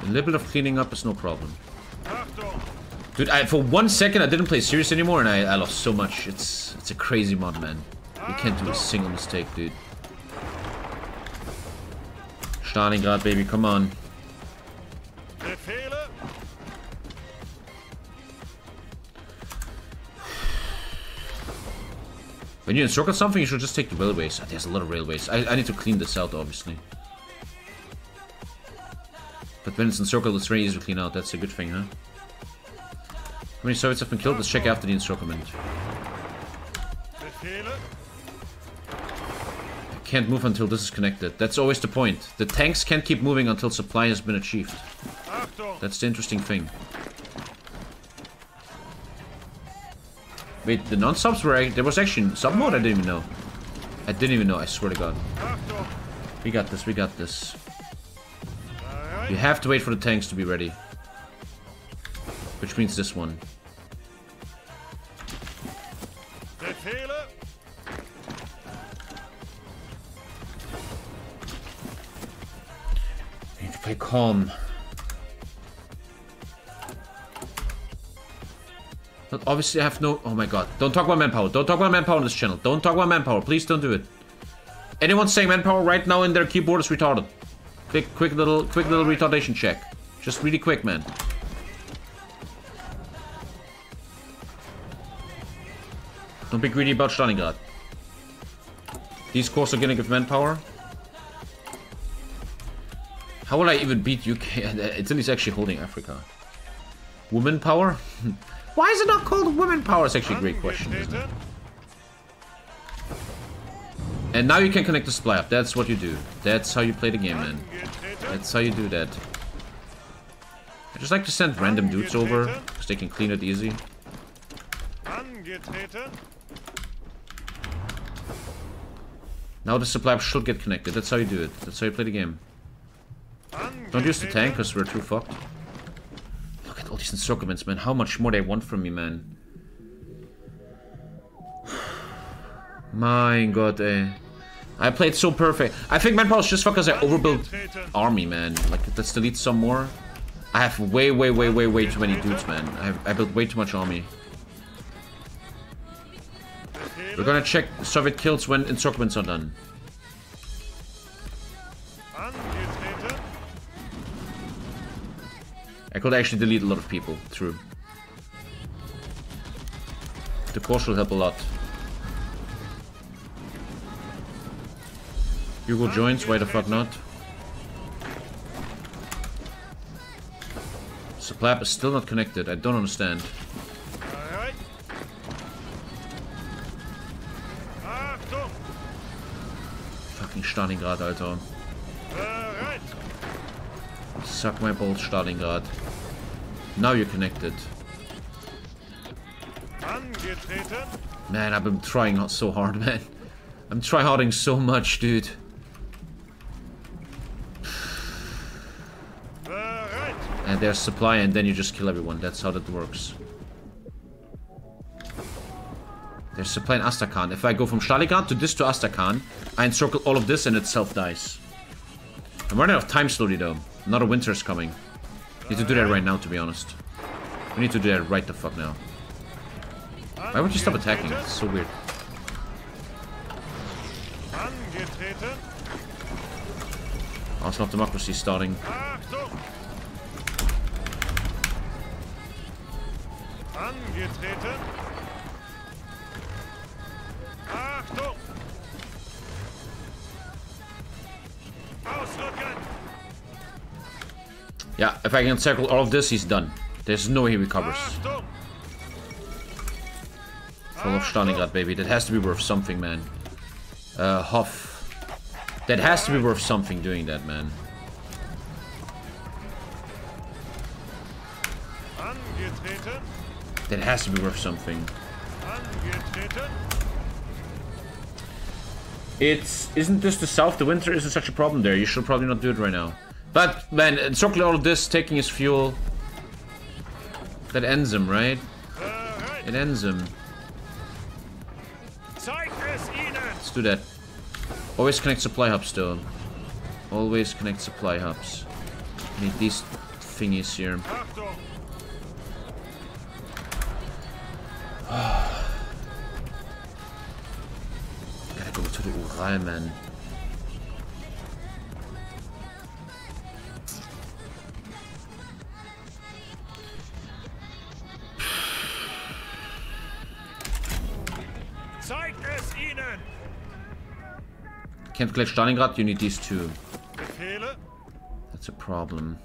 little bit of cleaning up is no problem. Dude, for one second I didn't play serious anymore and I lost so much. It's a crazy mod, man. You can't do a single mistake, dude. Stalingrad, baby, come on. When you encircle something, you should just take the railways. Oh, there's a lot of railways. I need to clean this out, obviously. But when it's encircled, it's very easy to clean out. That's a good thing, huh? How many Soviets have been killed? Let's check after the encirclement. I can't move until this is connected. That's always the point. The tanks can't keep moving until supply has been achieved. That's the interesting thing. Wait, the non-subs were... There was actually sub mode? I didn't even know. I didn't even know, I swear to God. We got this, we got this. You have to wait for the tanks to be ready. Which means this one. I need to play calm. But obviously I have no... Oh my god. Don't talk about manpower. Don't talk about manpower on this channel. Don't talk about manpower. Please don't do it. Anyone saying manpower right now in their keyboard is retarded. Quick little retardation check. Just really quick, man. Don't be greedy about Stalingrad. These cores are gonna give manpower. How will I even beat UK? Italy's actually holding Africa. Woman power? Why is it not called woman power? It's actually a great question, isn't it? And now you can connect the supply up. That's what you do. That's how you play the game, man. That's how you do that. I just like to send random dudes over, because they can clean it easy. Now the supply should get connected. That's how you do it. That's how you play the game. Don't use the tank because we're too fucked. Look at all these encirclements, man. How much more they want from me, man. My god, eh. I played so perfect. I think manpower is just because I overbuilt army, man. Like, let's delete some more. I have way too many dudes, man. I built way too much army. We're gonna check Soviet kills when encirclements are done. I could actually delete a lot of people, true. The course will help a lot. Hugo joins, why the fuck not? Suplap is still not connected, I don't understand. Stalingrad, Alter. Suck my balls, Stalingrad. Now you're connected. Man, I've been trying so hard, man. I'm tryharding so much, dude. And there's supply, and then you just kill everyone. That's how that works. There's supply in Astrakhan. If I go from Stalingrad to this to Astrakhan, I encircle all of this and itself dies. I'm running out of time slowly though. Another winter is coming. Need to do that right now, to be honest. We need to do that right the fuck now. Why would you stop attacking? It's so weird. Arsenal of Democracy starting. Yeah, if I can circle all of this, he's done. There's no way he recovers. Fall of Stalingrad, baby. That has to be worth something, man. Hoff. That has to be worth something doing that, man. That has to be worth something. Isn't this the south? The winter isn't such a problem there. You should probably not do it right now. But, man, encircling all of this, taking his fuel. That ends him, right? It ends him. Let's do that. Always connect supply hubs, though. Always connect supply hubs. Need these thingies here. Gotta go to the Ural, man. Can't collect Stalingrad, you need these two. That's a problem.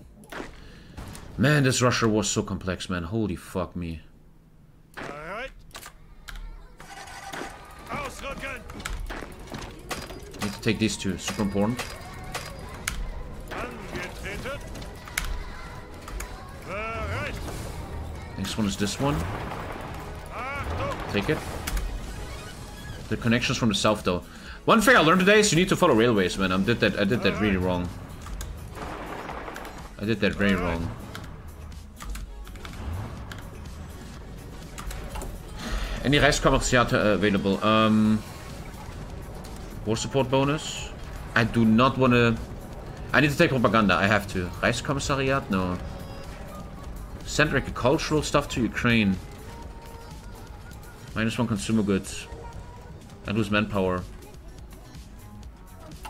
Man, this Russia war was so complex, man. Holy fuck me. Alright. Need to take these two, super important. Next one is this one. Take it. The connections from the south, though. One thing I learned today is you need to follow railways, man. I did that really wrong. I did that very wrong. Any Reichskommissariat available? War support bonus? I do not want to... I need to take propaganda. I have to. Reichskommissariat? No. Send agricultural stuff to Ukraine. -1 consumer goods. I lose manpower.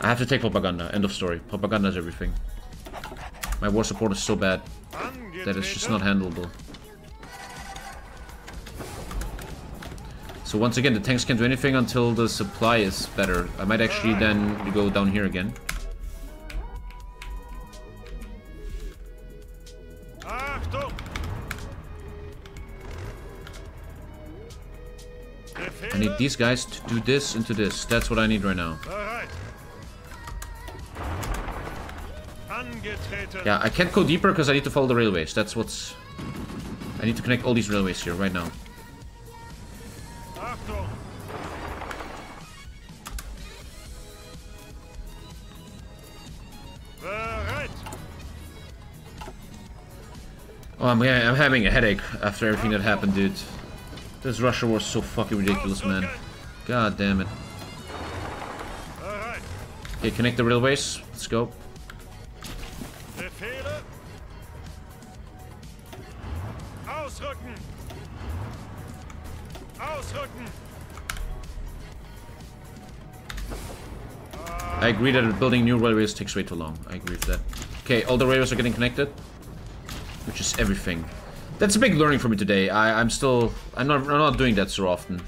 I have to take propaganda. End of story. Propaganda is everything. My war support is so bad that it's just not handleable. So once again, the tanks can't do anything until the supply is better. I might actually then go down here again. I need these guys to do this into this. That's what I need right now. Yeah, I can't go deeper because I need to follow the railways. That's what's... I need to connect all these railways here right now. Oh, I'm having a headache after everything that happened, dude. This Russia war is so fucking ridiculous, man. God damn it. Okay, connect the railways. Let's go. I agree that building new railways takes way too long. I agree with that. Okay, all the railways are getting connected, which is everything. That's a big learning for me today. I'm not doing that so often.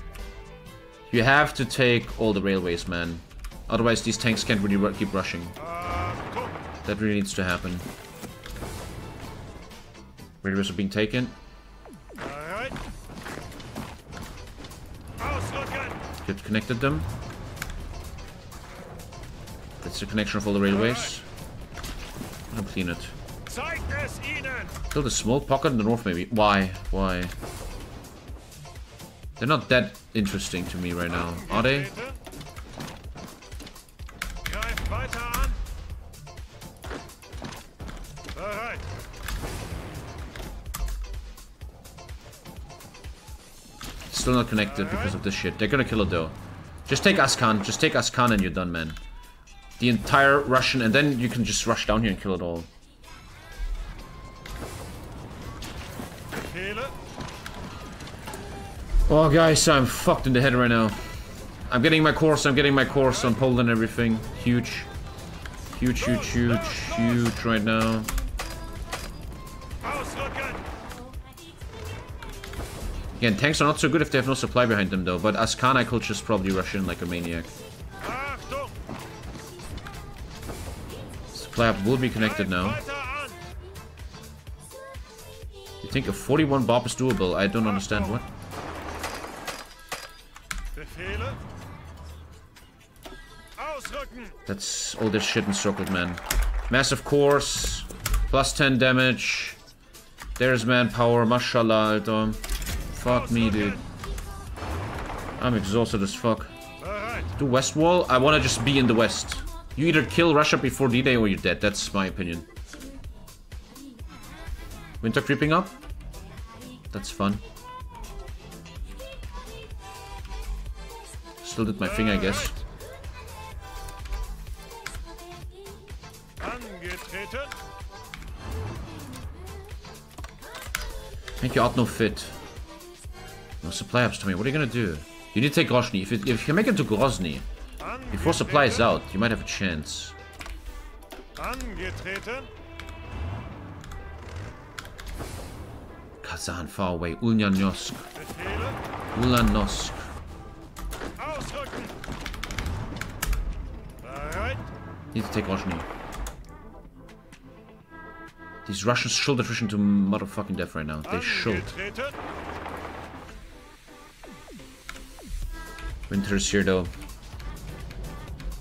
You have to take all the railways, man. Otherwise, these tanks can't really keep rushing. That really needs to happen. Railways are being taken. Good, connected them. That's the connection of all the railways. I'll clean it. Build a small pocket in the north, maybe. Why? Why? They're not that interesting to me right now, are they? Still not connected because of this shit. They're gonna kill it though. Just take Astrakhan. Just take Astrakhan and you're done, man. The entire Russian, and then you can just rush down here and kill it all. Oh, guys, I'm fucked in the head right now. I'm getting my course on Poland and everything. Huge. Huge right now. Again, tanks are not so good if they have no supply behind them, though. But Astrakhan I could just probably rush in like a maniac. Supply up will be connected now. You think a 41 bomb is doable? I don't understand what. That's all this shit encircled, man. Massive course. Plus 10 damage. There's manpower. Mashallah, Alter. Fuck me, dude. I'm exhausted as fuck. The West Wall? I wanna just be in the West. You either kill Russia before D-Day or you're dead. That's my opinion. Winter creeping up? That's fun. Still did my thing, I guess. Thank you, Otno Fit. No supply ups to me. What are you gonna do? You need to take Grozny. If you make it to Grozny, before supply is out, you might have a chance. Kazan, far away. Ulyanovsk. Ulanovsk. Need to take Grozny. These Russians should have fished to motherfucking death right now. They should. Winter's here though.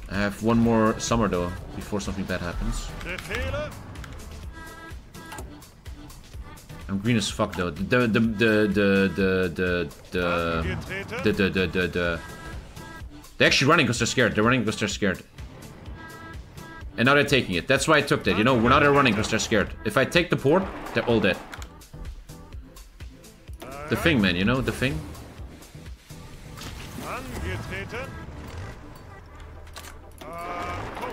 I have one more summer though, before something bad happens. I'm green as fuck though. They're actually running because they're scared. They're running because they're scared. And now they're taking it. That's why I took that. You know, now they're running because they're scared. If I take the port, they're all dead. The thing, man, you know, the thing.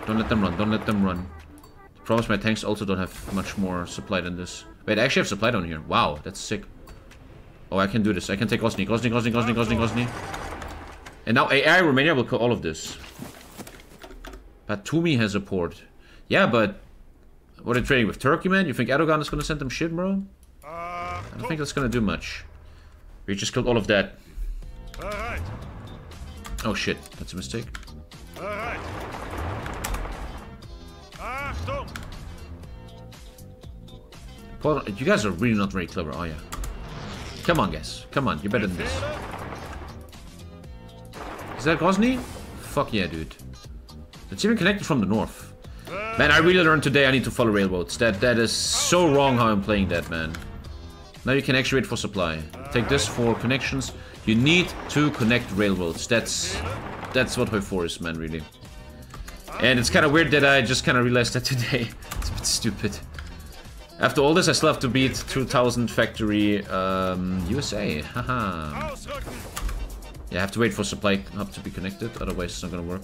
Don't let them run, don't let them run. The problem is my tanks also don't have much more supply than this. Wait, I actually have supply down here. Wow, that's sick. Oh, I can do this. I can take Grozny, Grozny, Grozny, Grozny, Grozny, Grozny. And now AI Romania will kill all of this. Batumi has a port. Yeah, but what are they trading with? Turkey, man? You think Erdogan is gonna send them shit, bro? I don't think that's gonna do much. We just killed all of that. Alright. Oh shit, that's a mistake. Alright. You guys are really not very clever, are you? Come on, guys. Come on, you're better than this. Is that Grozny? Fuck yeah, dude. It's even connected from the north. Man, I really learned today I need to follow railroads. That is so wrong how I'm playing that, man. Now you can actually wait for supply. Take this for connections. You need to connect railroads. That's what Hoi 4 is, man, really. And it's kind of weird that I just kind of realized that today. It's a bit stupid. After all this, I still have to beat 2000 Factory USA. Haha. Yeah, I have to wait for supply hub to be connected. Otherwise, it's not gonna work.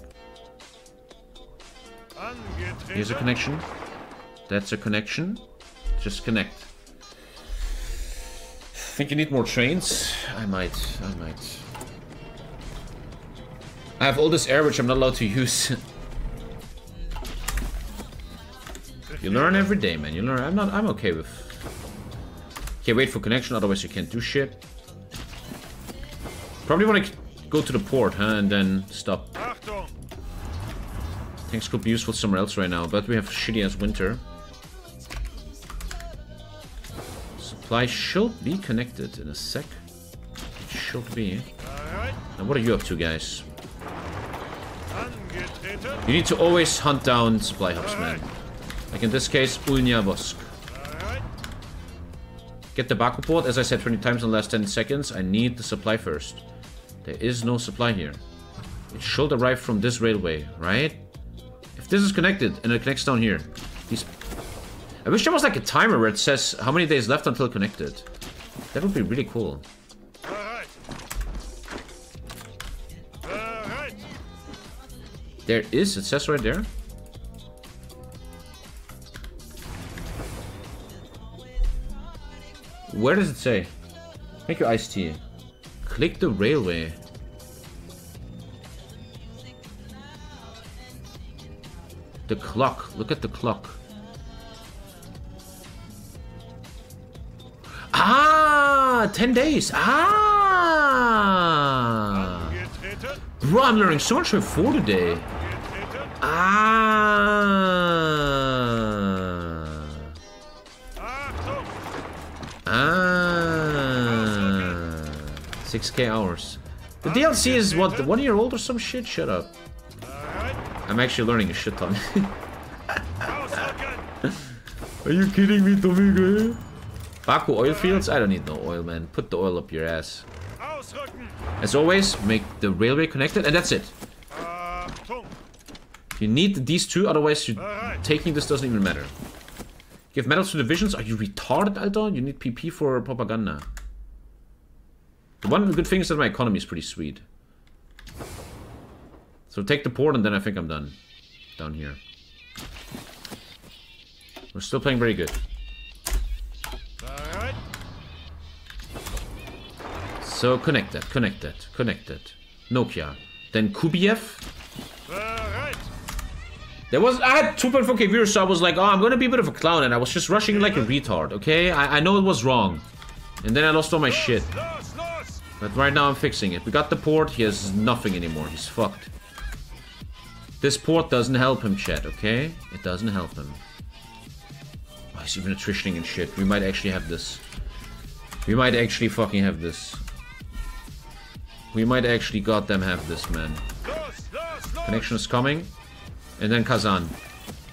Here's a connection. That's a connection. Just connect. Think you need more trains? I might. I have all this air which I'm not allowed to use. You learn every day, man. You learn. I'm okay with. Okay, wait for connection, otherwise you can't do shit. Probably want to go to the port, huh? And then stop. Tanks could be useful somewhere else right now, but we have shitty ass winter. Supply should be connected in a sec. It should be. Now what are you up to, guys? You need to always hunt down supply hubs, man. Like in this case, Ulyanovsk. Get the Baku port, as I said 20 times in the last 10 seconds. I need the supply first. There is no supply here. It should arrive from this railway, right? If this is connected, and it connects down here. I wish there was like a timer where it says how many days left until connected. That would be really cool. There is, it says right there. Where does it say? Thank you, Ice Tea. Click the railway. The clock. Look at the clock. Ah! 10 days. Ah! Bro, I'm learning so much before today. Ah! Ah, 6k hours. The DLC is what, 1 year old or some shit? Shut up. I'm actually learning a shit ton. Are you kidding me, Tomigo? Baku oil fields? I don't need no oil, man. Put the oil up your ass. As always, make the railway connected, and that's it. You need these two, otherwise taking this doesn't even matter. Give medals to divisions? Are you retarded, Alter? You need PP for propaganda. The one good thing is that my economy is pretty sweet. So take the port and then I think I'm done. Down here. We're still playing very good. Alright. So connect that, connect that, connect that. Nokia. Then Kubiev. Alright. There was, I had 2.4k viewers, so I was like, oh, I'm gonna be a bit of a clown, and I was just rushing like a retard, okay? I know it was wrong. And then I lost all my shit. But right now I'm fixing it. We got the port, he has nothing anymore, he's fucked. This port doesn't help him, chat, okay? It doesn't help him. Oh, he's even attritioning and shit. We might actually have this. We might actually fucking have this. We might actually goddamn have this, man. Connection is coming. And then Kazan.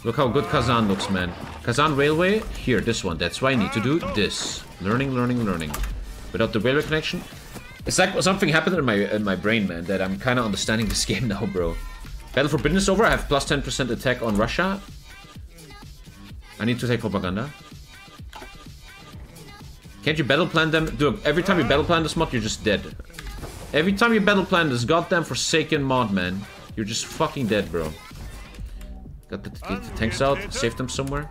Look how good Kazan looks, man. Kazan railway, here, this one. That's why I need to do this. Learning, learning, learning. Without the railway connection. It's like something happened in my brain, man, that I'm kind of understanding this game now, bro. Battle for Britain is over. I have plus 10% attack on Russia. I need to take propaganda. Can't you battle plan them? Dude, every time you battle plan this mod, you're just dead. Every time you battle plan this goddamn forsaken mod, man, you're just fucking dead, bro. Got the tanks out. Save them somewhere.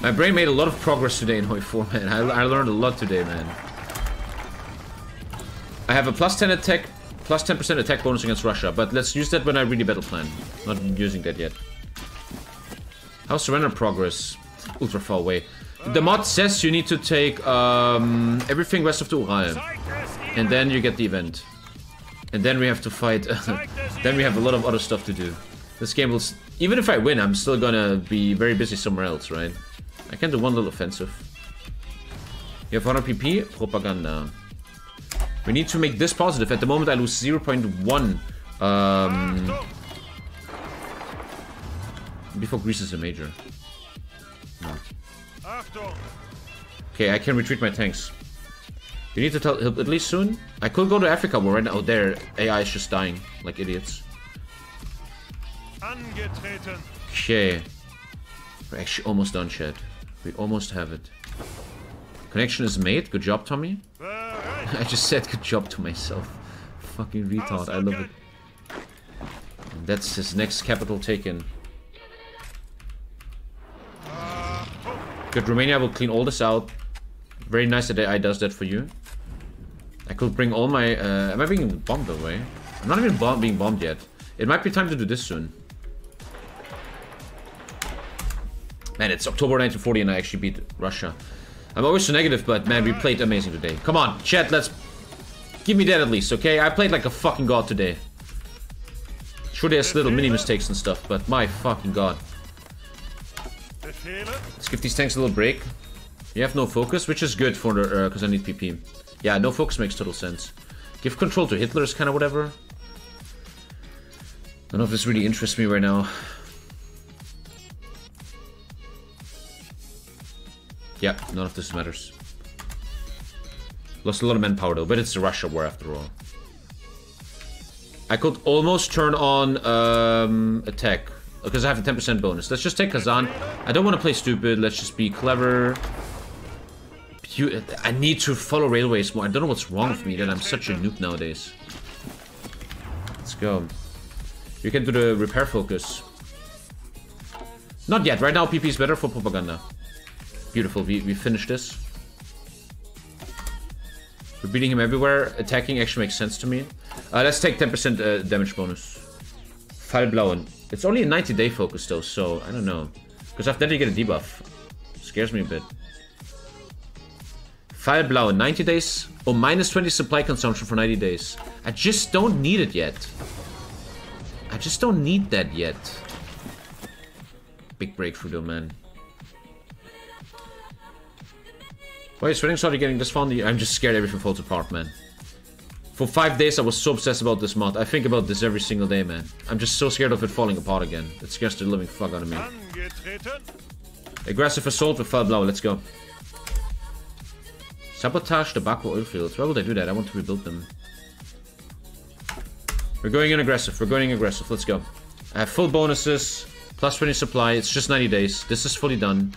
My brain made a lot of progress today in Hoi 4, man. I learned a lot today, man. I have a plus 10 attack, plus 10% attack bonus against Russia, but let's use that when I really battle plan. Not using that yet. How surrender progress? Ultra far away. The mod says you need to take everything west of the Ural. And then you get the event. And then we have to fight. Then we have a lot of other stuff to do. This game will... Even if I win, I'm still gonna be very busy somewhere else, right? I can do one little offensive. You have 100 PP? Propaganda. We need to make this positive. At the moment, I lose 0.1. Before Greece is a major. No. Okay, I can retreat my tanks. You need to tell at least soon. I could go to Africa, but right now, oh, there, AI is just dying like idiots. Okay. We're actually almost done, chat. We almost have it. Connection is made. Good job, Tommy. I just said good job to myself. Fucking retard. I love it. And that's his next capital taken. Good. Romania will clean all this out. Very nice that AI does that for you. I could bring all my... am I being bombed away? I'm not even being bombed yet. It might be time to do this soon. Man, it's October 1940 and I actually beat Russia. I'm always so negative, but man, we played amazing today. Come on, chat, let's... Give me that at least, okay? I played like a fucking god today. Sure, there's little mini-mistakes and stuff, but my fucking god. Let's give these tanks a little break. You have no focus, which is good for the... because I need PP. Yeah, no focus makes total sense. Give control to Hitler is kind of whatever. I don't know if this really interests me right now. Yeah, none of this matters. Lost a lot of manpower though, but it's the Russia war after all. I could almost turn on attack, because I have a 10% bonus. Let's just take Kazan. I don't want to play stupid, let's just be clever. I need to follow railways more. I don't know what's wrong with me, that I'm such a noob nowadays. Let's go. You can do the repair focus. Not yet, right now PP is better for propaganda. Beautiful, we finished this. We're beating him everywhere. Attacking actually makes sense to me. Let's take 10% damage bonus. Fall Blau. It's only a 90-day focus though, so I don't know. Because after that you get a debuff. Scares me a bit. Fall Blau, 90 days. Oh, minus 20 supply consumption for 90 days. I just don't need it yet. I just don't need that yet. Big breakthrough though, man. Why are you sweating? Sorry, getting this funny. I'm just scared everything falls apart, man. For 5 days, I was so obsessed about this mod. I think about this every single day, man. I'm just so scared of it falling apart again. It scares the living fuck out of me. Aggressive assault with Fall Blau. Let's go. Sabotage the Baku oil fields. Why would I do that? I want to rebuild them. We're going in aggressive. We're going in aggressive. Let's go. I have full bonuses. Plus 20 supply. It's just 90 days. This is fully done.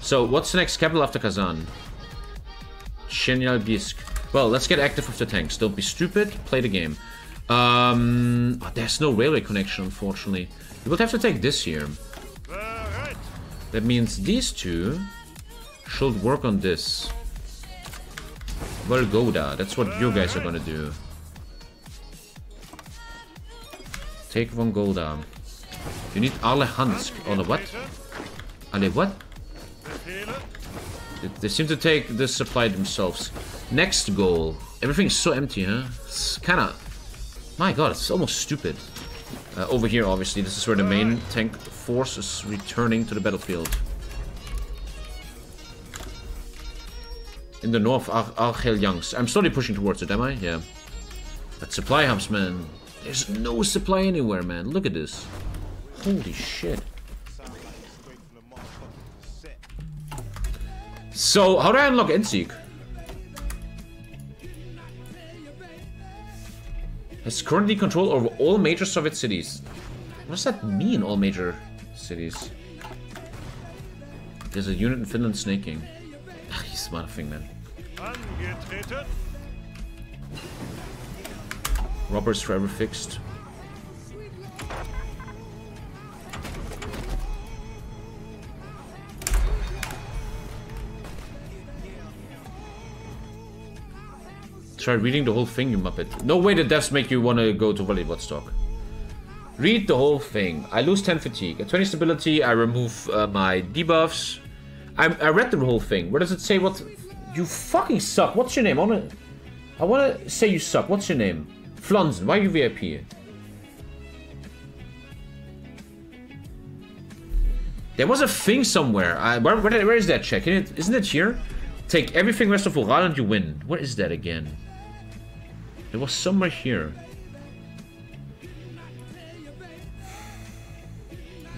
So, what's the next capital after Kazan? Chelyabinsk. Well, let's get active with the tanks. Don't be stupid. Play the game. There's no railway connection, unfortunately. We will have to take this here. That means these two should work on this. Volgoda. That's what you guys are gonna do. Take Volgoda. You need Arkhangelsk. Oh, no, what? Ale what? They seem to take this supply themselves. Next goal. Everything's so empty, huh? It's kinda... My god, it's almost stupid. Over here, obviously. This is where the main tank force is returning to the battlefield. In the north, Arkhangelsk. I'm slowly pushing towards it, am I? Yeah. That supply hubs, man. There's no supply anywhere, man. Look at this. Holy shit. So, how do I unlock Endsieg? Has currently control over all major Soviet cities. What does that mean, all major cities? There's a unit in Finland snaking. Ah, he's a smart thing, man. Robbers forever fixed. Try reading the whole thing, you muppet. No way the deaths make you want to go to Vladivostok. Read the whole thing. I lose 10 fatigue. At 20 stability, I remove my debuffs. I read the whole thing. Where does it say what... You fucking suck. What's your name? I wanna say you suck. What's your name? Flonzen. Why are you VIP? There was a thing somewhere. Where is that check? Isn't it here? Take everything rest of Ural and you win. Where is that again? It was somewhere here.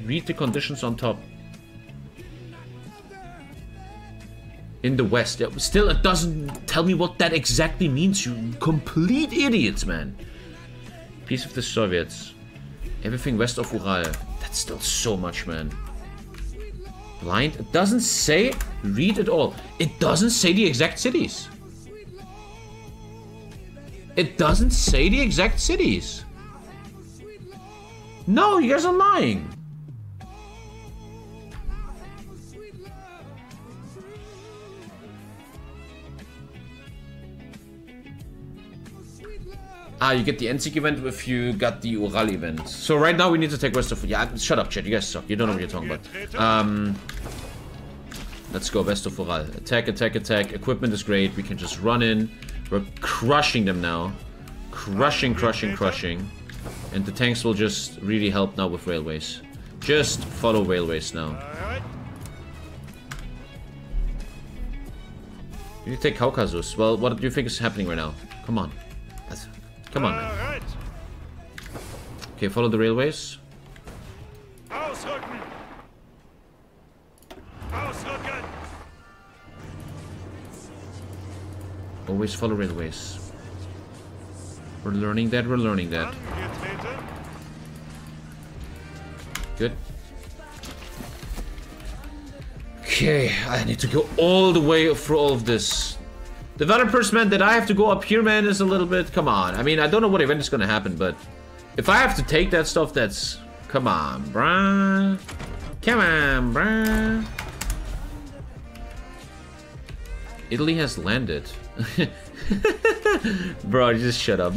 Read the conditions on top. In the west. Still, it doesn't tell me what that exactly means, you complete idiots, man. Peace of the Soviets. Everything west of Ural. That's still so much, man. Blind? It doesn't say read at all. It doesn't say the exact cities. It doesn't say the exact cities. No, you guys are lying. Ah, you get the Endsieg event if you got the Ural event. So right now we need to take west of... Yeah, shut up, chat. You guys suck. You don't know what you're talking about. Let's go west of Ural. Attack, attack, attack. Equipment is great. We can just run in. We're crushing them now. Crushing, crushing, crushing. And the tanks will just really help now with railways. Just follow railways now. You take Caucasus. Well, what do you think is happening right now? Come on. Come on, man. Okay, follow the railways. Always follow railways. We're learning that, we're learning that. Good. Okay, I need to go all the way through all of this. Developers, man, that I have to go up here, man, is a little bit... Come on. I mean, I don't know what event is gonna happen, but... If I have to take that stuff, that's... Come on, bruh. Come on, bruh. Italy has landed. Bro, just shut up.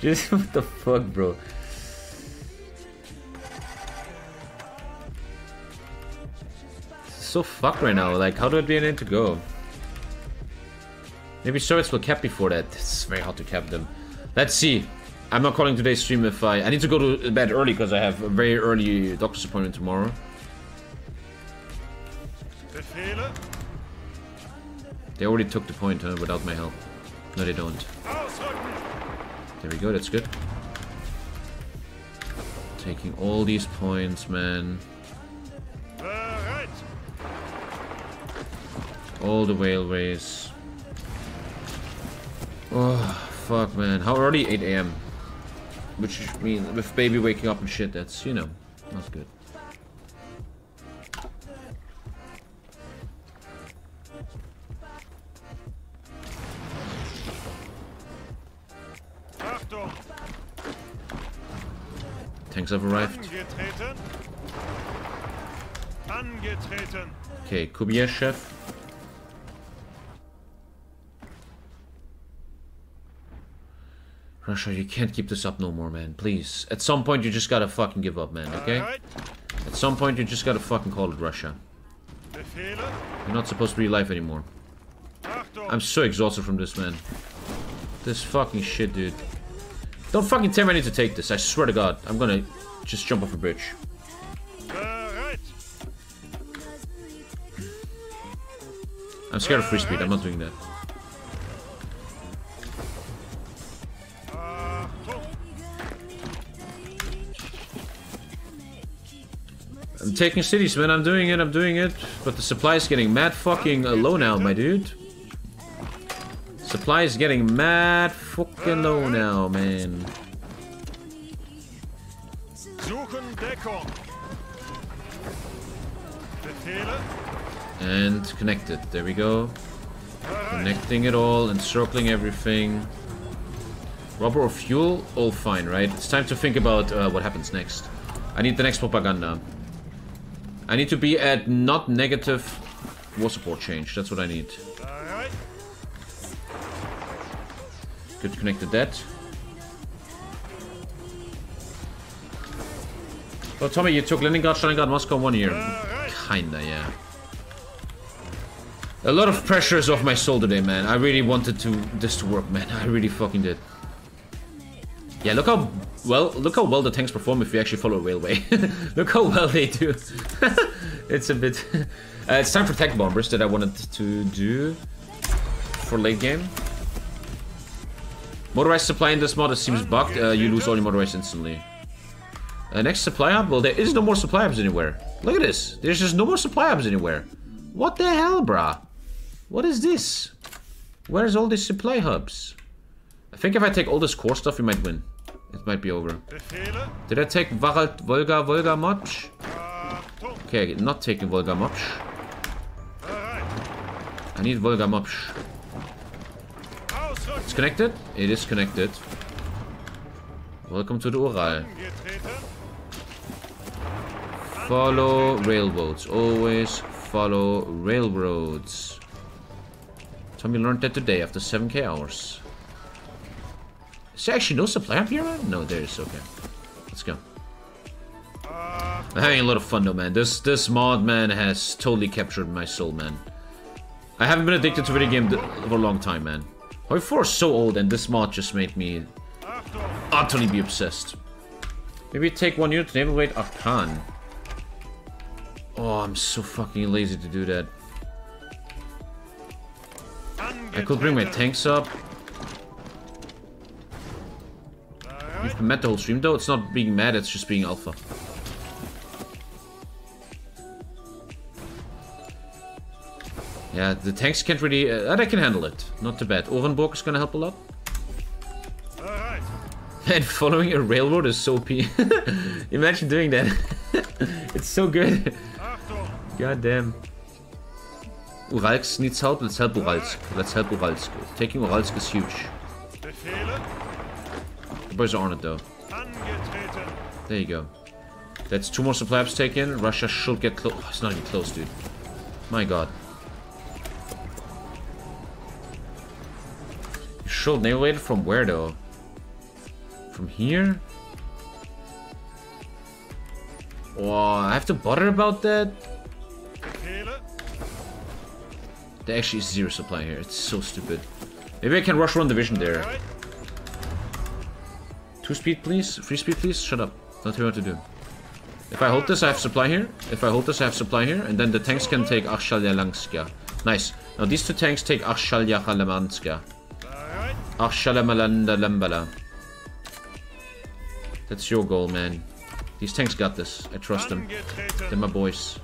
Just... What the fuck, bro? So fucked right now. Like, how do I be able to go? Maybe Soviets will cap before that. It's very hard to cap them. Let's see. I'm not calling today's stream if I... I need to go to bed early because I have a very early doctor's appointment tomorrow. They already took the point, huh? Without my help. No, they don't. There we go. That's good. Taking all these points, man. All the railways. Oh, fuck, man. How early? 8 a.m. Which means with baby waking up and shit, that's, you know, not good. Tanks have arrived. Okay, Kubieschev. Russia, you can't keep this up no more, man. Please. At some point, you just gotta fucking give up, man, okay? Right. At some point, you just gotta fucking call it Russia. You're not supposed to be alive anymore. I'm so exhausted from this, man. This fucking shit, dude. Don't fucking tell me I need to take this. I swear to God. I'm gonna just jump off a bridge. Right. I'm scared of free speed. I'm not doing that. I'm taking cities, man. I'm doing it. But the supply is getting mad fucking low now, my dude. Supply is getting mad fucking low now, man. And connected. There we go. Connecting it all, encircling everything. Rubber or fuel? All fine, right? It's time to think about what happens next. I need the next propaganda. I need to be at not negative war support change. That's what I need. Good, connected that. Oh, Tommy, you took Leningrad, Stalingrad, Moscow in 1 year. Kinda, yeah. A lot of pressure is off my soul today, man. I really wanted this to work, man. I really fucking did. Yeah, look how well the tanks perform if we actually follow a railway. Look how well they do. It's a bit... it's time for tech bombers that I wanted to do for late game. Motorized supply in this mod seems bugged. You lose all your motorized instantly. Next supply hub? Well, there is no more supply hubs anywhere. Look at this. There's just no more supply hubs anywhere. What the hell, brah? What is this? Where's all these supply hubs? I think if I take all this core stuff, we might win. It might be over. Did I take Volga Motch? Okay, not taking Volga Motch. I need Volga Motch. It's connected? It is connected. Welcome to the Ural. Follow railroads. Always follow railroads. Tommy learned that today after 7k hours. Is there actually no supply up here, man? No, there is. Okay. Let's go. I'm having a lot of fun, though, man. This mod, man, has totally captured my soul, man. I haven't been addicted to video game for a long time, man. Hoi 4 is so old, and this mod just made me utterly be obsessed. Maybe take 1 unit to naval raid Arkhangelsk. Oh, I'm so fucking lazy to do that. I could bring my tanks up. You've been mad the whole stream, though. It's not being mad, it's just being alpha. Yeah, the tanks can't really... they can handle it. Not too bad. Orenburg is gonna help a lot. Right. Man, following a railroad is so OP. Imagine doing that. It's so good. God damn. Uralsk needs help. Let's help Uralsk. Let's help Uralsk. Taking Uralsk is huge. The boys are on it, though. There you go. That's 2 more supply ups taken. Russia should get close. Oh, it's not even close, dude. My god. Sure, nail it from where though? From here? Oh, I have to bother about that? There actually is 0 supply here. It's so stupid. Maybe I can rush 1 division there. 2 speed, please. 3 speed, please. Shut up. Not sure what to do. If I hold this, I have supply here. If I hold this, I have supply here. And then the tanks can take Arshalyalanskaya. Nice. Now these 2 tanks take Arshalyalanskaya. That's your goal, man. These tanks got this. I trust them. They're my boys.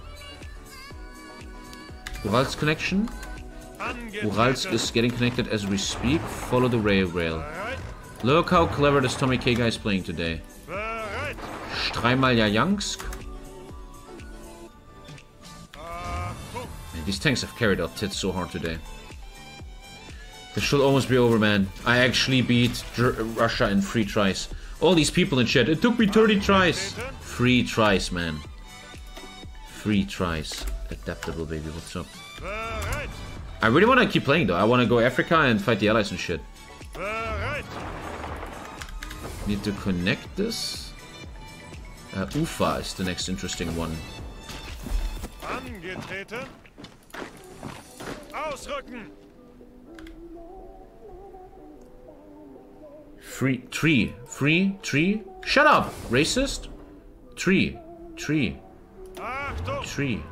Ural's connection. Uralsk is getting connected as we speak. Follow the rail. Look how clever this Tommy K guy is playing today. Streimaljajansk. Man, these tanks have carried our tits so hard today. This should almost be over, man. I actually beat Russia in 3 tries. All these people in chat, it took me 30 tries. 3 tries, man. 3 tries. Adaptable, baby, what's up? I really want to keep playing, though. I want to go Africa and fight the allies and shit. Need to connect this. Ufa is the next interesting one. Angetreten. Ausrücken. 3, 3, 3, 3. Shut up, racist. 3, 3, 3.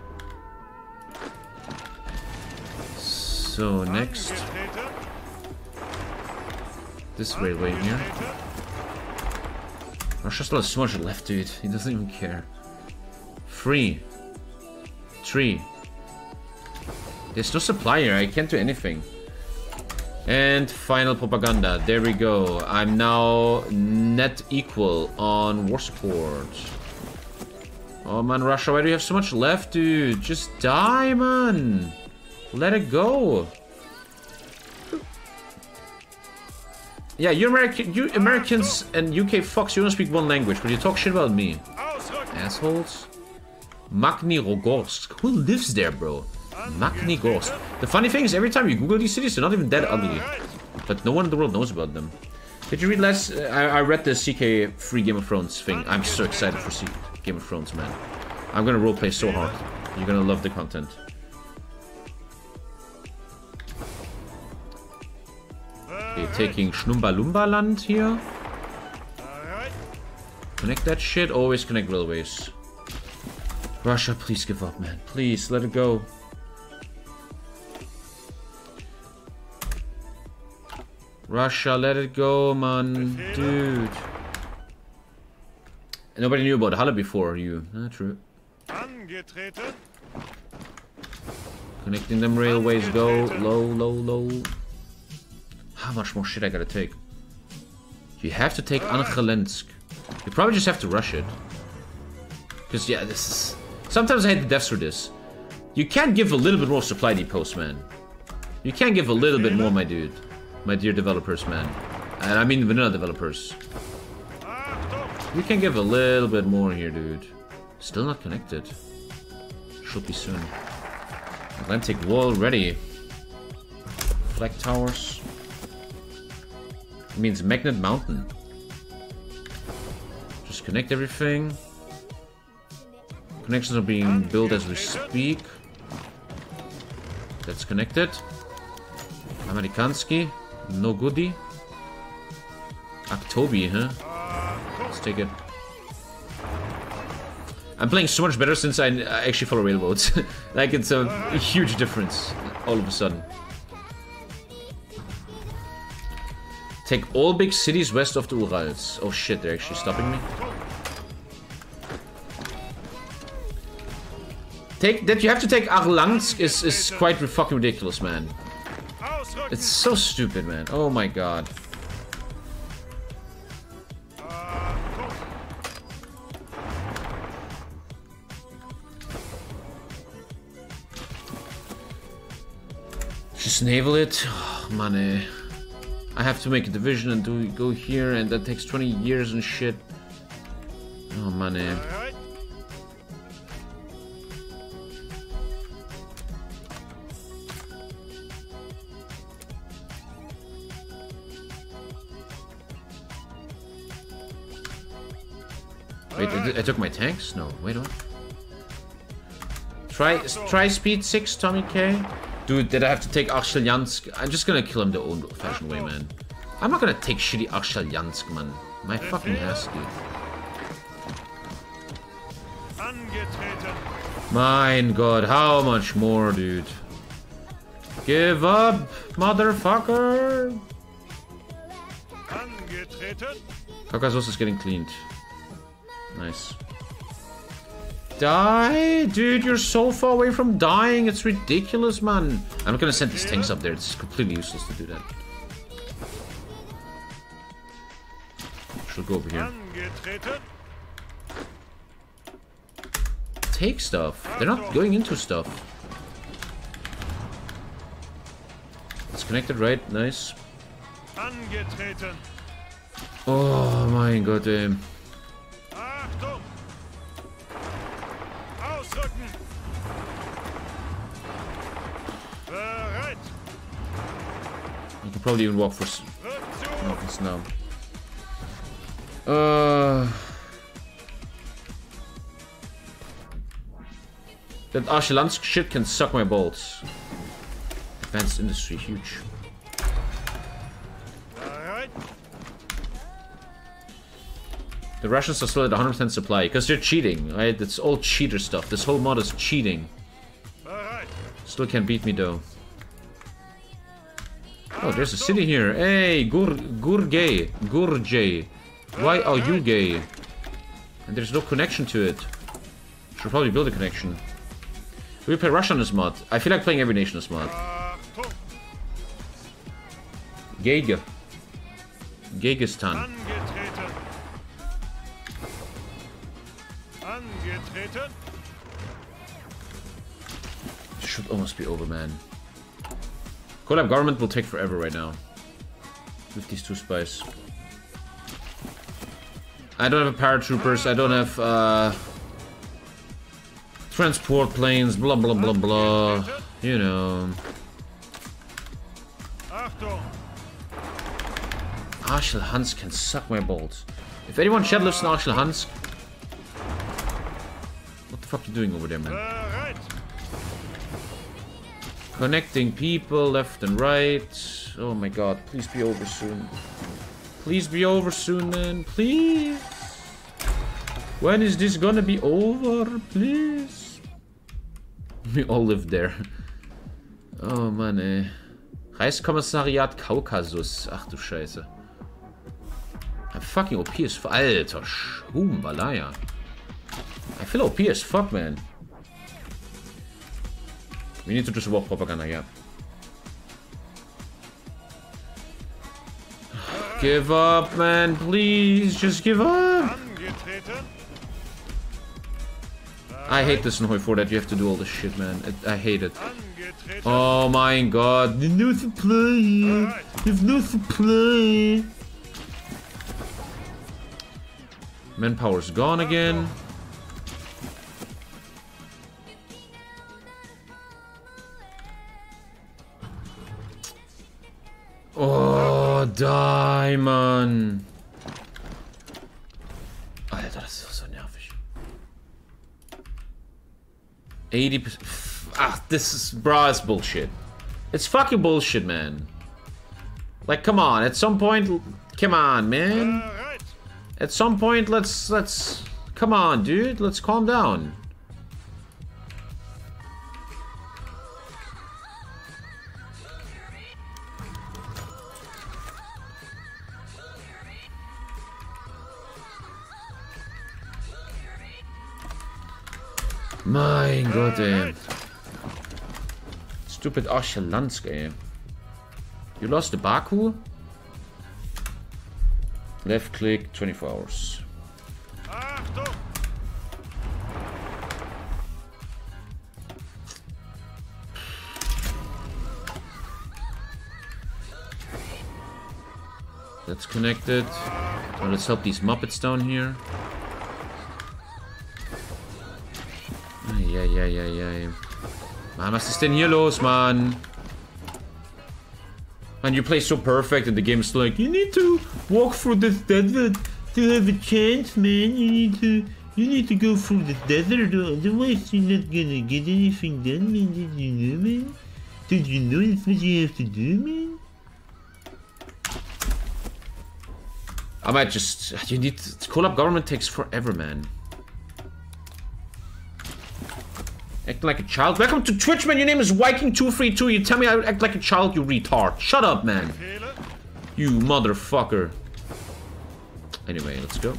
So next, this railway here. Russia still has so much left, dude. He doesn't even care. 3, 3. There's no supplier. I can't do anything. And final propaganda. There we go. I'm now net equal on war support. Oh man, Russia, why do you have so much left, dude? Just die, man. Let it go. Yeah, you Americans and UK fucks, you don't speak one language, but you talk shit about me. Assholes. Magnitogorsk. Who lives there, bro? Magnitogorsk. The funny thing is, every time you Google these cities, they're not even that ugly. But no one in the world knows about them. Did you read last... I read the CK3 Game of Thrones thing. I'm so excited for Game of Thrones, man. I'm gonna roleplay so hard. You're gonna love the content. Okay, taking Schnumbalumba land here. Connect that shit. Always connect railways. Russia, please give up, man. Please, let it go. Russia, let it go, man. Dude. Nobody knew about Halle before you. Not true. Connecting them railways, go. Low, low, low. How much more shit I gotta take? You have to take Arkhangelsk. You probably just have to rush it. Because, yeah, this is... Sometimes I hate the deaths for this. You can't give a little bit more supply depots, man. You can't give a little bit more, my dude. My dear developers, man. And I mean vanilla developers. We can give a little bit more here, dude. Still not connected. Should be soon. Atlantic Wall ready. Flag towers. It means Magnet Mountain. Just connect everything. Connections are being built as we speak. That's connected. Amerikanski. No goodie. Aktobi, huh? Let's take it. I'm playing so much better since I actually follow railroads. Like, it's a huge difference all of a sudden. Take all big cities west of the Urals. Oh shit, they're actually stopping me. Take that you have to take Arkhangelsk is quite fucking ridiculous, man. It's so stupid, man. Oh my god. Just naval it. Oh, money. I have to make a division and go here, and that takes 20 years and shit. Oh, money. Wait, I took my tanks? No, wait on. Try speed 6, Tommy K. Dude, did I have to take Arkhangelsk? I'm just gonna kill him the old-fashioned way, man. I'm not gonna take shitty Arkhangelsk, man. My fucking ass, dude. Mein God, how much more, dude? Give up, motherfucker! Caucasus is getting cleaned. Nice. Die? Dude, you're so far away from dying. It's ridiculous, man. I'm not gonna send these tanks up there. It's completely useless to do that. Should go over here. Take stuff. They're not going into stuff. It's connected, right? Nice. Oh my god, damn. You can probably even walk for seconds now. That Archelansk shit can suck my balls. Advanced industry, huge. The Russians are still at 100% supply because they're cheating, right? It's all cheater stuff. This whole mod is cheating. Still can't beat me though. Oh, there's a city here. Hey, Gurgay. Gurjay. Why are you gay? And there's no connection to it. Should probably build a connection. Do we play Russia on this mod? I feel like playing every nation on this mod. Gege. Gegistan. This should almost be over, man. Collab government will take forever right now. With these two spies. I don't have paratroopers, I don't have transport planes, blah blah blah blah. You know. Arkhangelsk can suck my balls. If anyone shed lives in Arkhangelsk. What the fuck are you doing over there, man? Connecting people left and right. Oh my god, please be over soon. Please be over soon, man. Please. When is this gonna be over? Please. We all live there. Oh man, ey. Reichskommissariat Caucasus. Ach du Scheiße. I'm fucking OP as fuck. Alter Schumbalaya. I feel OP as fuck, man. We need to just walk propaganda, yeah. Give up, man, please, just give up. I hate this in Hoi 4 that you have to do all this shit, man. I hate it. Oh my god, there's no supply. There's no supply. Manpower's gone again. Oh, die, man. Alter, das ist so nervig. 80%. Ah, this is. Bruh, it's bullshit. It's fucking bullshit, man. Like, come on. At some point. Come on, man. At some point, let's. Come on, dude. Let's calm down. My god, ey. Stupid Arkhangelsk, ey. You lost the Baku? Left click, 24 hours. That's connected. Well, let's help these Muppets down here. Ja. Mann, was ist denn hier los, Mann? Man, you play so perfect and the game is like, you need to walk through this desert to have a chance, man. You need to go through the desert, otherwise you're not gonna get anything done, man. Did you know, man? Did you know that's what you have to do, man? I might just... You need... Collab government takes forever, man. Acting like a child. Welcome to Twitch, man. Your name is Viking232. You tell me I would act like a child, you retard. Shut up, man. You motherfucker. Anyway, let's go.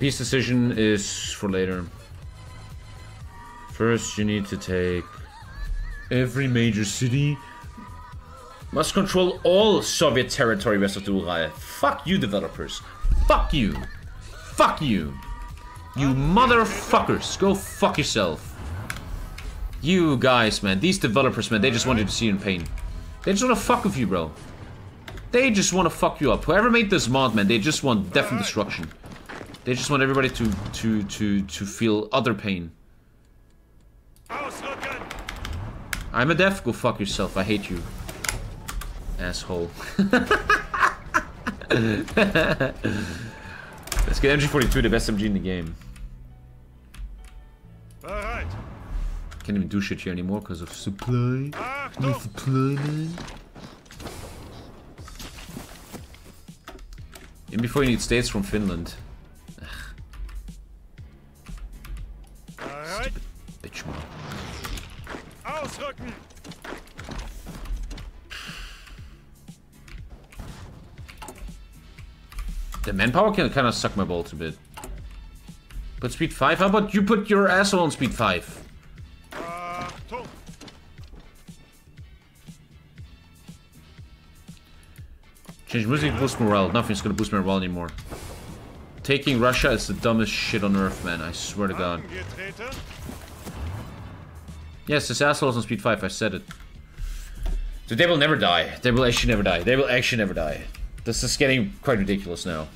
peace decision is for later. First, you need to take every major city. Must control all Soviet territory west of the Ural. Fuck you, developers. Fuck you. Fuck you. You motherfuckers. Go fuck yourself. You guys, man. These developers, man. They just want you to see you in pain. They just want to fuck with you, bro. They just want to fuck you up. Whoever made this mod, man, they just want death and destruction. They just want everybody to feel utter pain. I'm a deaf. Go fuck yourself. I hate you. Asshole. Let's get MG42, the best MG in the game. Alright. Can't even do shit here anymore because of supply. No supply, man. Even before you need states from Finland. Alright. Bitch, man. Ausrücken. The manpower can kind of suck my balls a bit. Put speed 5? How about you put your asshole on speed 5? Change music, boost morale. Nothing's gonna boost my morale anymore. Taking Russia is the dumbest shit on earth, man. I swear to God. Yes, this asshole's on speed 5. I said it. So they will never die. They will actually never die. They will actually never die. This is getting quite ridiculous now.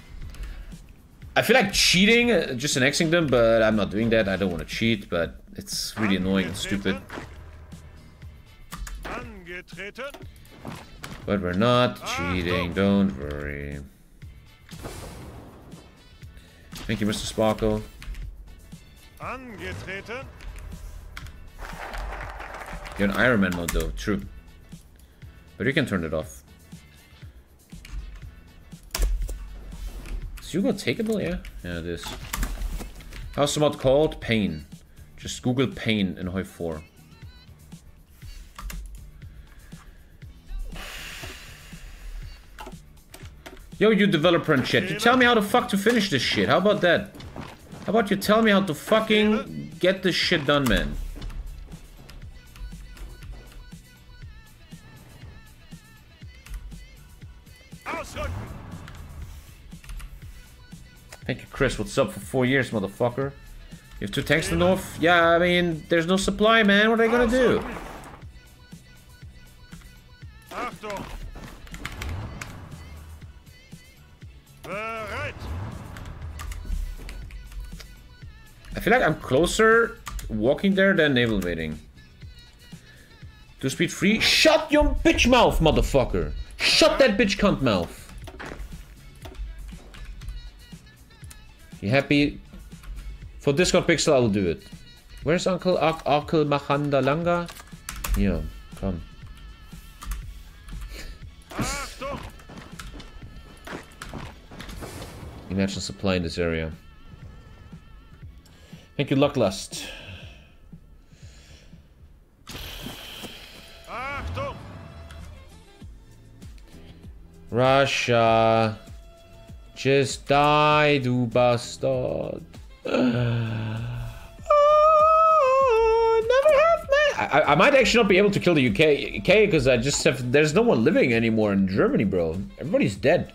I feel like cheating, just annexing them, but I'm not doing that. I don't want to cheat, but it's really annoying and stupid. But we're not cheating, don't worry. Thank you, Mr. Sparkle. You're in Iron Man mode though, true. But you can turn it off. Is Hugo takeable? Yeah? Yeah, it is. How's the mod called? Pain. Just Google pain in Hoi 4. Yo, you developer and chat, you tell me how the fuck to finish this shit. How about that? How about you tell me how to fucking get this shit done, man? Thank you, Chris. What's up for 4 years, motherfucker? You have 2 tanks in the north? Yeah, I mean, there's no supply, man. What are they gonna do? I feel like I'm closer walking there than naval waiting. To speed 3? Shut your bitch mouth, motherfucker! Shut that bitch cunt mouth! You happy? For Discord Pixel, I will do it. Where's Uncle Uncle Mahanda Langa? Yeah, come. Imagine supply in this area. Thank you, Lucklust. Russia. Just die, du bastard. Never have, man. I might actually not be able to kill the UK because I just have... There's no one living anymore in Germany, bro. Everybody's dead.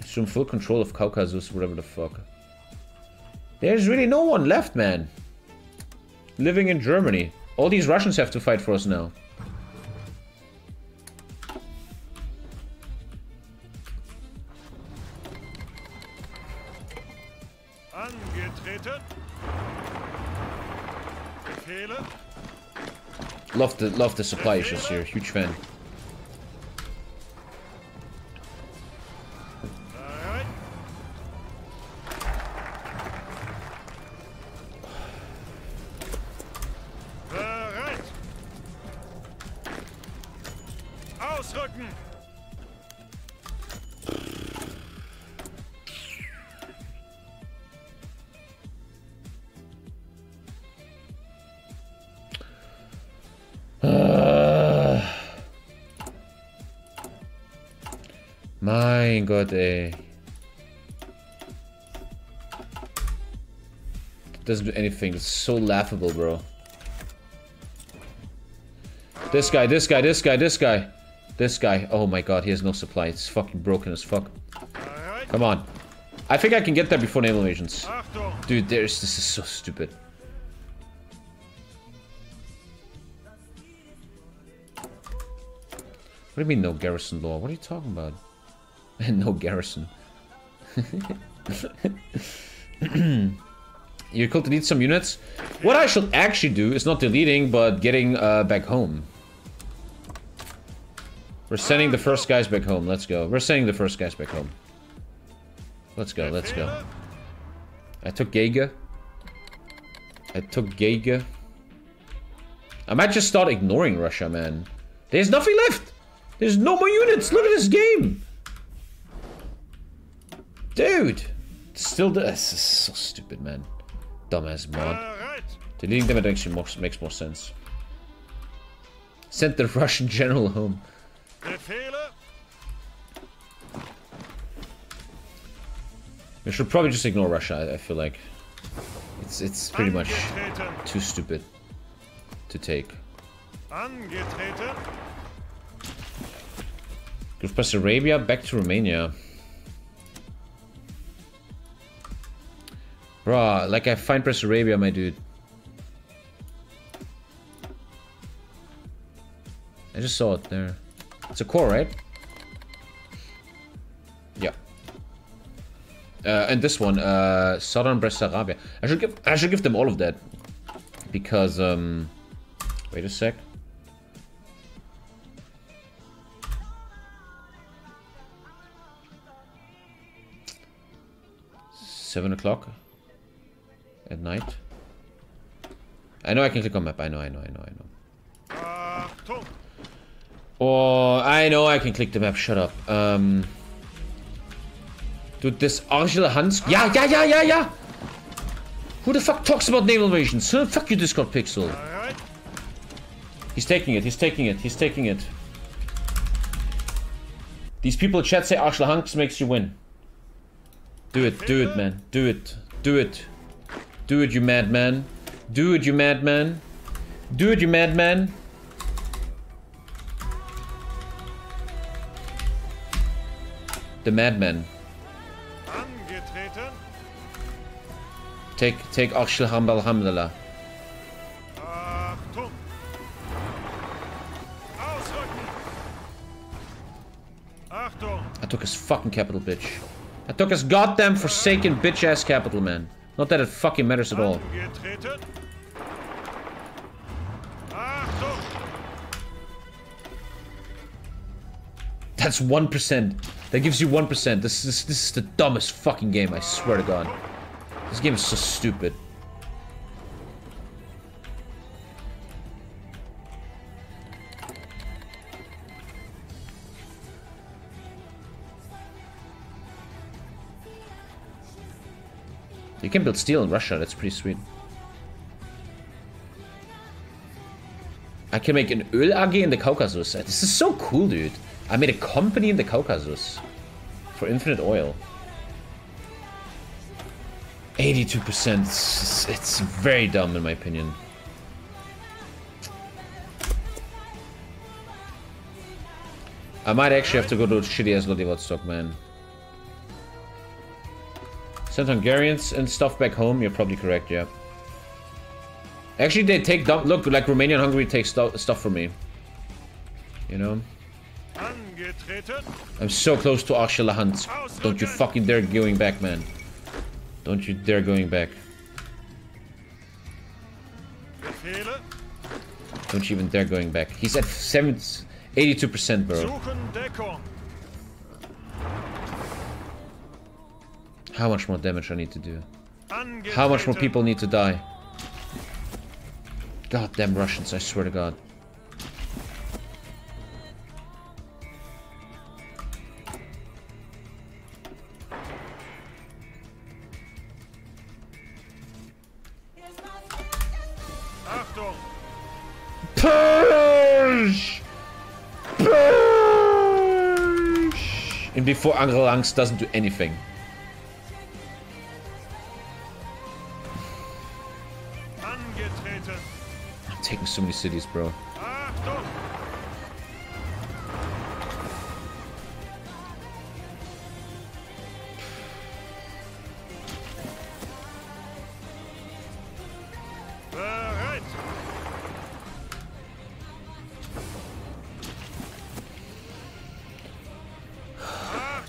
Assume full control of Caucasus, whatever the fuck. There's really no one left, man. Living in Germany. All these Russians have to fight for us now. Love the supply issues here. Huge fan. Right. Right. Ausrücken. Mein Gott, ey. Doesn't do anything. It's so laughable, bro. This guy, this guy, this guy, this guy. This guy. Oh my god, he has no supply. It's fucking broken as fuck. Come on. I think I can get there before naval invasions. Dude, this is so stupid. What do you mean no garrison law? What are you talking about? No garrison. You're cool to delete some units. What I should actually do is not deleting, but getting back home. We're sending the first guys back home. Let's go. We're sending the first guys back home. Let's go. Let's go. I took Geiger. I took Geiger. I might just start ignoring Russia, man. There's nothing left. There's no more units. Look at this game. Dude. Still, this is so stupid, man. Dumbass mod. Deleting them actually makes more sense. Sent the Russian general home. We should probably just ignore Russia. I feel like it's pretty much too stupid to take. Group Bessarabia back to Romania. Bruh, like I find Bessarabia, my dude. I just saw it there. It's a core, right? Yeah. And this one, Southern Bessarabia. I should give them all of that. Because, wait a sec. Seven o'clock. At night. I know I can click on map. I know. Oh, I know I can click the map. Shut up. Dude, this Arkhangelsk. Yeah. Who the fuck talks about naval invasions? Huh? Fuck you, Discord Pixel. He's taking it. These people in chat say Arkhangelsk makes you win. Do it, man. Do it. Do it, you madman. The madman. Take Akshil Hambal Hamdallah. I took his fucking capital, bitch. I took his goddamn forsaken bitch ass capital, man. Not that it fucking matters at all. That's 1%. That gives you 1%. This is the dumbest fucking game, I swear to God. This game is so stupid. You can build steel in Russia, that's pretty sweet. I can make an Öl AG in the Caucasus. This is so cool, dude. I made a company in the Caucasus for infinite oil. 82%. It's very dumb in my opinion. I might actually have to go to shitty-ass Vladivostok, man. Send Hungarians and stuff back home. You're probably correct, yeah. Actually, they take dump. Look, like Romania and Hungary take stuff from me. You know? I'm so close to Arkhangelsk. Don't you fucking dare going back, man. Don't you dare going back. Don't you even dare going back. He's at 82%, bro. How much more damage I need to do? How much more people need to die? Goddamn Russians, I swear to God. Purge! And before Angrelangs doesn't do anything. I'm taking so many cities, bro.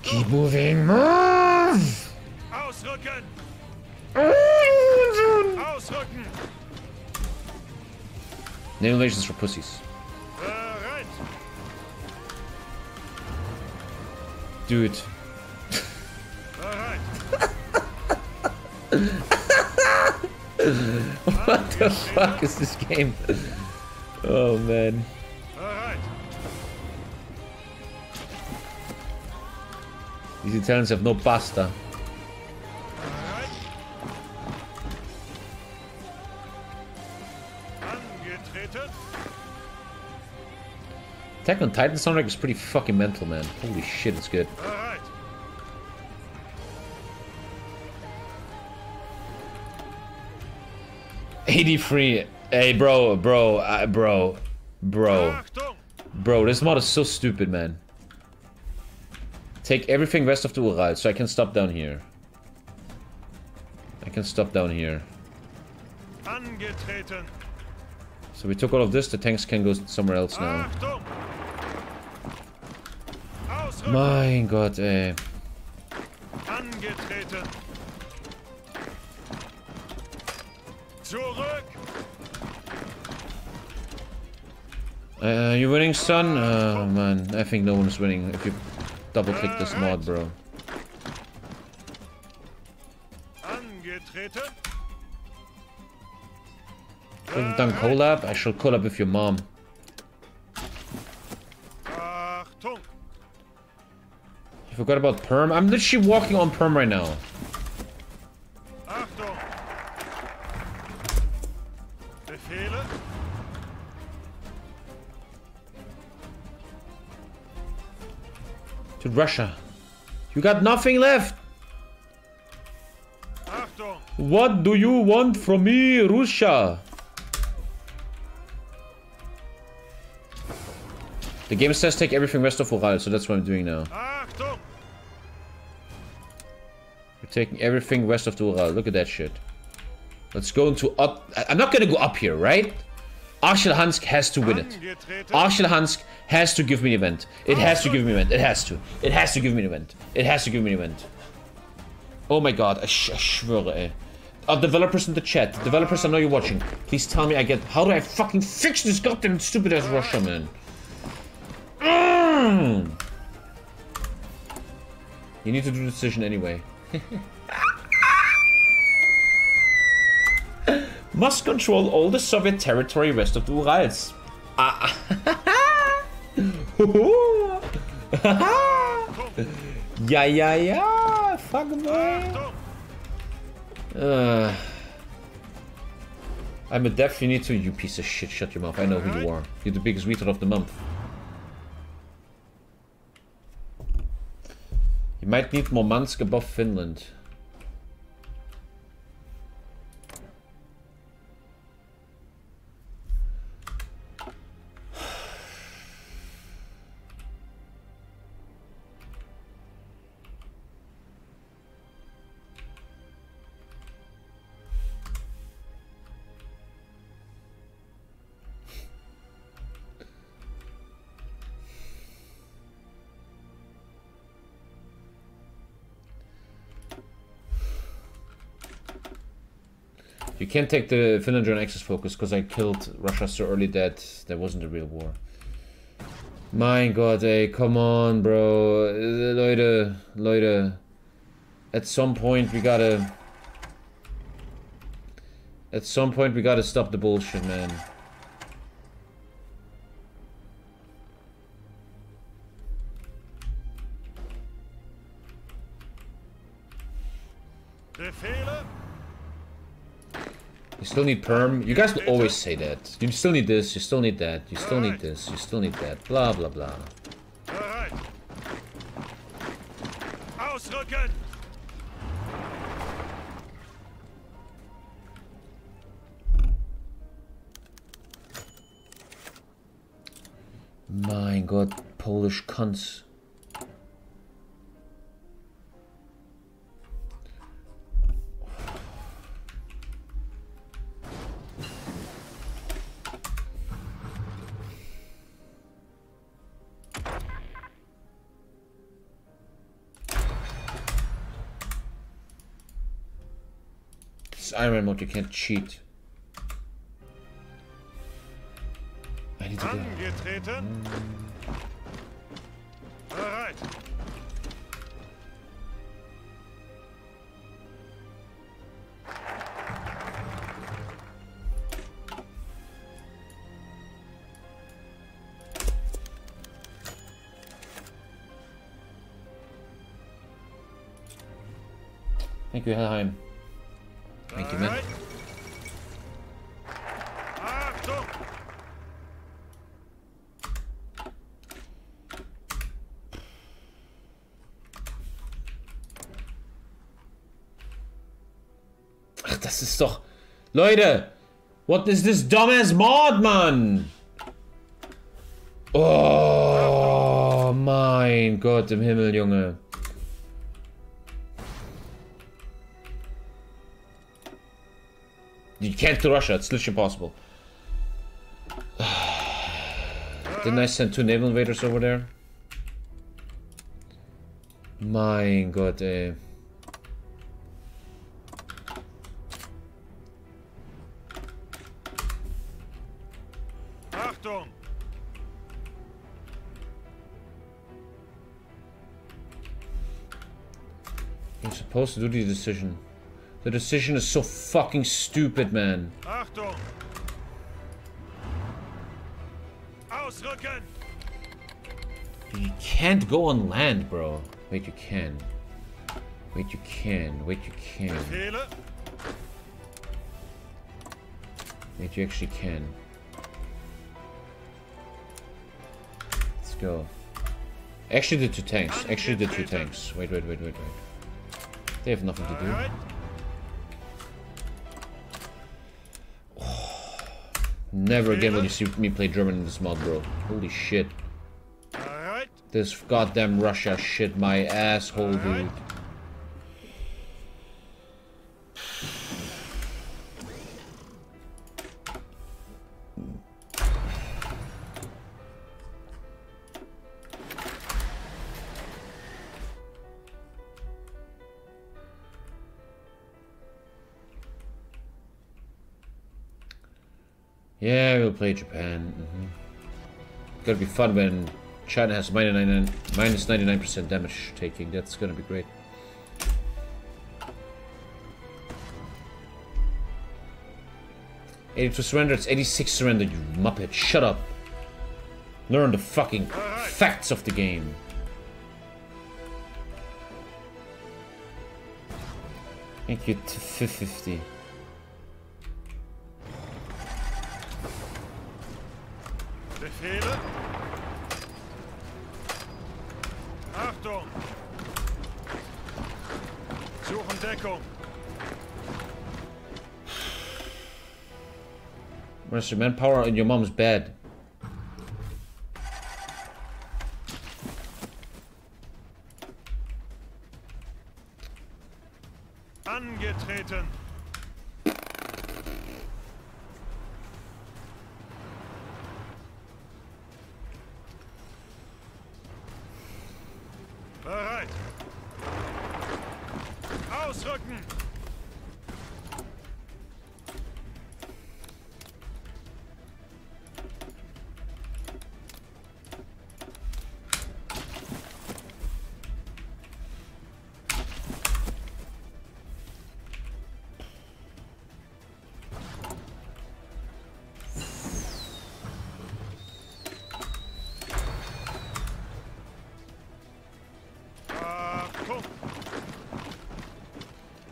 Keep moving, move! Ausrücken! Ausrücken! The innovations for pussies. Dude. What the fuck is this game? Oh man. These Italians have no pasta. Attack on Titan soundtrack is pretty fucking mental, man. Holy shit, it's good. '83. Hey, bro. This mod is so stupid, man. Take everything west of the Ural, so I can stop down here. I can stop down here. So we took all of this, the tanks can go somewhere else now. My god, eh. You winning, son? Oh man, I think no one's winning. If you double click this mod, bro. Haven't done collab? I shall collab with your mom. You forgot about perm? I'm literally walking on perm right now. To Russia. You got nothing left. What do you want from me, Russia? The game says take everything west of Ural, so that's what I'm doing now. We're taking everything west of the Ural. Look at that shit. Let's go into up. I'm not gonna go up here, right? Arkhangelsk has to win it. Arkhangelsk has to give me an event. It has to give me an event. It has to. It has to give me an event. It has to give me an event. Oh my god, I schwöre, ey. Developers in the chat. Developers, I know you're watching. Please tell me I get... How do I fucking fix this goddamn stupid ass Russia, man? You need to do the decision anyway. Must control all the Soviet territory west of the Urals. Yeah. Fuck man. I'm a deaf, you need to, you piece of shit, shut your mouth. I know who you are. You're the biggest retard of the month. You might need Murmansk above Finland. You can't take the Finland German Axis focus because I killed Russia so early that there wasn't a real war. My god, ey, come on, bro. Leute. At some point we gotta... At some point we gotta stop the bullshit, man. You still need perm. You guys will always say that. You still need this, you still need that, you still need this, you still need that. Blah, blah, blah. Mein Gott, Polish cunts. Iron mode, you can't cheat. I need to get Alright. Thank you, Helheim. Thank you, man. Ach, das ist doch... Leute! What is this dumbass mod, Mann? Oh, mein Gott im Himmel, Junge. You can't kill Russia, it's literally impossible. Didn't I send 2 naval invaders over there? My god, eh. Achtung! You're supposed to do the decision. The decision is so fucking stupid, man. Achtung! Ausrücken! You can't go on land, bro. Wait, you can. Wait, you can. Wait, you can. Wait, you actually can. Let's go. Actually, the 2 tanks. Actually, the 2 tanks. Wait, wait, wait, wait, wait. They have nothing to do. Never again will you see me play German in this mod, bro. Holy shit. Right. This goddamn Russia shit my asshole, dude. Yeah, we'll play Japan. Mm-hmm. It's gonna be fun when China has minus 99% damage taking. That's gonna be great. '82 surrender. It's '86 surrender. You muppet! Shut up. Learn the fucking facts of the game. Thank you. 50. Achtung! Suchen Deckung! Where's your manpower in your mom's bed? Angetreten!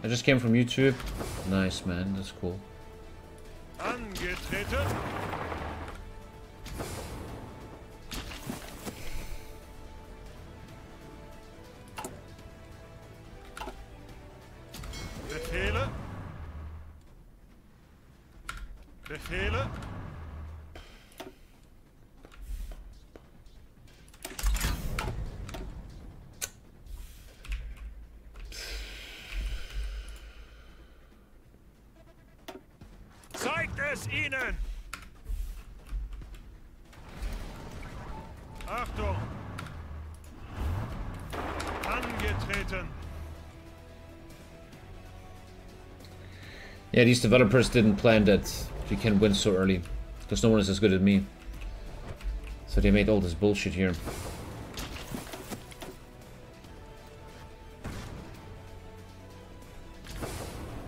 I just came from YouTube. Nice, man. That's cool. Angetreten. Befehle. Befehle. es Ihnen! Achtung! Angetreten! Yeah, these developers didn't plan that we can win so early, because no one is as good as me. So they made all this bullshit here.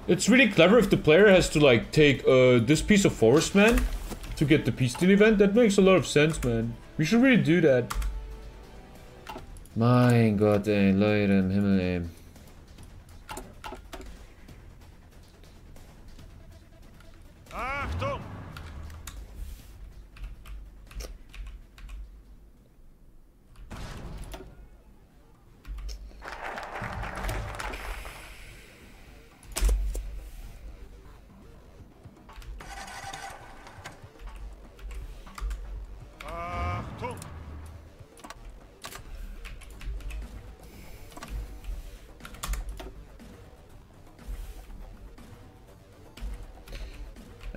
It's really clever if the player has to like take this piece of forest, man, to get the peace deal event. That makes a lot of sense, man. We should really do that. Mein Gott, ey, Leute im Himmel, ey. Achtung!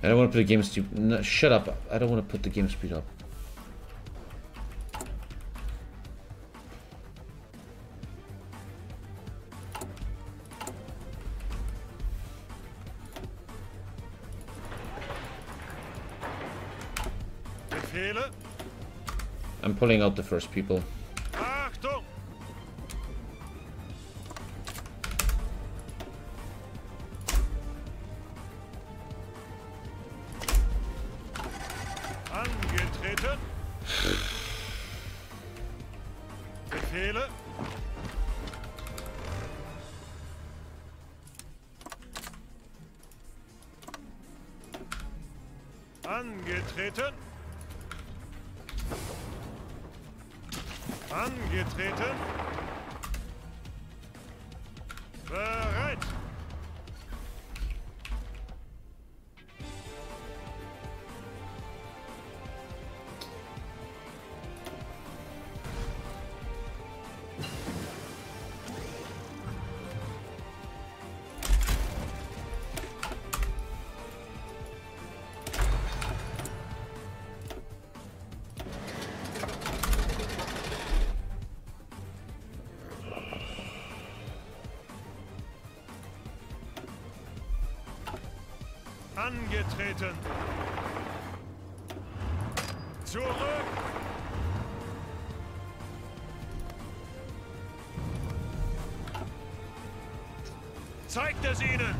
I don't want to put the game speed. No, shut up! I don't want to put the game speed up. I'm pulling out the first people. Angetreten. Zurück. Zeigt es ihnen.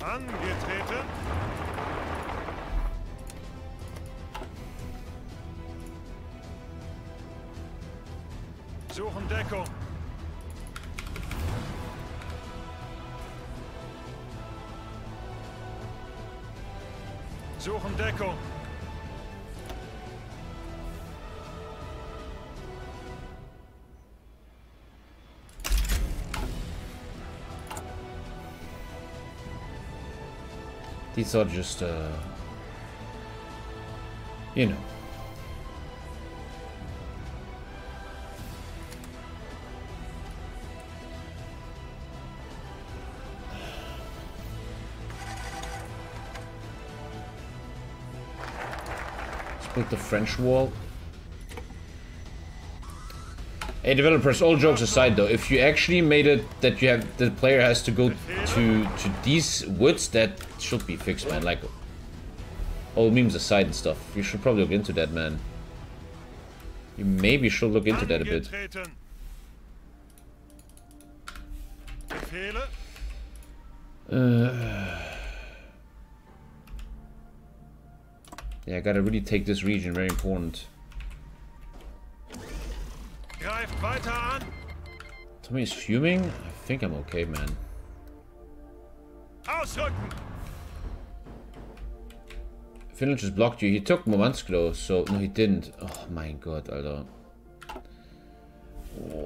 Angetreten. Suchen Deckung. Suchen Deckung. These are just, you know. Split the French wall. Hey developers, all jokes aside though, if you actually made it that you have the player has to go to these woods, that should be fixed, man. Like all memes aside and stuff, you should probably look into that, man. You maybe should look into that a bit. Yeah, I gotta really take this region, very important. Tommy's fuming? I think I'm okay, man. If Finland just blocked you. He took Murmansk though, so... No, he didn't. Oh my god, Alter. Oh,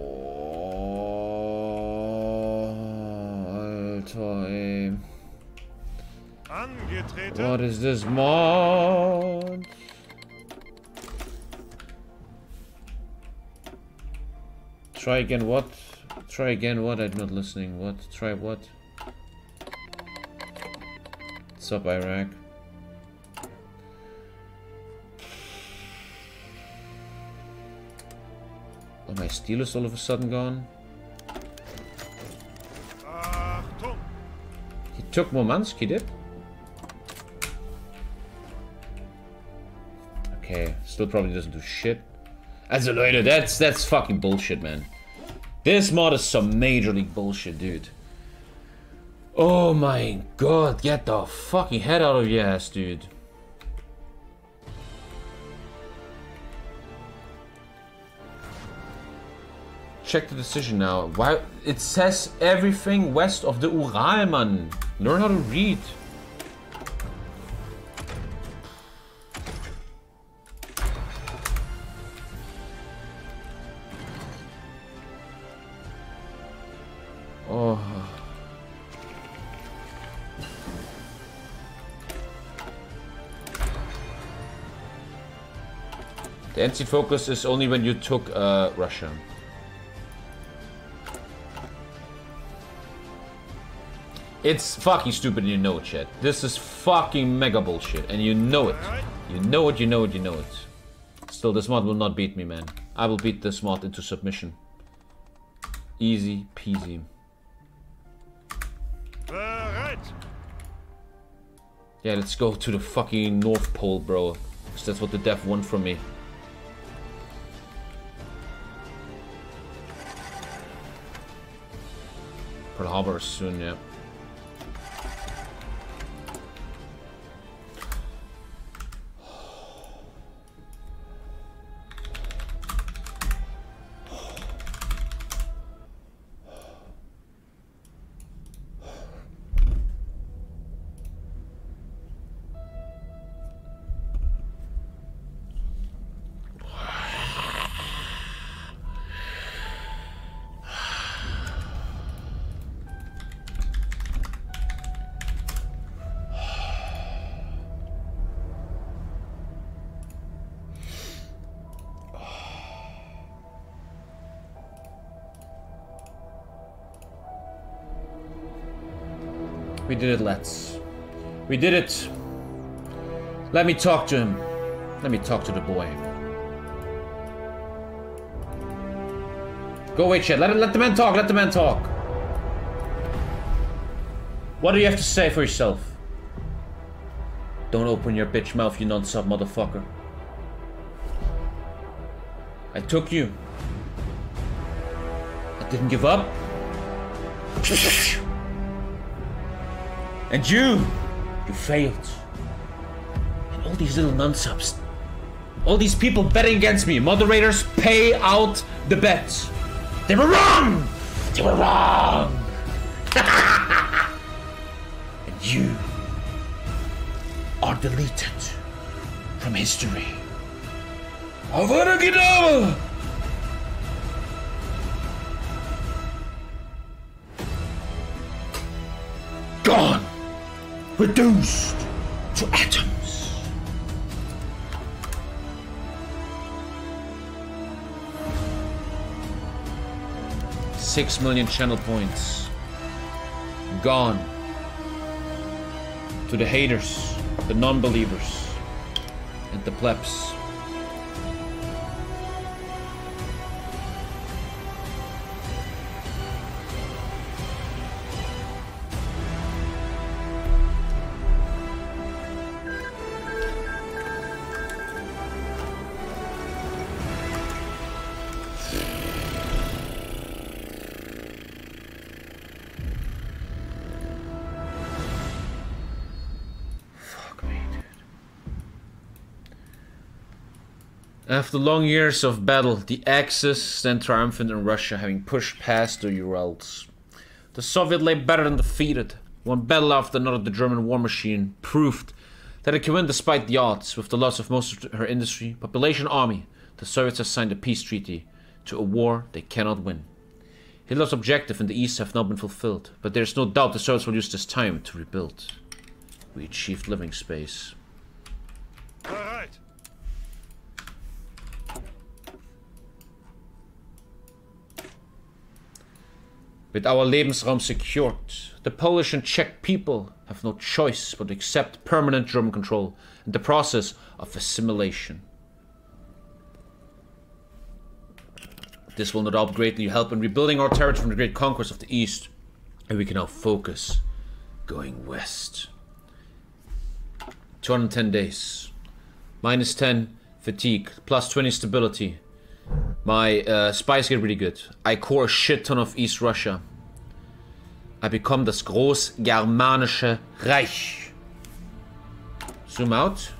Alter, ey. What is this mod? Try again what? Try again what? I'm not listening. What? Try what? What's up, Iraq? Oh, my steel is all of a sudden gone. He took Murmansk, he did? Okay, still probably doesn't do shit. Also, Leute, that's fucking bullshit, man. This mod is some major league bullshit, dude. Oh my god, get the fucking head out of your ass, dude. Check the decision now. Why? It says everything west of the Ural, man. Learn how to read. The NC focus is only when you took Russia. It's fucking stupid and you know it, chat. This is fucking mega bullshit and you know it. You know it, you know it, you know it. Still, this mod will not beat me, man. I will beat this mod into submission. Easy peasy. Yeah, let's go to the fucking North Pole, bro. Because that's what the dev won from me. Pearl Harbor soon, yeah. We did it, lads. We did it. Let me talk to him. Let me talk to the boy. Go away, chat. Let the man talk. Let the man talk. What do you have to say for yourself? Don't open your bitch mouth, you non-sub motherfucker. I took you. I didn't give up. And you failed. And all these little non-subs, all these people betting against me. Moderators, pay out the bets. They were wrong. They were wrong. And you are deleted from history. I wanna get over. Gone. Reduced to atoms. Six 6 million channel points. Gone. To the haters, the non-believers, and the plebs. After long years of battle, the Axis stand triumphant in Russia, having pushed past the Urals. The Soviet lay battered and defeated. One battle after another, the German war machine proved that it can win despite the odds. With the loss of most of her industry, population, army, the Soviets have signed a peace treaty to a war they cannot win. Hitler's objective in the east have not been fulfilled, but there is no doubt the Soviets will use this time to rebuild. We achieved living space. All right. With our Lebensraum secured, the Polish and Czech people have no choice but to accept permanent German control and the process of assimilation. This will no doubt greatly help in rebuilding our territory from the great conquest of the East, and we can now focus going west. 210 days. Minus 10 fatigue, plus 20 stability. My spies get really good. I core a shit ton of East Russia. I become das Großgermanische Reich. Zoom out.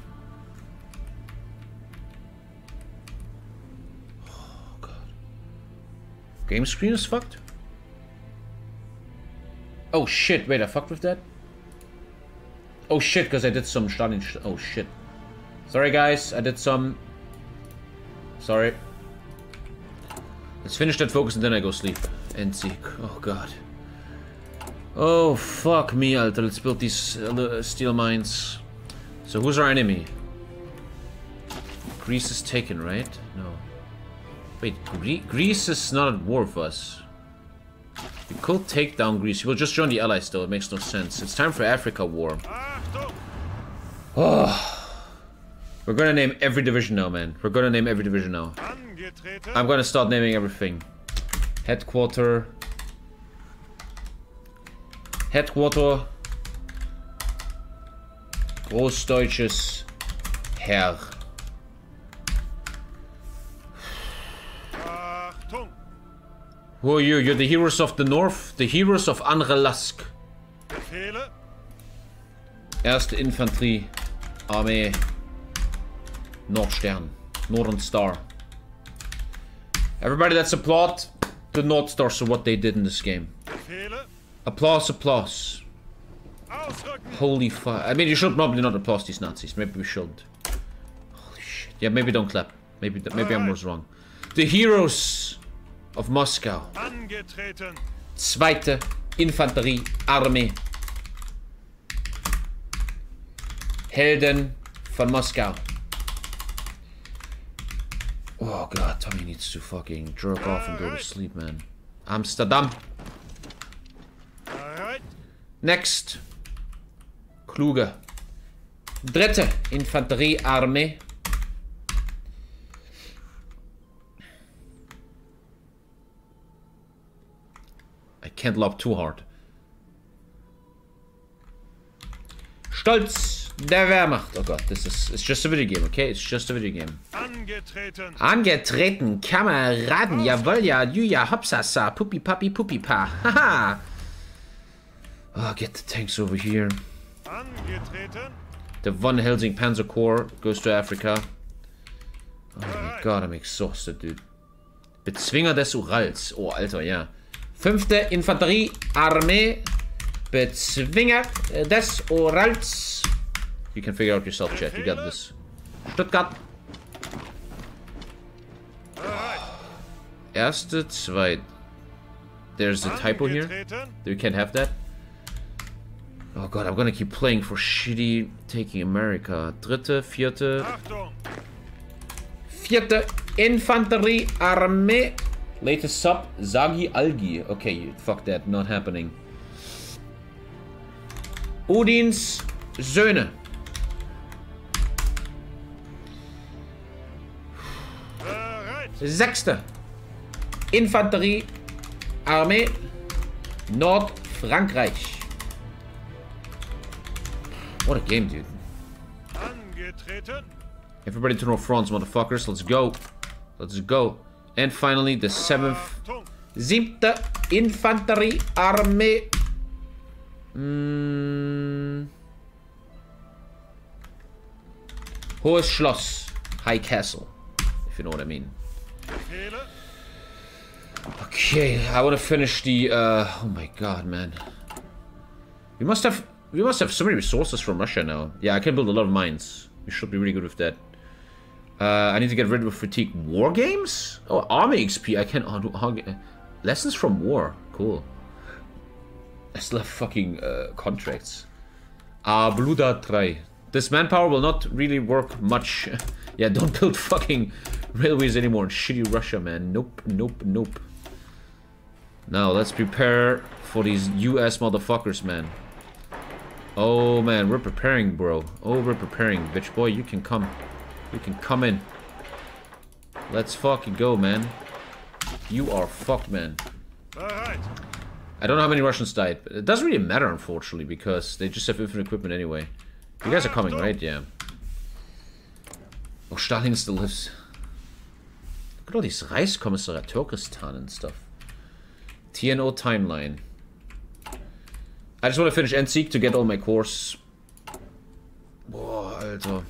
Game screen is fucked? Oh shit, wait, I fucked with that? Oh shit, because I did some Stalin shit. Oh shit. Sorry guys, I did some... Sorry. Let's finish that focus and then I go sleep. And seek. Oh god. Oh fuck me, Alter. Let's build these steel mines. So who's our enemy? Greece is taken, right? No. Wait, Greece is not at war with us. We could take down Greece. We'll just join the Allies, though. It makes no sense. It's time for Africa War. Oh. We're gonna name every division now, man. We're gonna name every division now. I'm gonna start naming everything. Headquarter. Headquarter. Großdeutsches Heer. Who are you? You're the heroes of the north, the heroes of Arkhangelsk. Erste Infanterie, Armee, Nordstern, Northern Star. Everybody, let's applaud the North Stars for what they did in this game. Applause, applause. Holy fuck! I mean, you should probably not applaud these Nazis. Maybe we should. Holy shit! Yeah, maybe don't clap. Maybe I was wrong. The heroes of Moscow. Angetreten. Zweite Infanteriearmee. Helden von Moskau. Oh god, Tommy needs to fucking jerk off and go to sleep, man. Amsterdam. Next. Kluge. Dritte Infanteriearmee. I can't lob too hard. Stolz der Wehrmacht. Oh god, this is... It's just a video game, okay? It's just a video game. Angetreten. Angetreten, Kameraden. Jawohl, ja, juja, hopsasa, poopy puppy, poopy pa. Haha. Oh, get the tanks over here. Angetreten. The Von Helsing Panzer Corps goes to Africa. Oh my god, I'm exhausted, dude. Bezwinger des Urals. Oh, Alter, yeah. Fünfte Infanteriearmee, Bezwinger des Urals. You can figure out yourself, chat. You got this. Stuttgart. Erste, Zweite. There's a typo here. You can't have that. Oh god, I'm gonna keep playing for shitty taking America. Dritte, Vierte. Vierte Infanteriearmee. Latest sub, Zagi Algi. Okay, fuck that, not happening. Odins Söhne. Sechste Infanteriearmee Nordfrankreich. What a game, dude. Everybody to North France, motherfuckers. Let's go. Let's go. And finally, the 7th. Siebte Infanteriearmee. Hohes Schloss. High Castle. If you know what I mean. Okay, I want to finish the... oh my god, man. We must have... We must have so many resources from Russia now. Yeah, I can build a lot of mines. We should be really good with that. I need to get rid of fatigue. War games? Oh, army XP. I can do lessons from war. Cool. I still have fucking contracts. Bluda 3. This manpower will not really work much. Yeah, don't build fucking railways anymore in shitty Russia, man. Nope, nope, nope. Now, let's prepare for these US motherfuckers, man. Oh, man, we're preparing, bro. Oh, we're preparing, bitch boy. You can come. You can come in. Let's fucking go, man. You are fucked, man. All right. I don't know how many Russians died, but it doesn't really matter, unfortunately, because they just have infinite equipment anyway. You guys are coming, right? Yeah. Oh, Stalin still lives. Look at all these Reichskommissariat Turkestan and stuff. TNO timeline. I just want to finish Endsieg to get all my cores. Boah, Alter.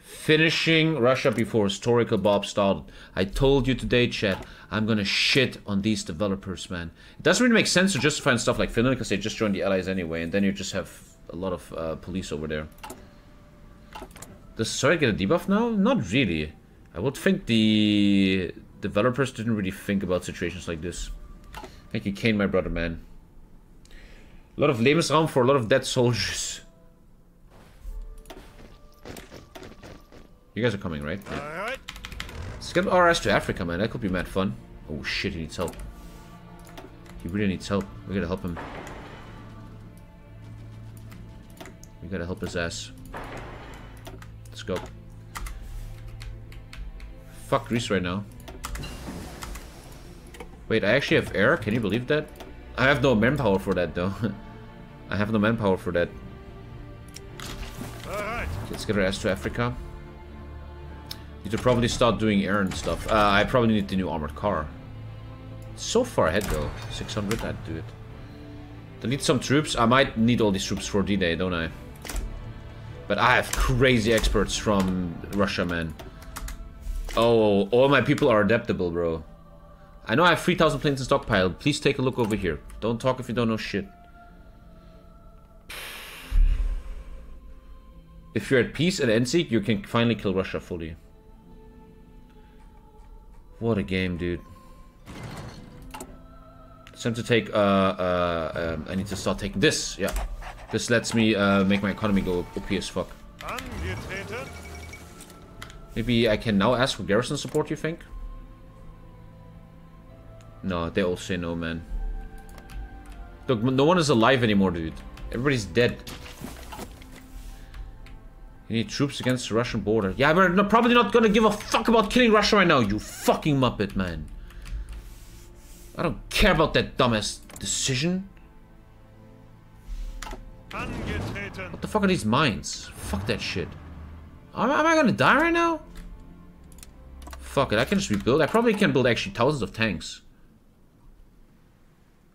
Finishing Russia before historical Bob started. I told you today, chat, I'm gonna shit on these developers, man. It doesn't really make sense to justify stuff like Finland, because they just joined the Allies anyway, and then you just have a lot of police over there. Does Soviet get a debuff now? Not really. I would think the developers didn't really think about situations like this. Thank you, Kane, my brother, man. A lot of Lebensraum for a lot of dead soldiers. You guys are coming, right? Alright. Let's get RS to Africa, man. That could be mad fun. Oh shit, he needs help. He really needs help. We gotta help him. We gotta help his ass. Let's go. Fuck Greece right now. Wait, I actually have air? Can you believe that? I have no manpower for that, though. I have no manpower for that. Alright. Let's get our ass to Africa. Need to probably start doing errand stuff. I probably need the new armored car. So far ahead though. 600, I'd do it. I need some troops. I might need all these troops for D-Day, don't I? But I have crazy experts from Russia, man. Oh, all my people are adaptable, bro. I know I have 3,000 planes in stockpile. Please take a look over here. Don't talk if you don't know shit. If you're at peace at Endsieg, you can finally kill Russia fully. What a game, dude. It's time to take, I need to start taking this, yeah. This lets me make my economy go OP as fuck. Maybe I can now ask for garrison support, you think? No, they all say no, man. Look, no one is alive anymore, dude. Everybody's dead. You need troops against the Russian border. Yeah, we're not, probably not gonna give a fuck about killing Russia right now, you fucking muppet, man. I don't care about that dumbass decision. What the fuck are these mines? Fuck that shit. Am I gonna die right now? Fuck it, I can just rebuild. I probably can build actually thousands of tanks.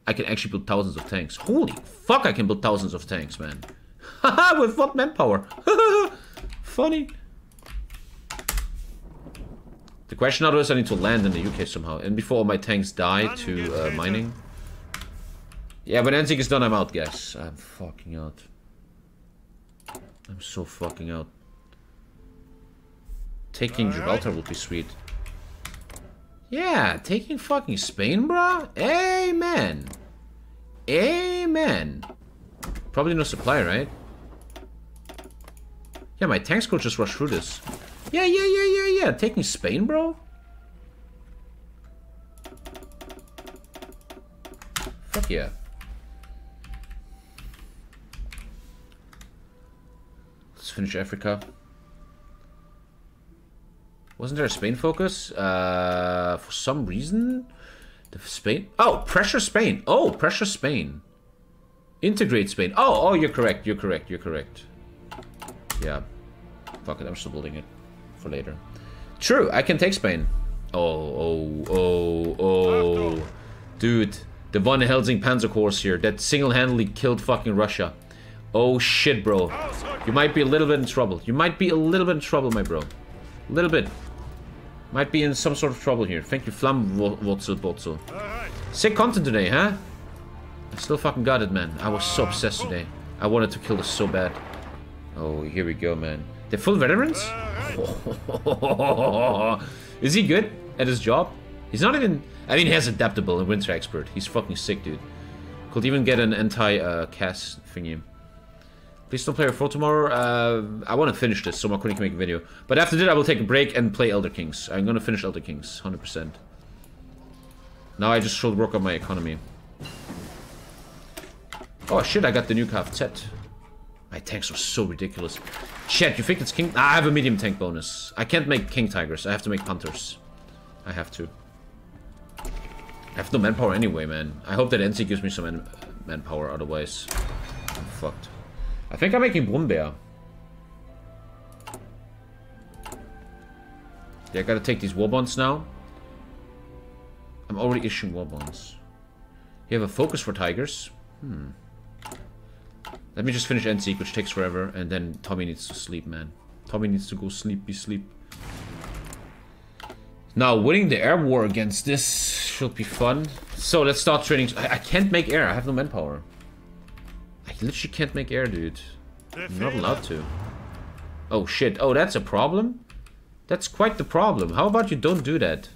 I can actually build thousands of tanks. Holy fuck, I can build thousands of tanks, man. Haha, with what manpower? Funny. The question now is I need to land in the UK somehow. And before all my tanks die to mining. Yeah, when Endsieg is done, I'm out, guys. I'm fucking out. I'm so fucking out. Taking Gibraltar would be sweet. Yeah, taking fucking Spain, bruh? Amen. Amen. Probably no supply, right? Yeah, my tanks could just rush through this. Yeah. Taking Spain, bro? Fuck yeah. Let's finish Africa. Wasn't there a Spain focus? For some reason? The Spain? Oh, pressure Spain. Oh, pressure Spain. Integrate Spain. Oh, you're correct. You're correct. Yeah. Fuck it. I'm still building it for later. True. I can take Spain. Oh. Dude. The von Helsing Panzer Corps here. That single-handedly killed fucking Russia. Oh, shit, bro. You might be a little bit in trouble. You might be a little bit in trouble, my bro. A little bit. Might be in some sort of trouble here. Thank you, Flamwotzelbotzel. Sick content today, huh? I still fucking got it, man. I was so obsessed today. I wanted to kill this so bad. Oh, here we go, man. They're full veterans? Is he good at his job? He's not even... I mean, he has adaptable and winter expert. He's fucking sick, dude. Could even get an anti-cast thingy. Please don't play R4 tomorrow. I want to finish this, so Marconi can make a video. But after that, I will take a break and play Elder Kings. I'm going to finish Elder Kings, 100%. Now I just should work on my economy. Oh shit, I got the new Kfz. My tanks are so ridiculous. Shit, you think it's King? I have a medium tank bonus. I can't make King Tigers. I have to make Panthers. I have to. I have no manpower anyway, man. I hope that NC gives me some manpower, otherwise I'm fucked. I think I'm making Brummbär. Yeah, I gotta take these war bonds now. I'm already issuing war bonds. You have a focus for Tigers? Hmm. Let me just finish NC, which takes forever, and then Tommy needs to sleep, man. Tommy needs to go sleep. Now, winning the air war against this should be fun. So, let's start training. I can't make air. I have no manpower. I literally can't make air, dude. I'm not allowed to. Oh, shit. Oh, that's a problem? That's quite the problem. How about you don't do that?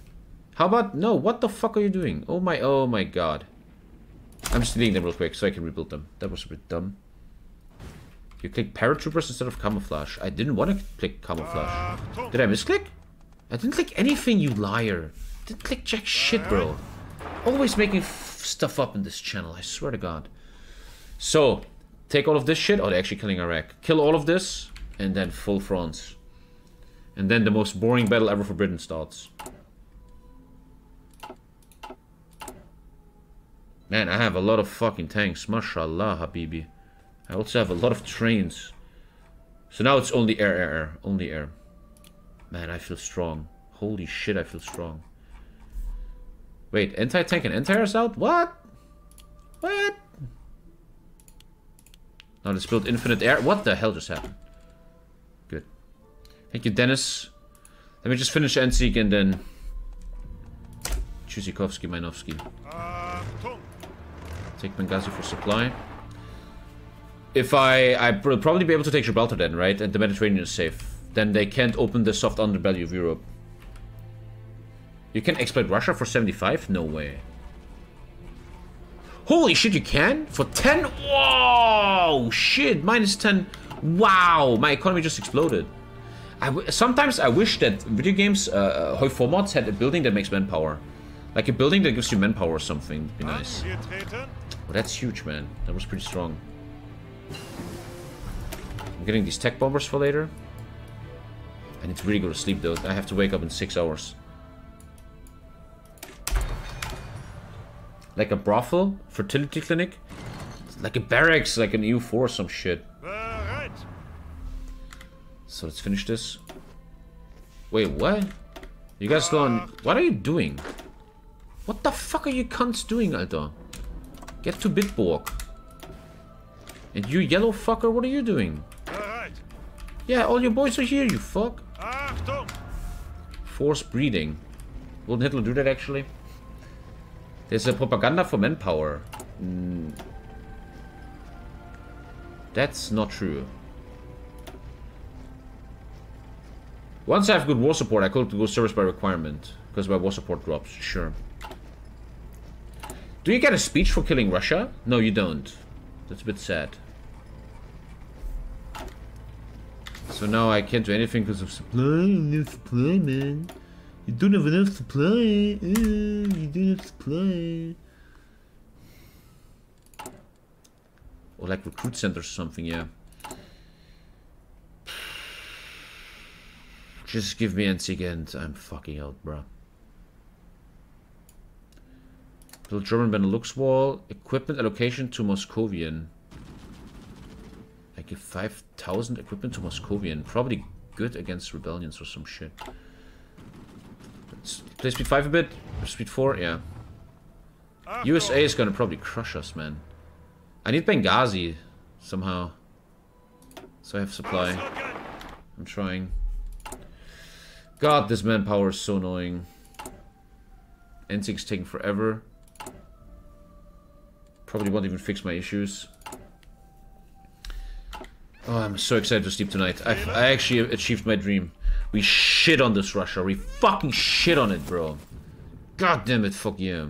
How about... No, what the fuck are you doing? Oh my god. I'm just deleting them real quick so I can rebuild them. That was a bit dumb. You click paratroopers instead of camouflage. I didn't want to click camouflage. Did I misclick? I didn't click anything, you liar. Didn't click jack shit, bro. Always making stuff up in this channel, I swear to god. So, take all of this shit. Oh, they're actually killing Iraq. Kill all of this, and then full fronts. And then the most boring battle ever for Britain starts. Man, I have a lot of fucking tanks. Mashallah, Habibi. I also have a lot of trains. So now it's only air. Only air. Man, I feel strong. Holy shit, I feel strong. Wait, anti-tank and anti-air's out? What? What? Now let's build infinite air. What the hell just happened? Good. Thank you, Dennis. Let me just finish NC and then... Chusikovsky, Mainovsky. Take Benghazi for supply. If I will probably be able to take Gibraltar then, right? And the Mediterranean is safe. Then they can't open the soft underbelly of Europe. You can exploit Russia for 75? No way. Holy shit, you can? For 10? Whoa! Shit, minus 10. Wow, my economy just exploded. Sometimes I wish that video games, Heuformats had a building that makes manpower. Like a building that gives you manpower or something. Would be nice. Well, that's huge, man. That was pretty strong. I'm getting these tech bombers for later. I need to really go to sleep though. I have to wake up in 6 hours. Like a brothel, fertility clinic, like a barracks, like an EU4 or some shit. So let's finish this. Wait, what? You guys still on? What are you doing? What the fuck are you cunts doing, Alter? Get to Bitburg. And you yellow fucker, what are you doing? Yeah, all your boys are here, you fuck. Force breeding. Wouldn't Hitler do that, actually? There's a propaganda for manpower. That's not true. Once I have good war support, I call it to go service by requirement. Because my war support drops, sure. Do you get a speech for killing Russia? No, you don't. That's a bit sad. So now I can't do anything because of supply. No supply, man. You don't have enough supply. You don't have supply. Or like recruit centers or something, yeah. Just give me NC and I'm fucking out, bruh. Build German Benelux wall. Equipment allocation to Moscovian. I give 5,000 equipment to Moscovian. Probably good against rebellions or some shit. Let's play speed 5 a bit. Or speed 4, yeah. USA is gonna probably crush us, man. I need Benghazi somehow. So I have supply. I'm trying. God, this manpower is so annoying. N6 taking forever. Probably won't even fix my issues. Oh, I'm so excited to sleep tonight. I actually achieved my dream. We shit on this Russia. We fucking shit on it, bro. God damn it, fuck yeah.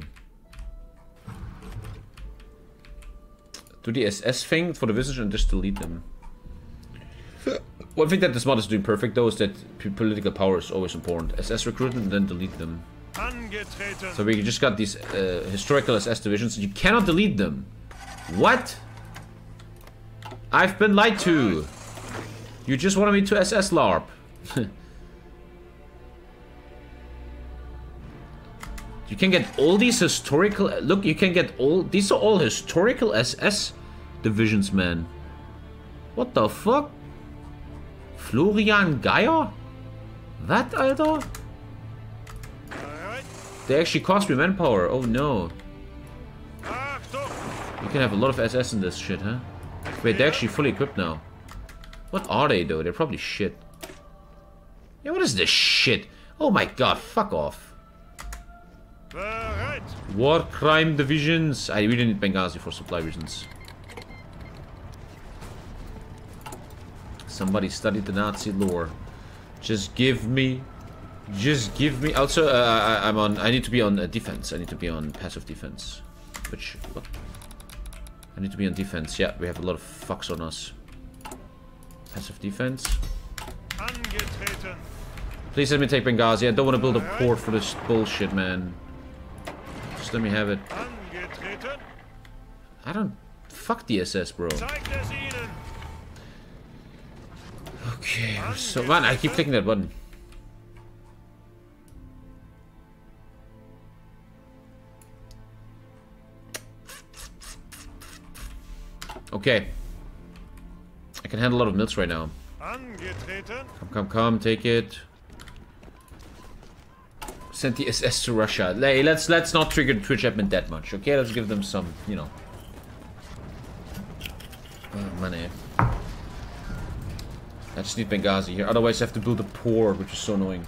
Do the SS thing for the visitors and just delete them. One thing that this mod is doing perfect though is that political power is always important. SS recruitment and then delete them. So we just got these historical SS divisions. You cannot delete them. What? I've been lied to. You just wanted me to SS LARP. You can get all these historical... Look, you can get all... These are all historical SS divisions, man. What the fuck? Florian Geier? That, Alter? They actually cost me manpower. Oh, no. You can have a lot of SS in this shit, huh? Wait, they're actually fully equipped now. What are they, though? They're probably shit. Yeah, what is this shit? Oh, my God. Fuck off. War crime divisions. I really need Benghazi for supply reasons. Somebody studied the Nazi lore. Just give me. Also, I need to be on defense. I need to be on passive defense. Which? What? I need to be on defense. Yeah, we have a lot of fucks on us. Passive defense. Please let me take Benghazi. I don't want to build a port for this bullshit, man. Just let me have it. I don't... Fuck the SS, bro. Okay, so... Man, I keep clicking that button. Okay. I can handle a lot of mills right now. Come, take it. Send the SS to Russia. Hey, let's not trigger the Twitch admin that much, okay? Let's give them some, you know, money. I just need Benghazi here. Otherwise, I have to build a port, which is so annoying.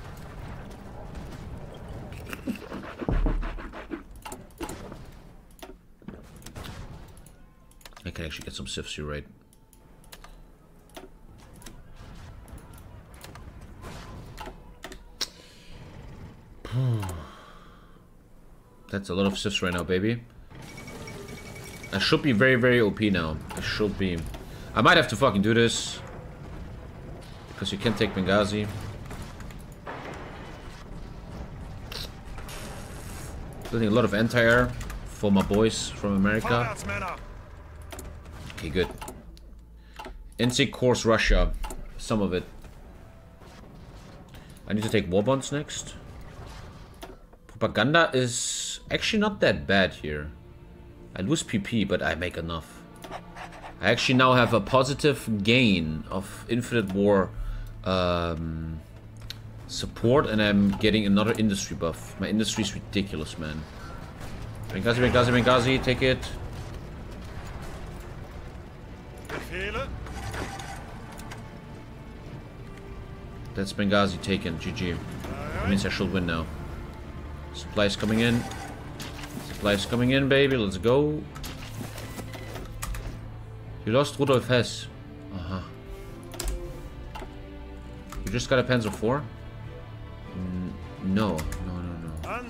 I can actually get some civs, you're right. That's a lot of civs right now, baby. I should be very, very OP now. I should be. I might have to fucking do this. Because you can't take Benghazi. Building a lot of anti-air for my boys from America. Okay, good. NC Course Russia. Some of it. I need to take war bonds next. Propaganda is actually not that bad here. I lose PP, but I make enough. I actually now have a positive gain of infinite war support, and I'm getting another industry buff. My industry is ridiculous, man. Benghazi, take it. That's Benghazi taken, GG. That means I should win now. Supplies coming in. Supplies coming in, baby. Let's go. You lost Rudolf Hess. Uh-huh. You just got a Panzer IV? No. I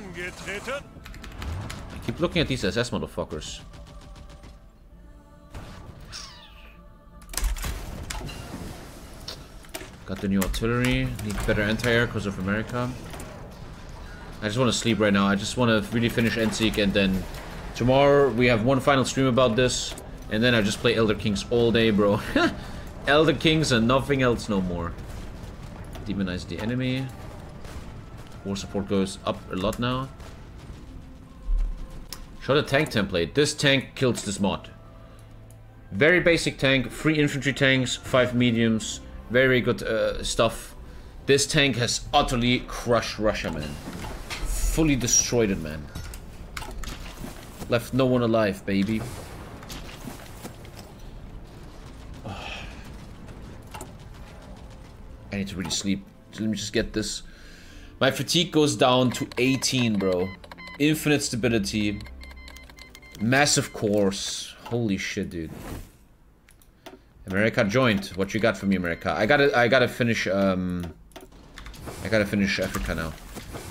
keep looking at these SS motherfuckers. Got the new artillery. Need better anti-air because of America. I just want to sleep right now. I just want to really finish Endseek, and then tomorrow we have one final stream about this, and then I just play Elder Kings all day, bro. Elder Kings and nothing else no more. Demonize the enemy. War support goes up a lot now. Show the tank template. This tank kills this mod. Very basic tank, 3 infantry tanks, 5 mediums, very good stuff. This tank has utterly crushed Russia, man. Fully destroyed it, man. Left no one alive, baby. Oh. I need to really sleep. Let me just get this My fatigue goes down to 18, bro. Infinite stability. Massive cores. Holy shit, dude. America joined. What you got for me, America? I gotta finish, I gotta finish Africa now.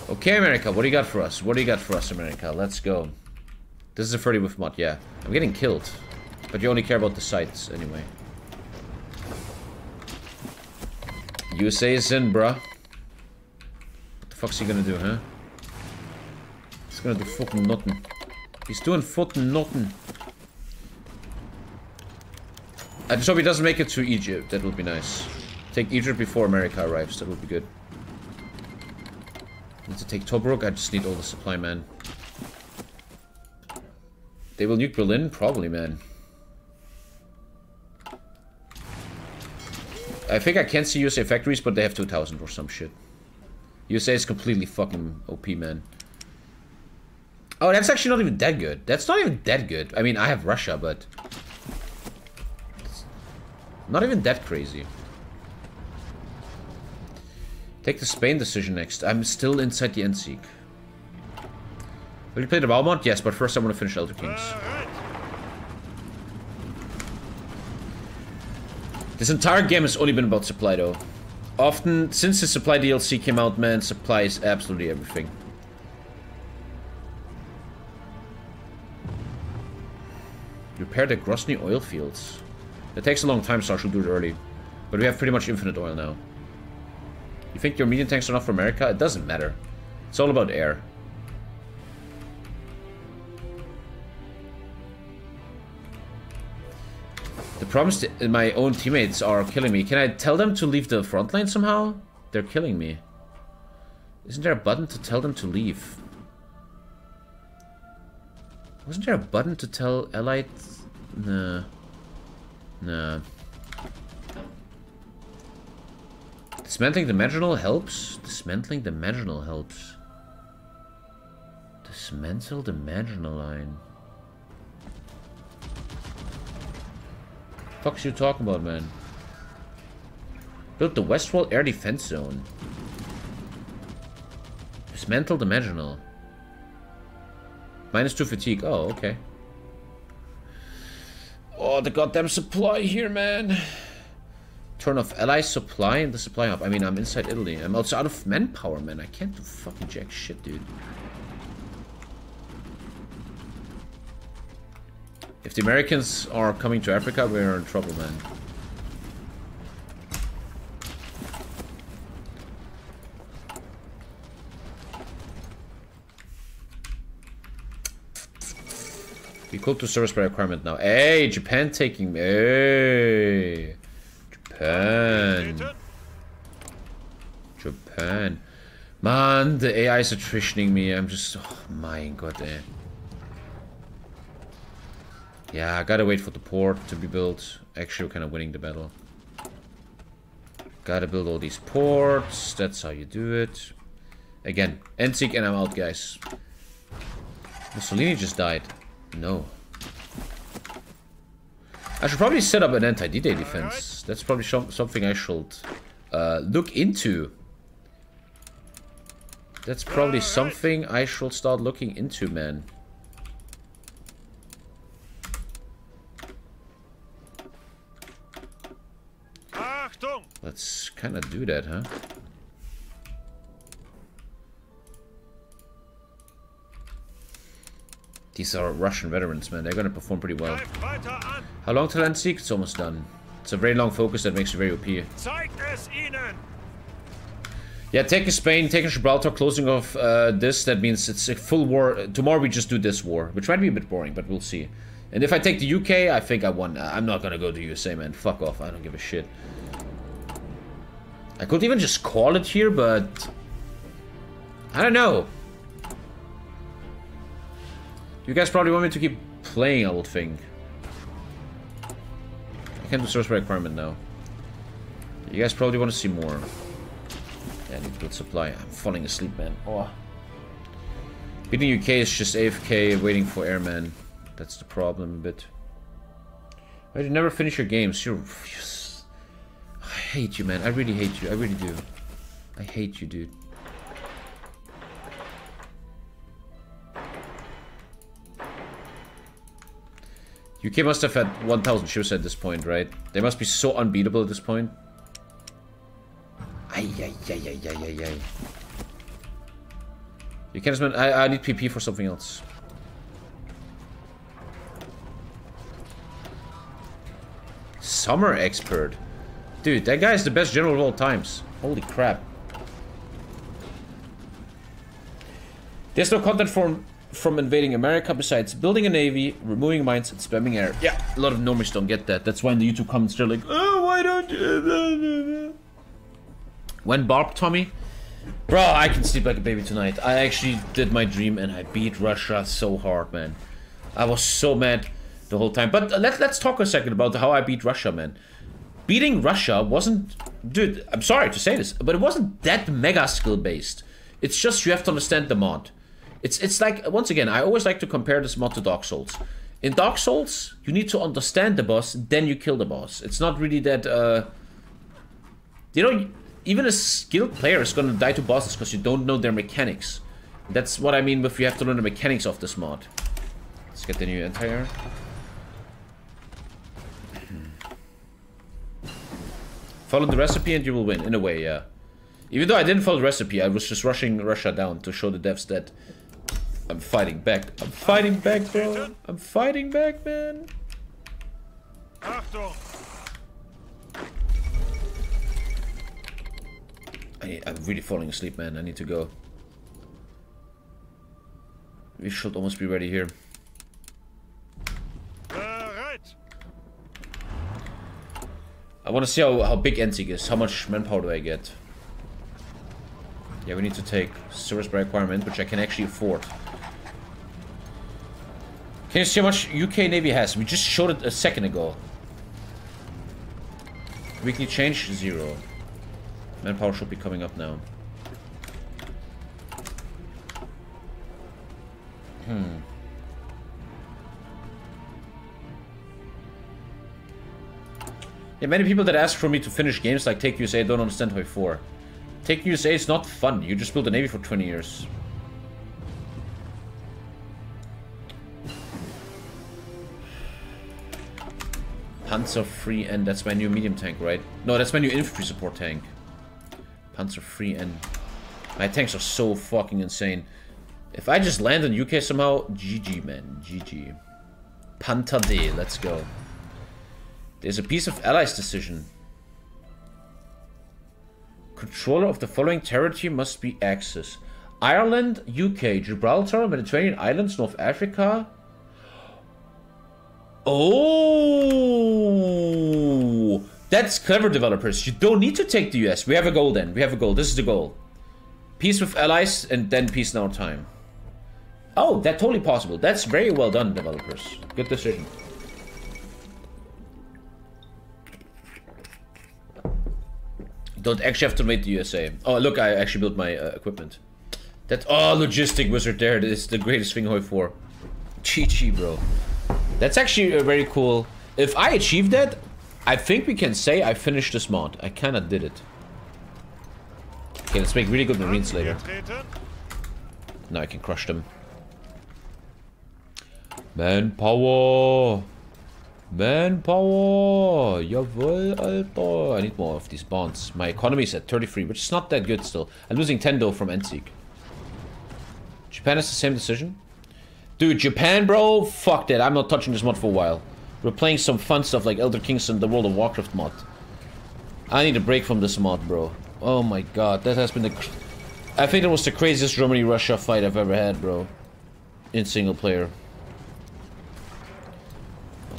Okay, America, what do you got for us? What do you got for us, America? Let's go. This is a 30 with mod, yeah. I'm getting killed. But you only care about the sites, anyway. USA is in, bruh. What the fuck's he gonna do, huh? He's gonna do fucking nothing. He's doing fucking nothing. I just hope he doesn't make it to Egypt. That would be nice. Take Egypt before America arrives. That would be good. I need to take Tobruk. I just need all the supply, man. They will nuke Berlin? Probably, man. I think I can see USA factories, but they have 2,000 or some shit. USA is completely fucking OP, man. Oh, that's actually not even that good. That's not even that good. I mean, I have Russia, but... not even that crazy. Take the Spain decision next. I'm still inside the Endsieg. Will you play the Baumont? Yes, but first I want to finish Elder Kings. Right. This entire game has only been about supply, though. Often, since the supply DLC came out, man, supply is absolutely everything. Repair the Grozny oil fields. That takes a long time, so I should do it early. But we have pretty much infinite oil now. You think your medium tanks are enough for America? It doesn't matter. It's all about air. The problems that my own teammates are killing me. Can I tell them to leave the front line somehow? They're killing me. Isn't there a button to tell them to leave? Wasn't there a button to tell allied... Nah. Nah. Dismantling the marginal helps? Dismantling the marginal helps. Dismantle the marginal line. Fuck's you talking about, man? Build the West Wall air defense zone. Dismantle the marginal. -2 fatigue. Oh, okay. Oh, the goddamn supply here, man. Turn off ally supply and the supply hub. I mean, I'm inside Italy. I'm also out of manpower, man. I can't do fucking jack shit, dude. If the Americans are coming to Africa, we're in trouble, man. Be cool to service by requirement now. Hey, Japan taking me. Hey, Japan. Japan. Man, the AI is attritioning me. I'm just... oh, my god, eh. Yeah, I gotta wait for the port to be built. Actually, we're kind of winning the battle. Gotta build all these ports. That's how you do it. Again, Endsieg and I'm out, guys. Mussolini just died. No. I should probably set up an anti-D-Day defense. That's probably something I should look into. That's probably something I should start looking into, man. Let's kind of do that, huh? These are Russian veterans, man. They're gonna perform pretty well. How long till Endsieg? It's almost done. It's a very long focus that makes you very OP. Yeah, taking Spain, taking Gibraltar, closing off this. That means it's a full war. Tomorrow we just do this war, which might be a bit boring, but we'll see. And if I take the UK, I think I won. I'm not gonna go to USA, man. Fuck off. I don't give a shit. I could even just call it here, but... I don't know. You guys probably want me to keep playing, I would think. I can't do source by requirement now. You guys probably want to see more. Yeah, I need good supply. I'm falling asleep, man. Oh. Beating UK is just AFK, waiting for airman. That's the problem a bit. Why do you never finish your games? You're I hate you, man. I really hate you. I really do. I hate you, dude. UK must have had 1,000 ships at this point, right? They must be so unbeatable at this point. Ay, ay, ay, ay, ay, ay, ay. You can't spend... I need PP for something else. Summer expert. Dude, that guy is the best general of all times. Holy crap. There's no content from invading America besides building a navy, removing mines, and spamming air. Yeah, a lot of normies don't get that. That's why in the YouTube comments they're like, oh, why don't you... When Barb Tommy? Bro, I can sleep like a baby tonight. I actually did my dream and I beat Russia so hard, man. I was so mad the whole time. But let's talk a second about how I beat Russia, man. Beating Russia wasn't... Dude, I'm sorry to say this, but it wasn't that mega skill-based. It's just you have to understand the mod. It's like, once again, I always like to compare this mod to Dark Souls. In Dark Souls, you need to understand the boss, then you kill the boss. It's not really that... You know... Even a skilled player is gonna die to bosses because you don't know their mechanics. That's what I mean with you have to learn the mechanics of this mod. Let's get the new entire. Follow the recipe and you will win, in a way, yeah. Even though I didn't follow the recipe, I was just rushing Russia down to show the devs that I'm fighting back. I'm fighting back, bro. I'm fighting back, man. I'm really falling asleep, man. I need to go. We should almost be ready here. Right. I want to see how big Danzig is. How much manpower do I get? Yeah, we need to take service by requirement, which I can actually afford. Can you see how much UK Navy has? We just showed it a second ago. Weekly change, 0. Manpower should be coming up now. Yeah, many people that ask for me to finish games like Take USA don't understand how for. Take USA is not fun. You just build a navy for 20 years. Panzer free and that's my new medium tank, right? No, that's my new infantry support tank. Panzer free and my tanks are so fucking insane. If I just land in UK somehow, GG, man. GG. Panther D, let's go. There's a piece of allies decision. Controller of the following territory must be Axis. Ireland, UK, Gibraltar, Mediterranean Islands, North Africa. Oh! That's clever, developers. You don't need to take the US. We have a goal then. We have a goal. This is the goal. Peace with allies and then peace in our time. Oh, that's totally possible. That's very well done, developers. Good decision. You don't actually have to invade the USA. Oh, look, I actually built my equipment. That, oh, logistic wizard there. That is the greatest thing Hoi 4. GG, bro. That's actually very cool. If I achieve that... I think we can say I finished this mod. I kinda did it. Okay, let's make really good Marines later. Now I can crush them. Manpower! Manpower! Jawohl, Alter! I need more of these bonds. My economy is at 33, which is not that good still. I'm losing 10 though from Danzig. Japan has the same decision? Dude, Japan, bro! Fuck that, I'm not touching this mod for a while. We're playing some fun stuff like Elder Kings and the World of Warcraft mod. I need a break from this mod, bro. Oh my god, that has been the... I think it was the craziest Germany-Russia fight I've ever had, bro. In single player.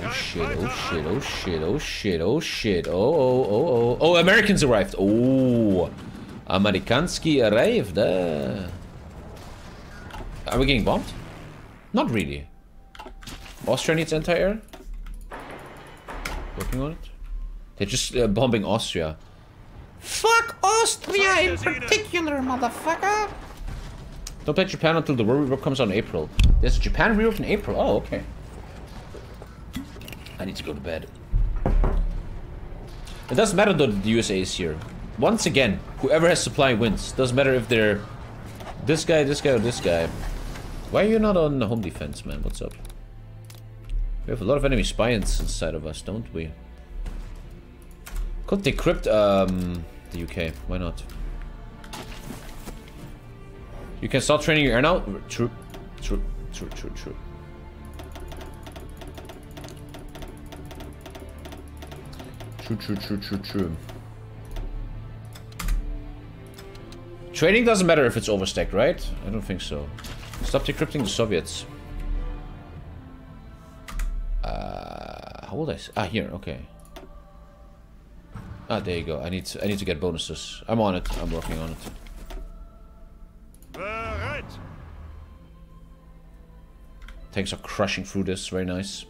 Oh shit, oh shit, oh shit, oh shit, oh shit, oh, oh, oh, oh. Oh, Americans arrived! Oh! Amerikanski arrived! Are we getting bombed? Not really. Austria needs anti-air? Working on it. They're just bombing Austria. Fuck Austria in particular, motherfucker! Don't play Japan until the World Rework comes out in April. There's a Japan Rework in April. Oh, okay. I need to go to bed. It doesn't matter though that the USA is here. Once again, whoever has supply wins. Doesn't matter if they're this guy, or this guy. Why are you not on home defense, man? What's up? We have a lot of enemy spions inside of us, don't we? Could decrypt the UK. Why not? You can start training your air now. True. True. Training doesn't matter if it's overstacked, right? I don't think so. Stop decrypting the Soviets. How old is? Ah, here. Okay. Ah, there you go. I need to get bonuses. I'm on it. I'm working on it. Tanks are crushing through this. Very nice.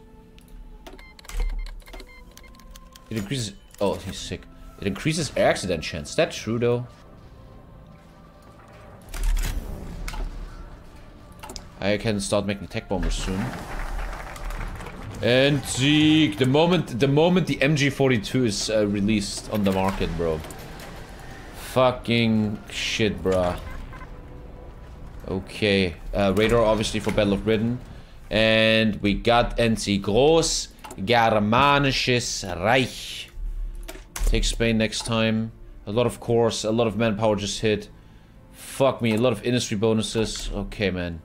It increases... Oh, he's sick. It increases air accident chance. That's true, though. I can start making tech bombers soon. And Zeke, the moment the MG42 is released on the market, bro. Fucking shit, bruh. Okay, radar obviously for Battle of Britain. And we got NC Groß Germanisches Reich. Take Spain next time. A lot of cores, a lot of manpower just hit. Fuck me, a lot of industry bonuses. Okay, man.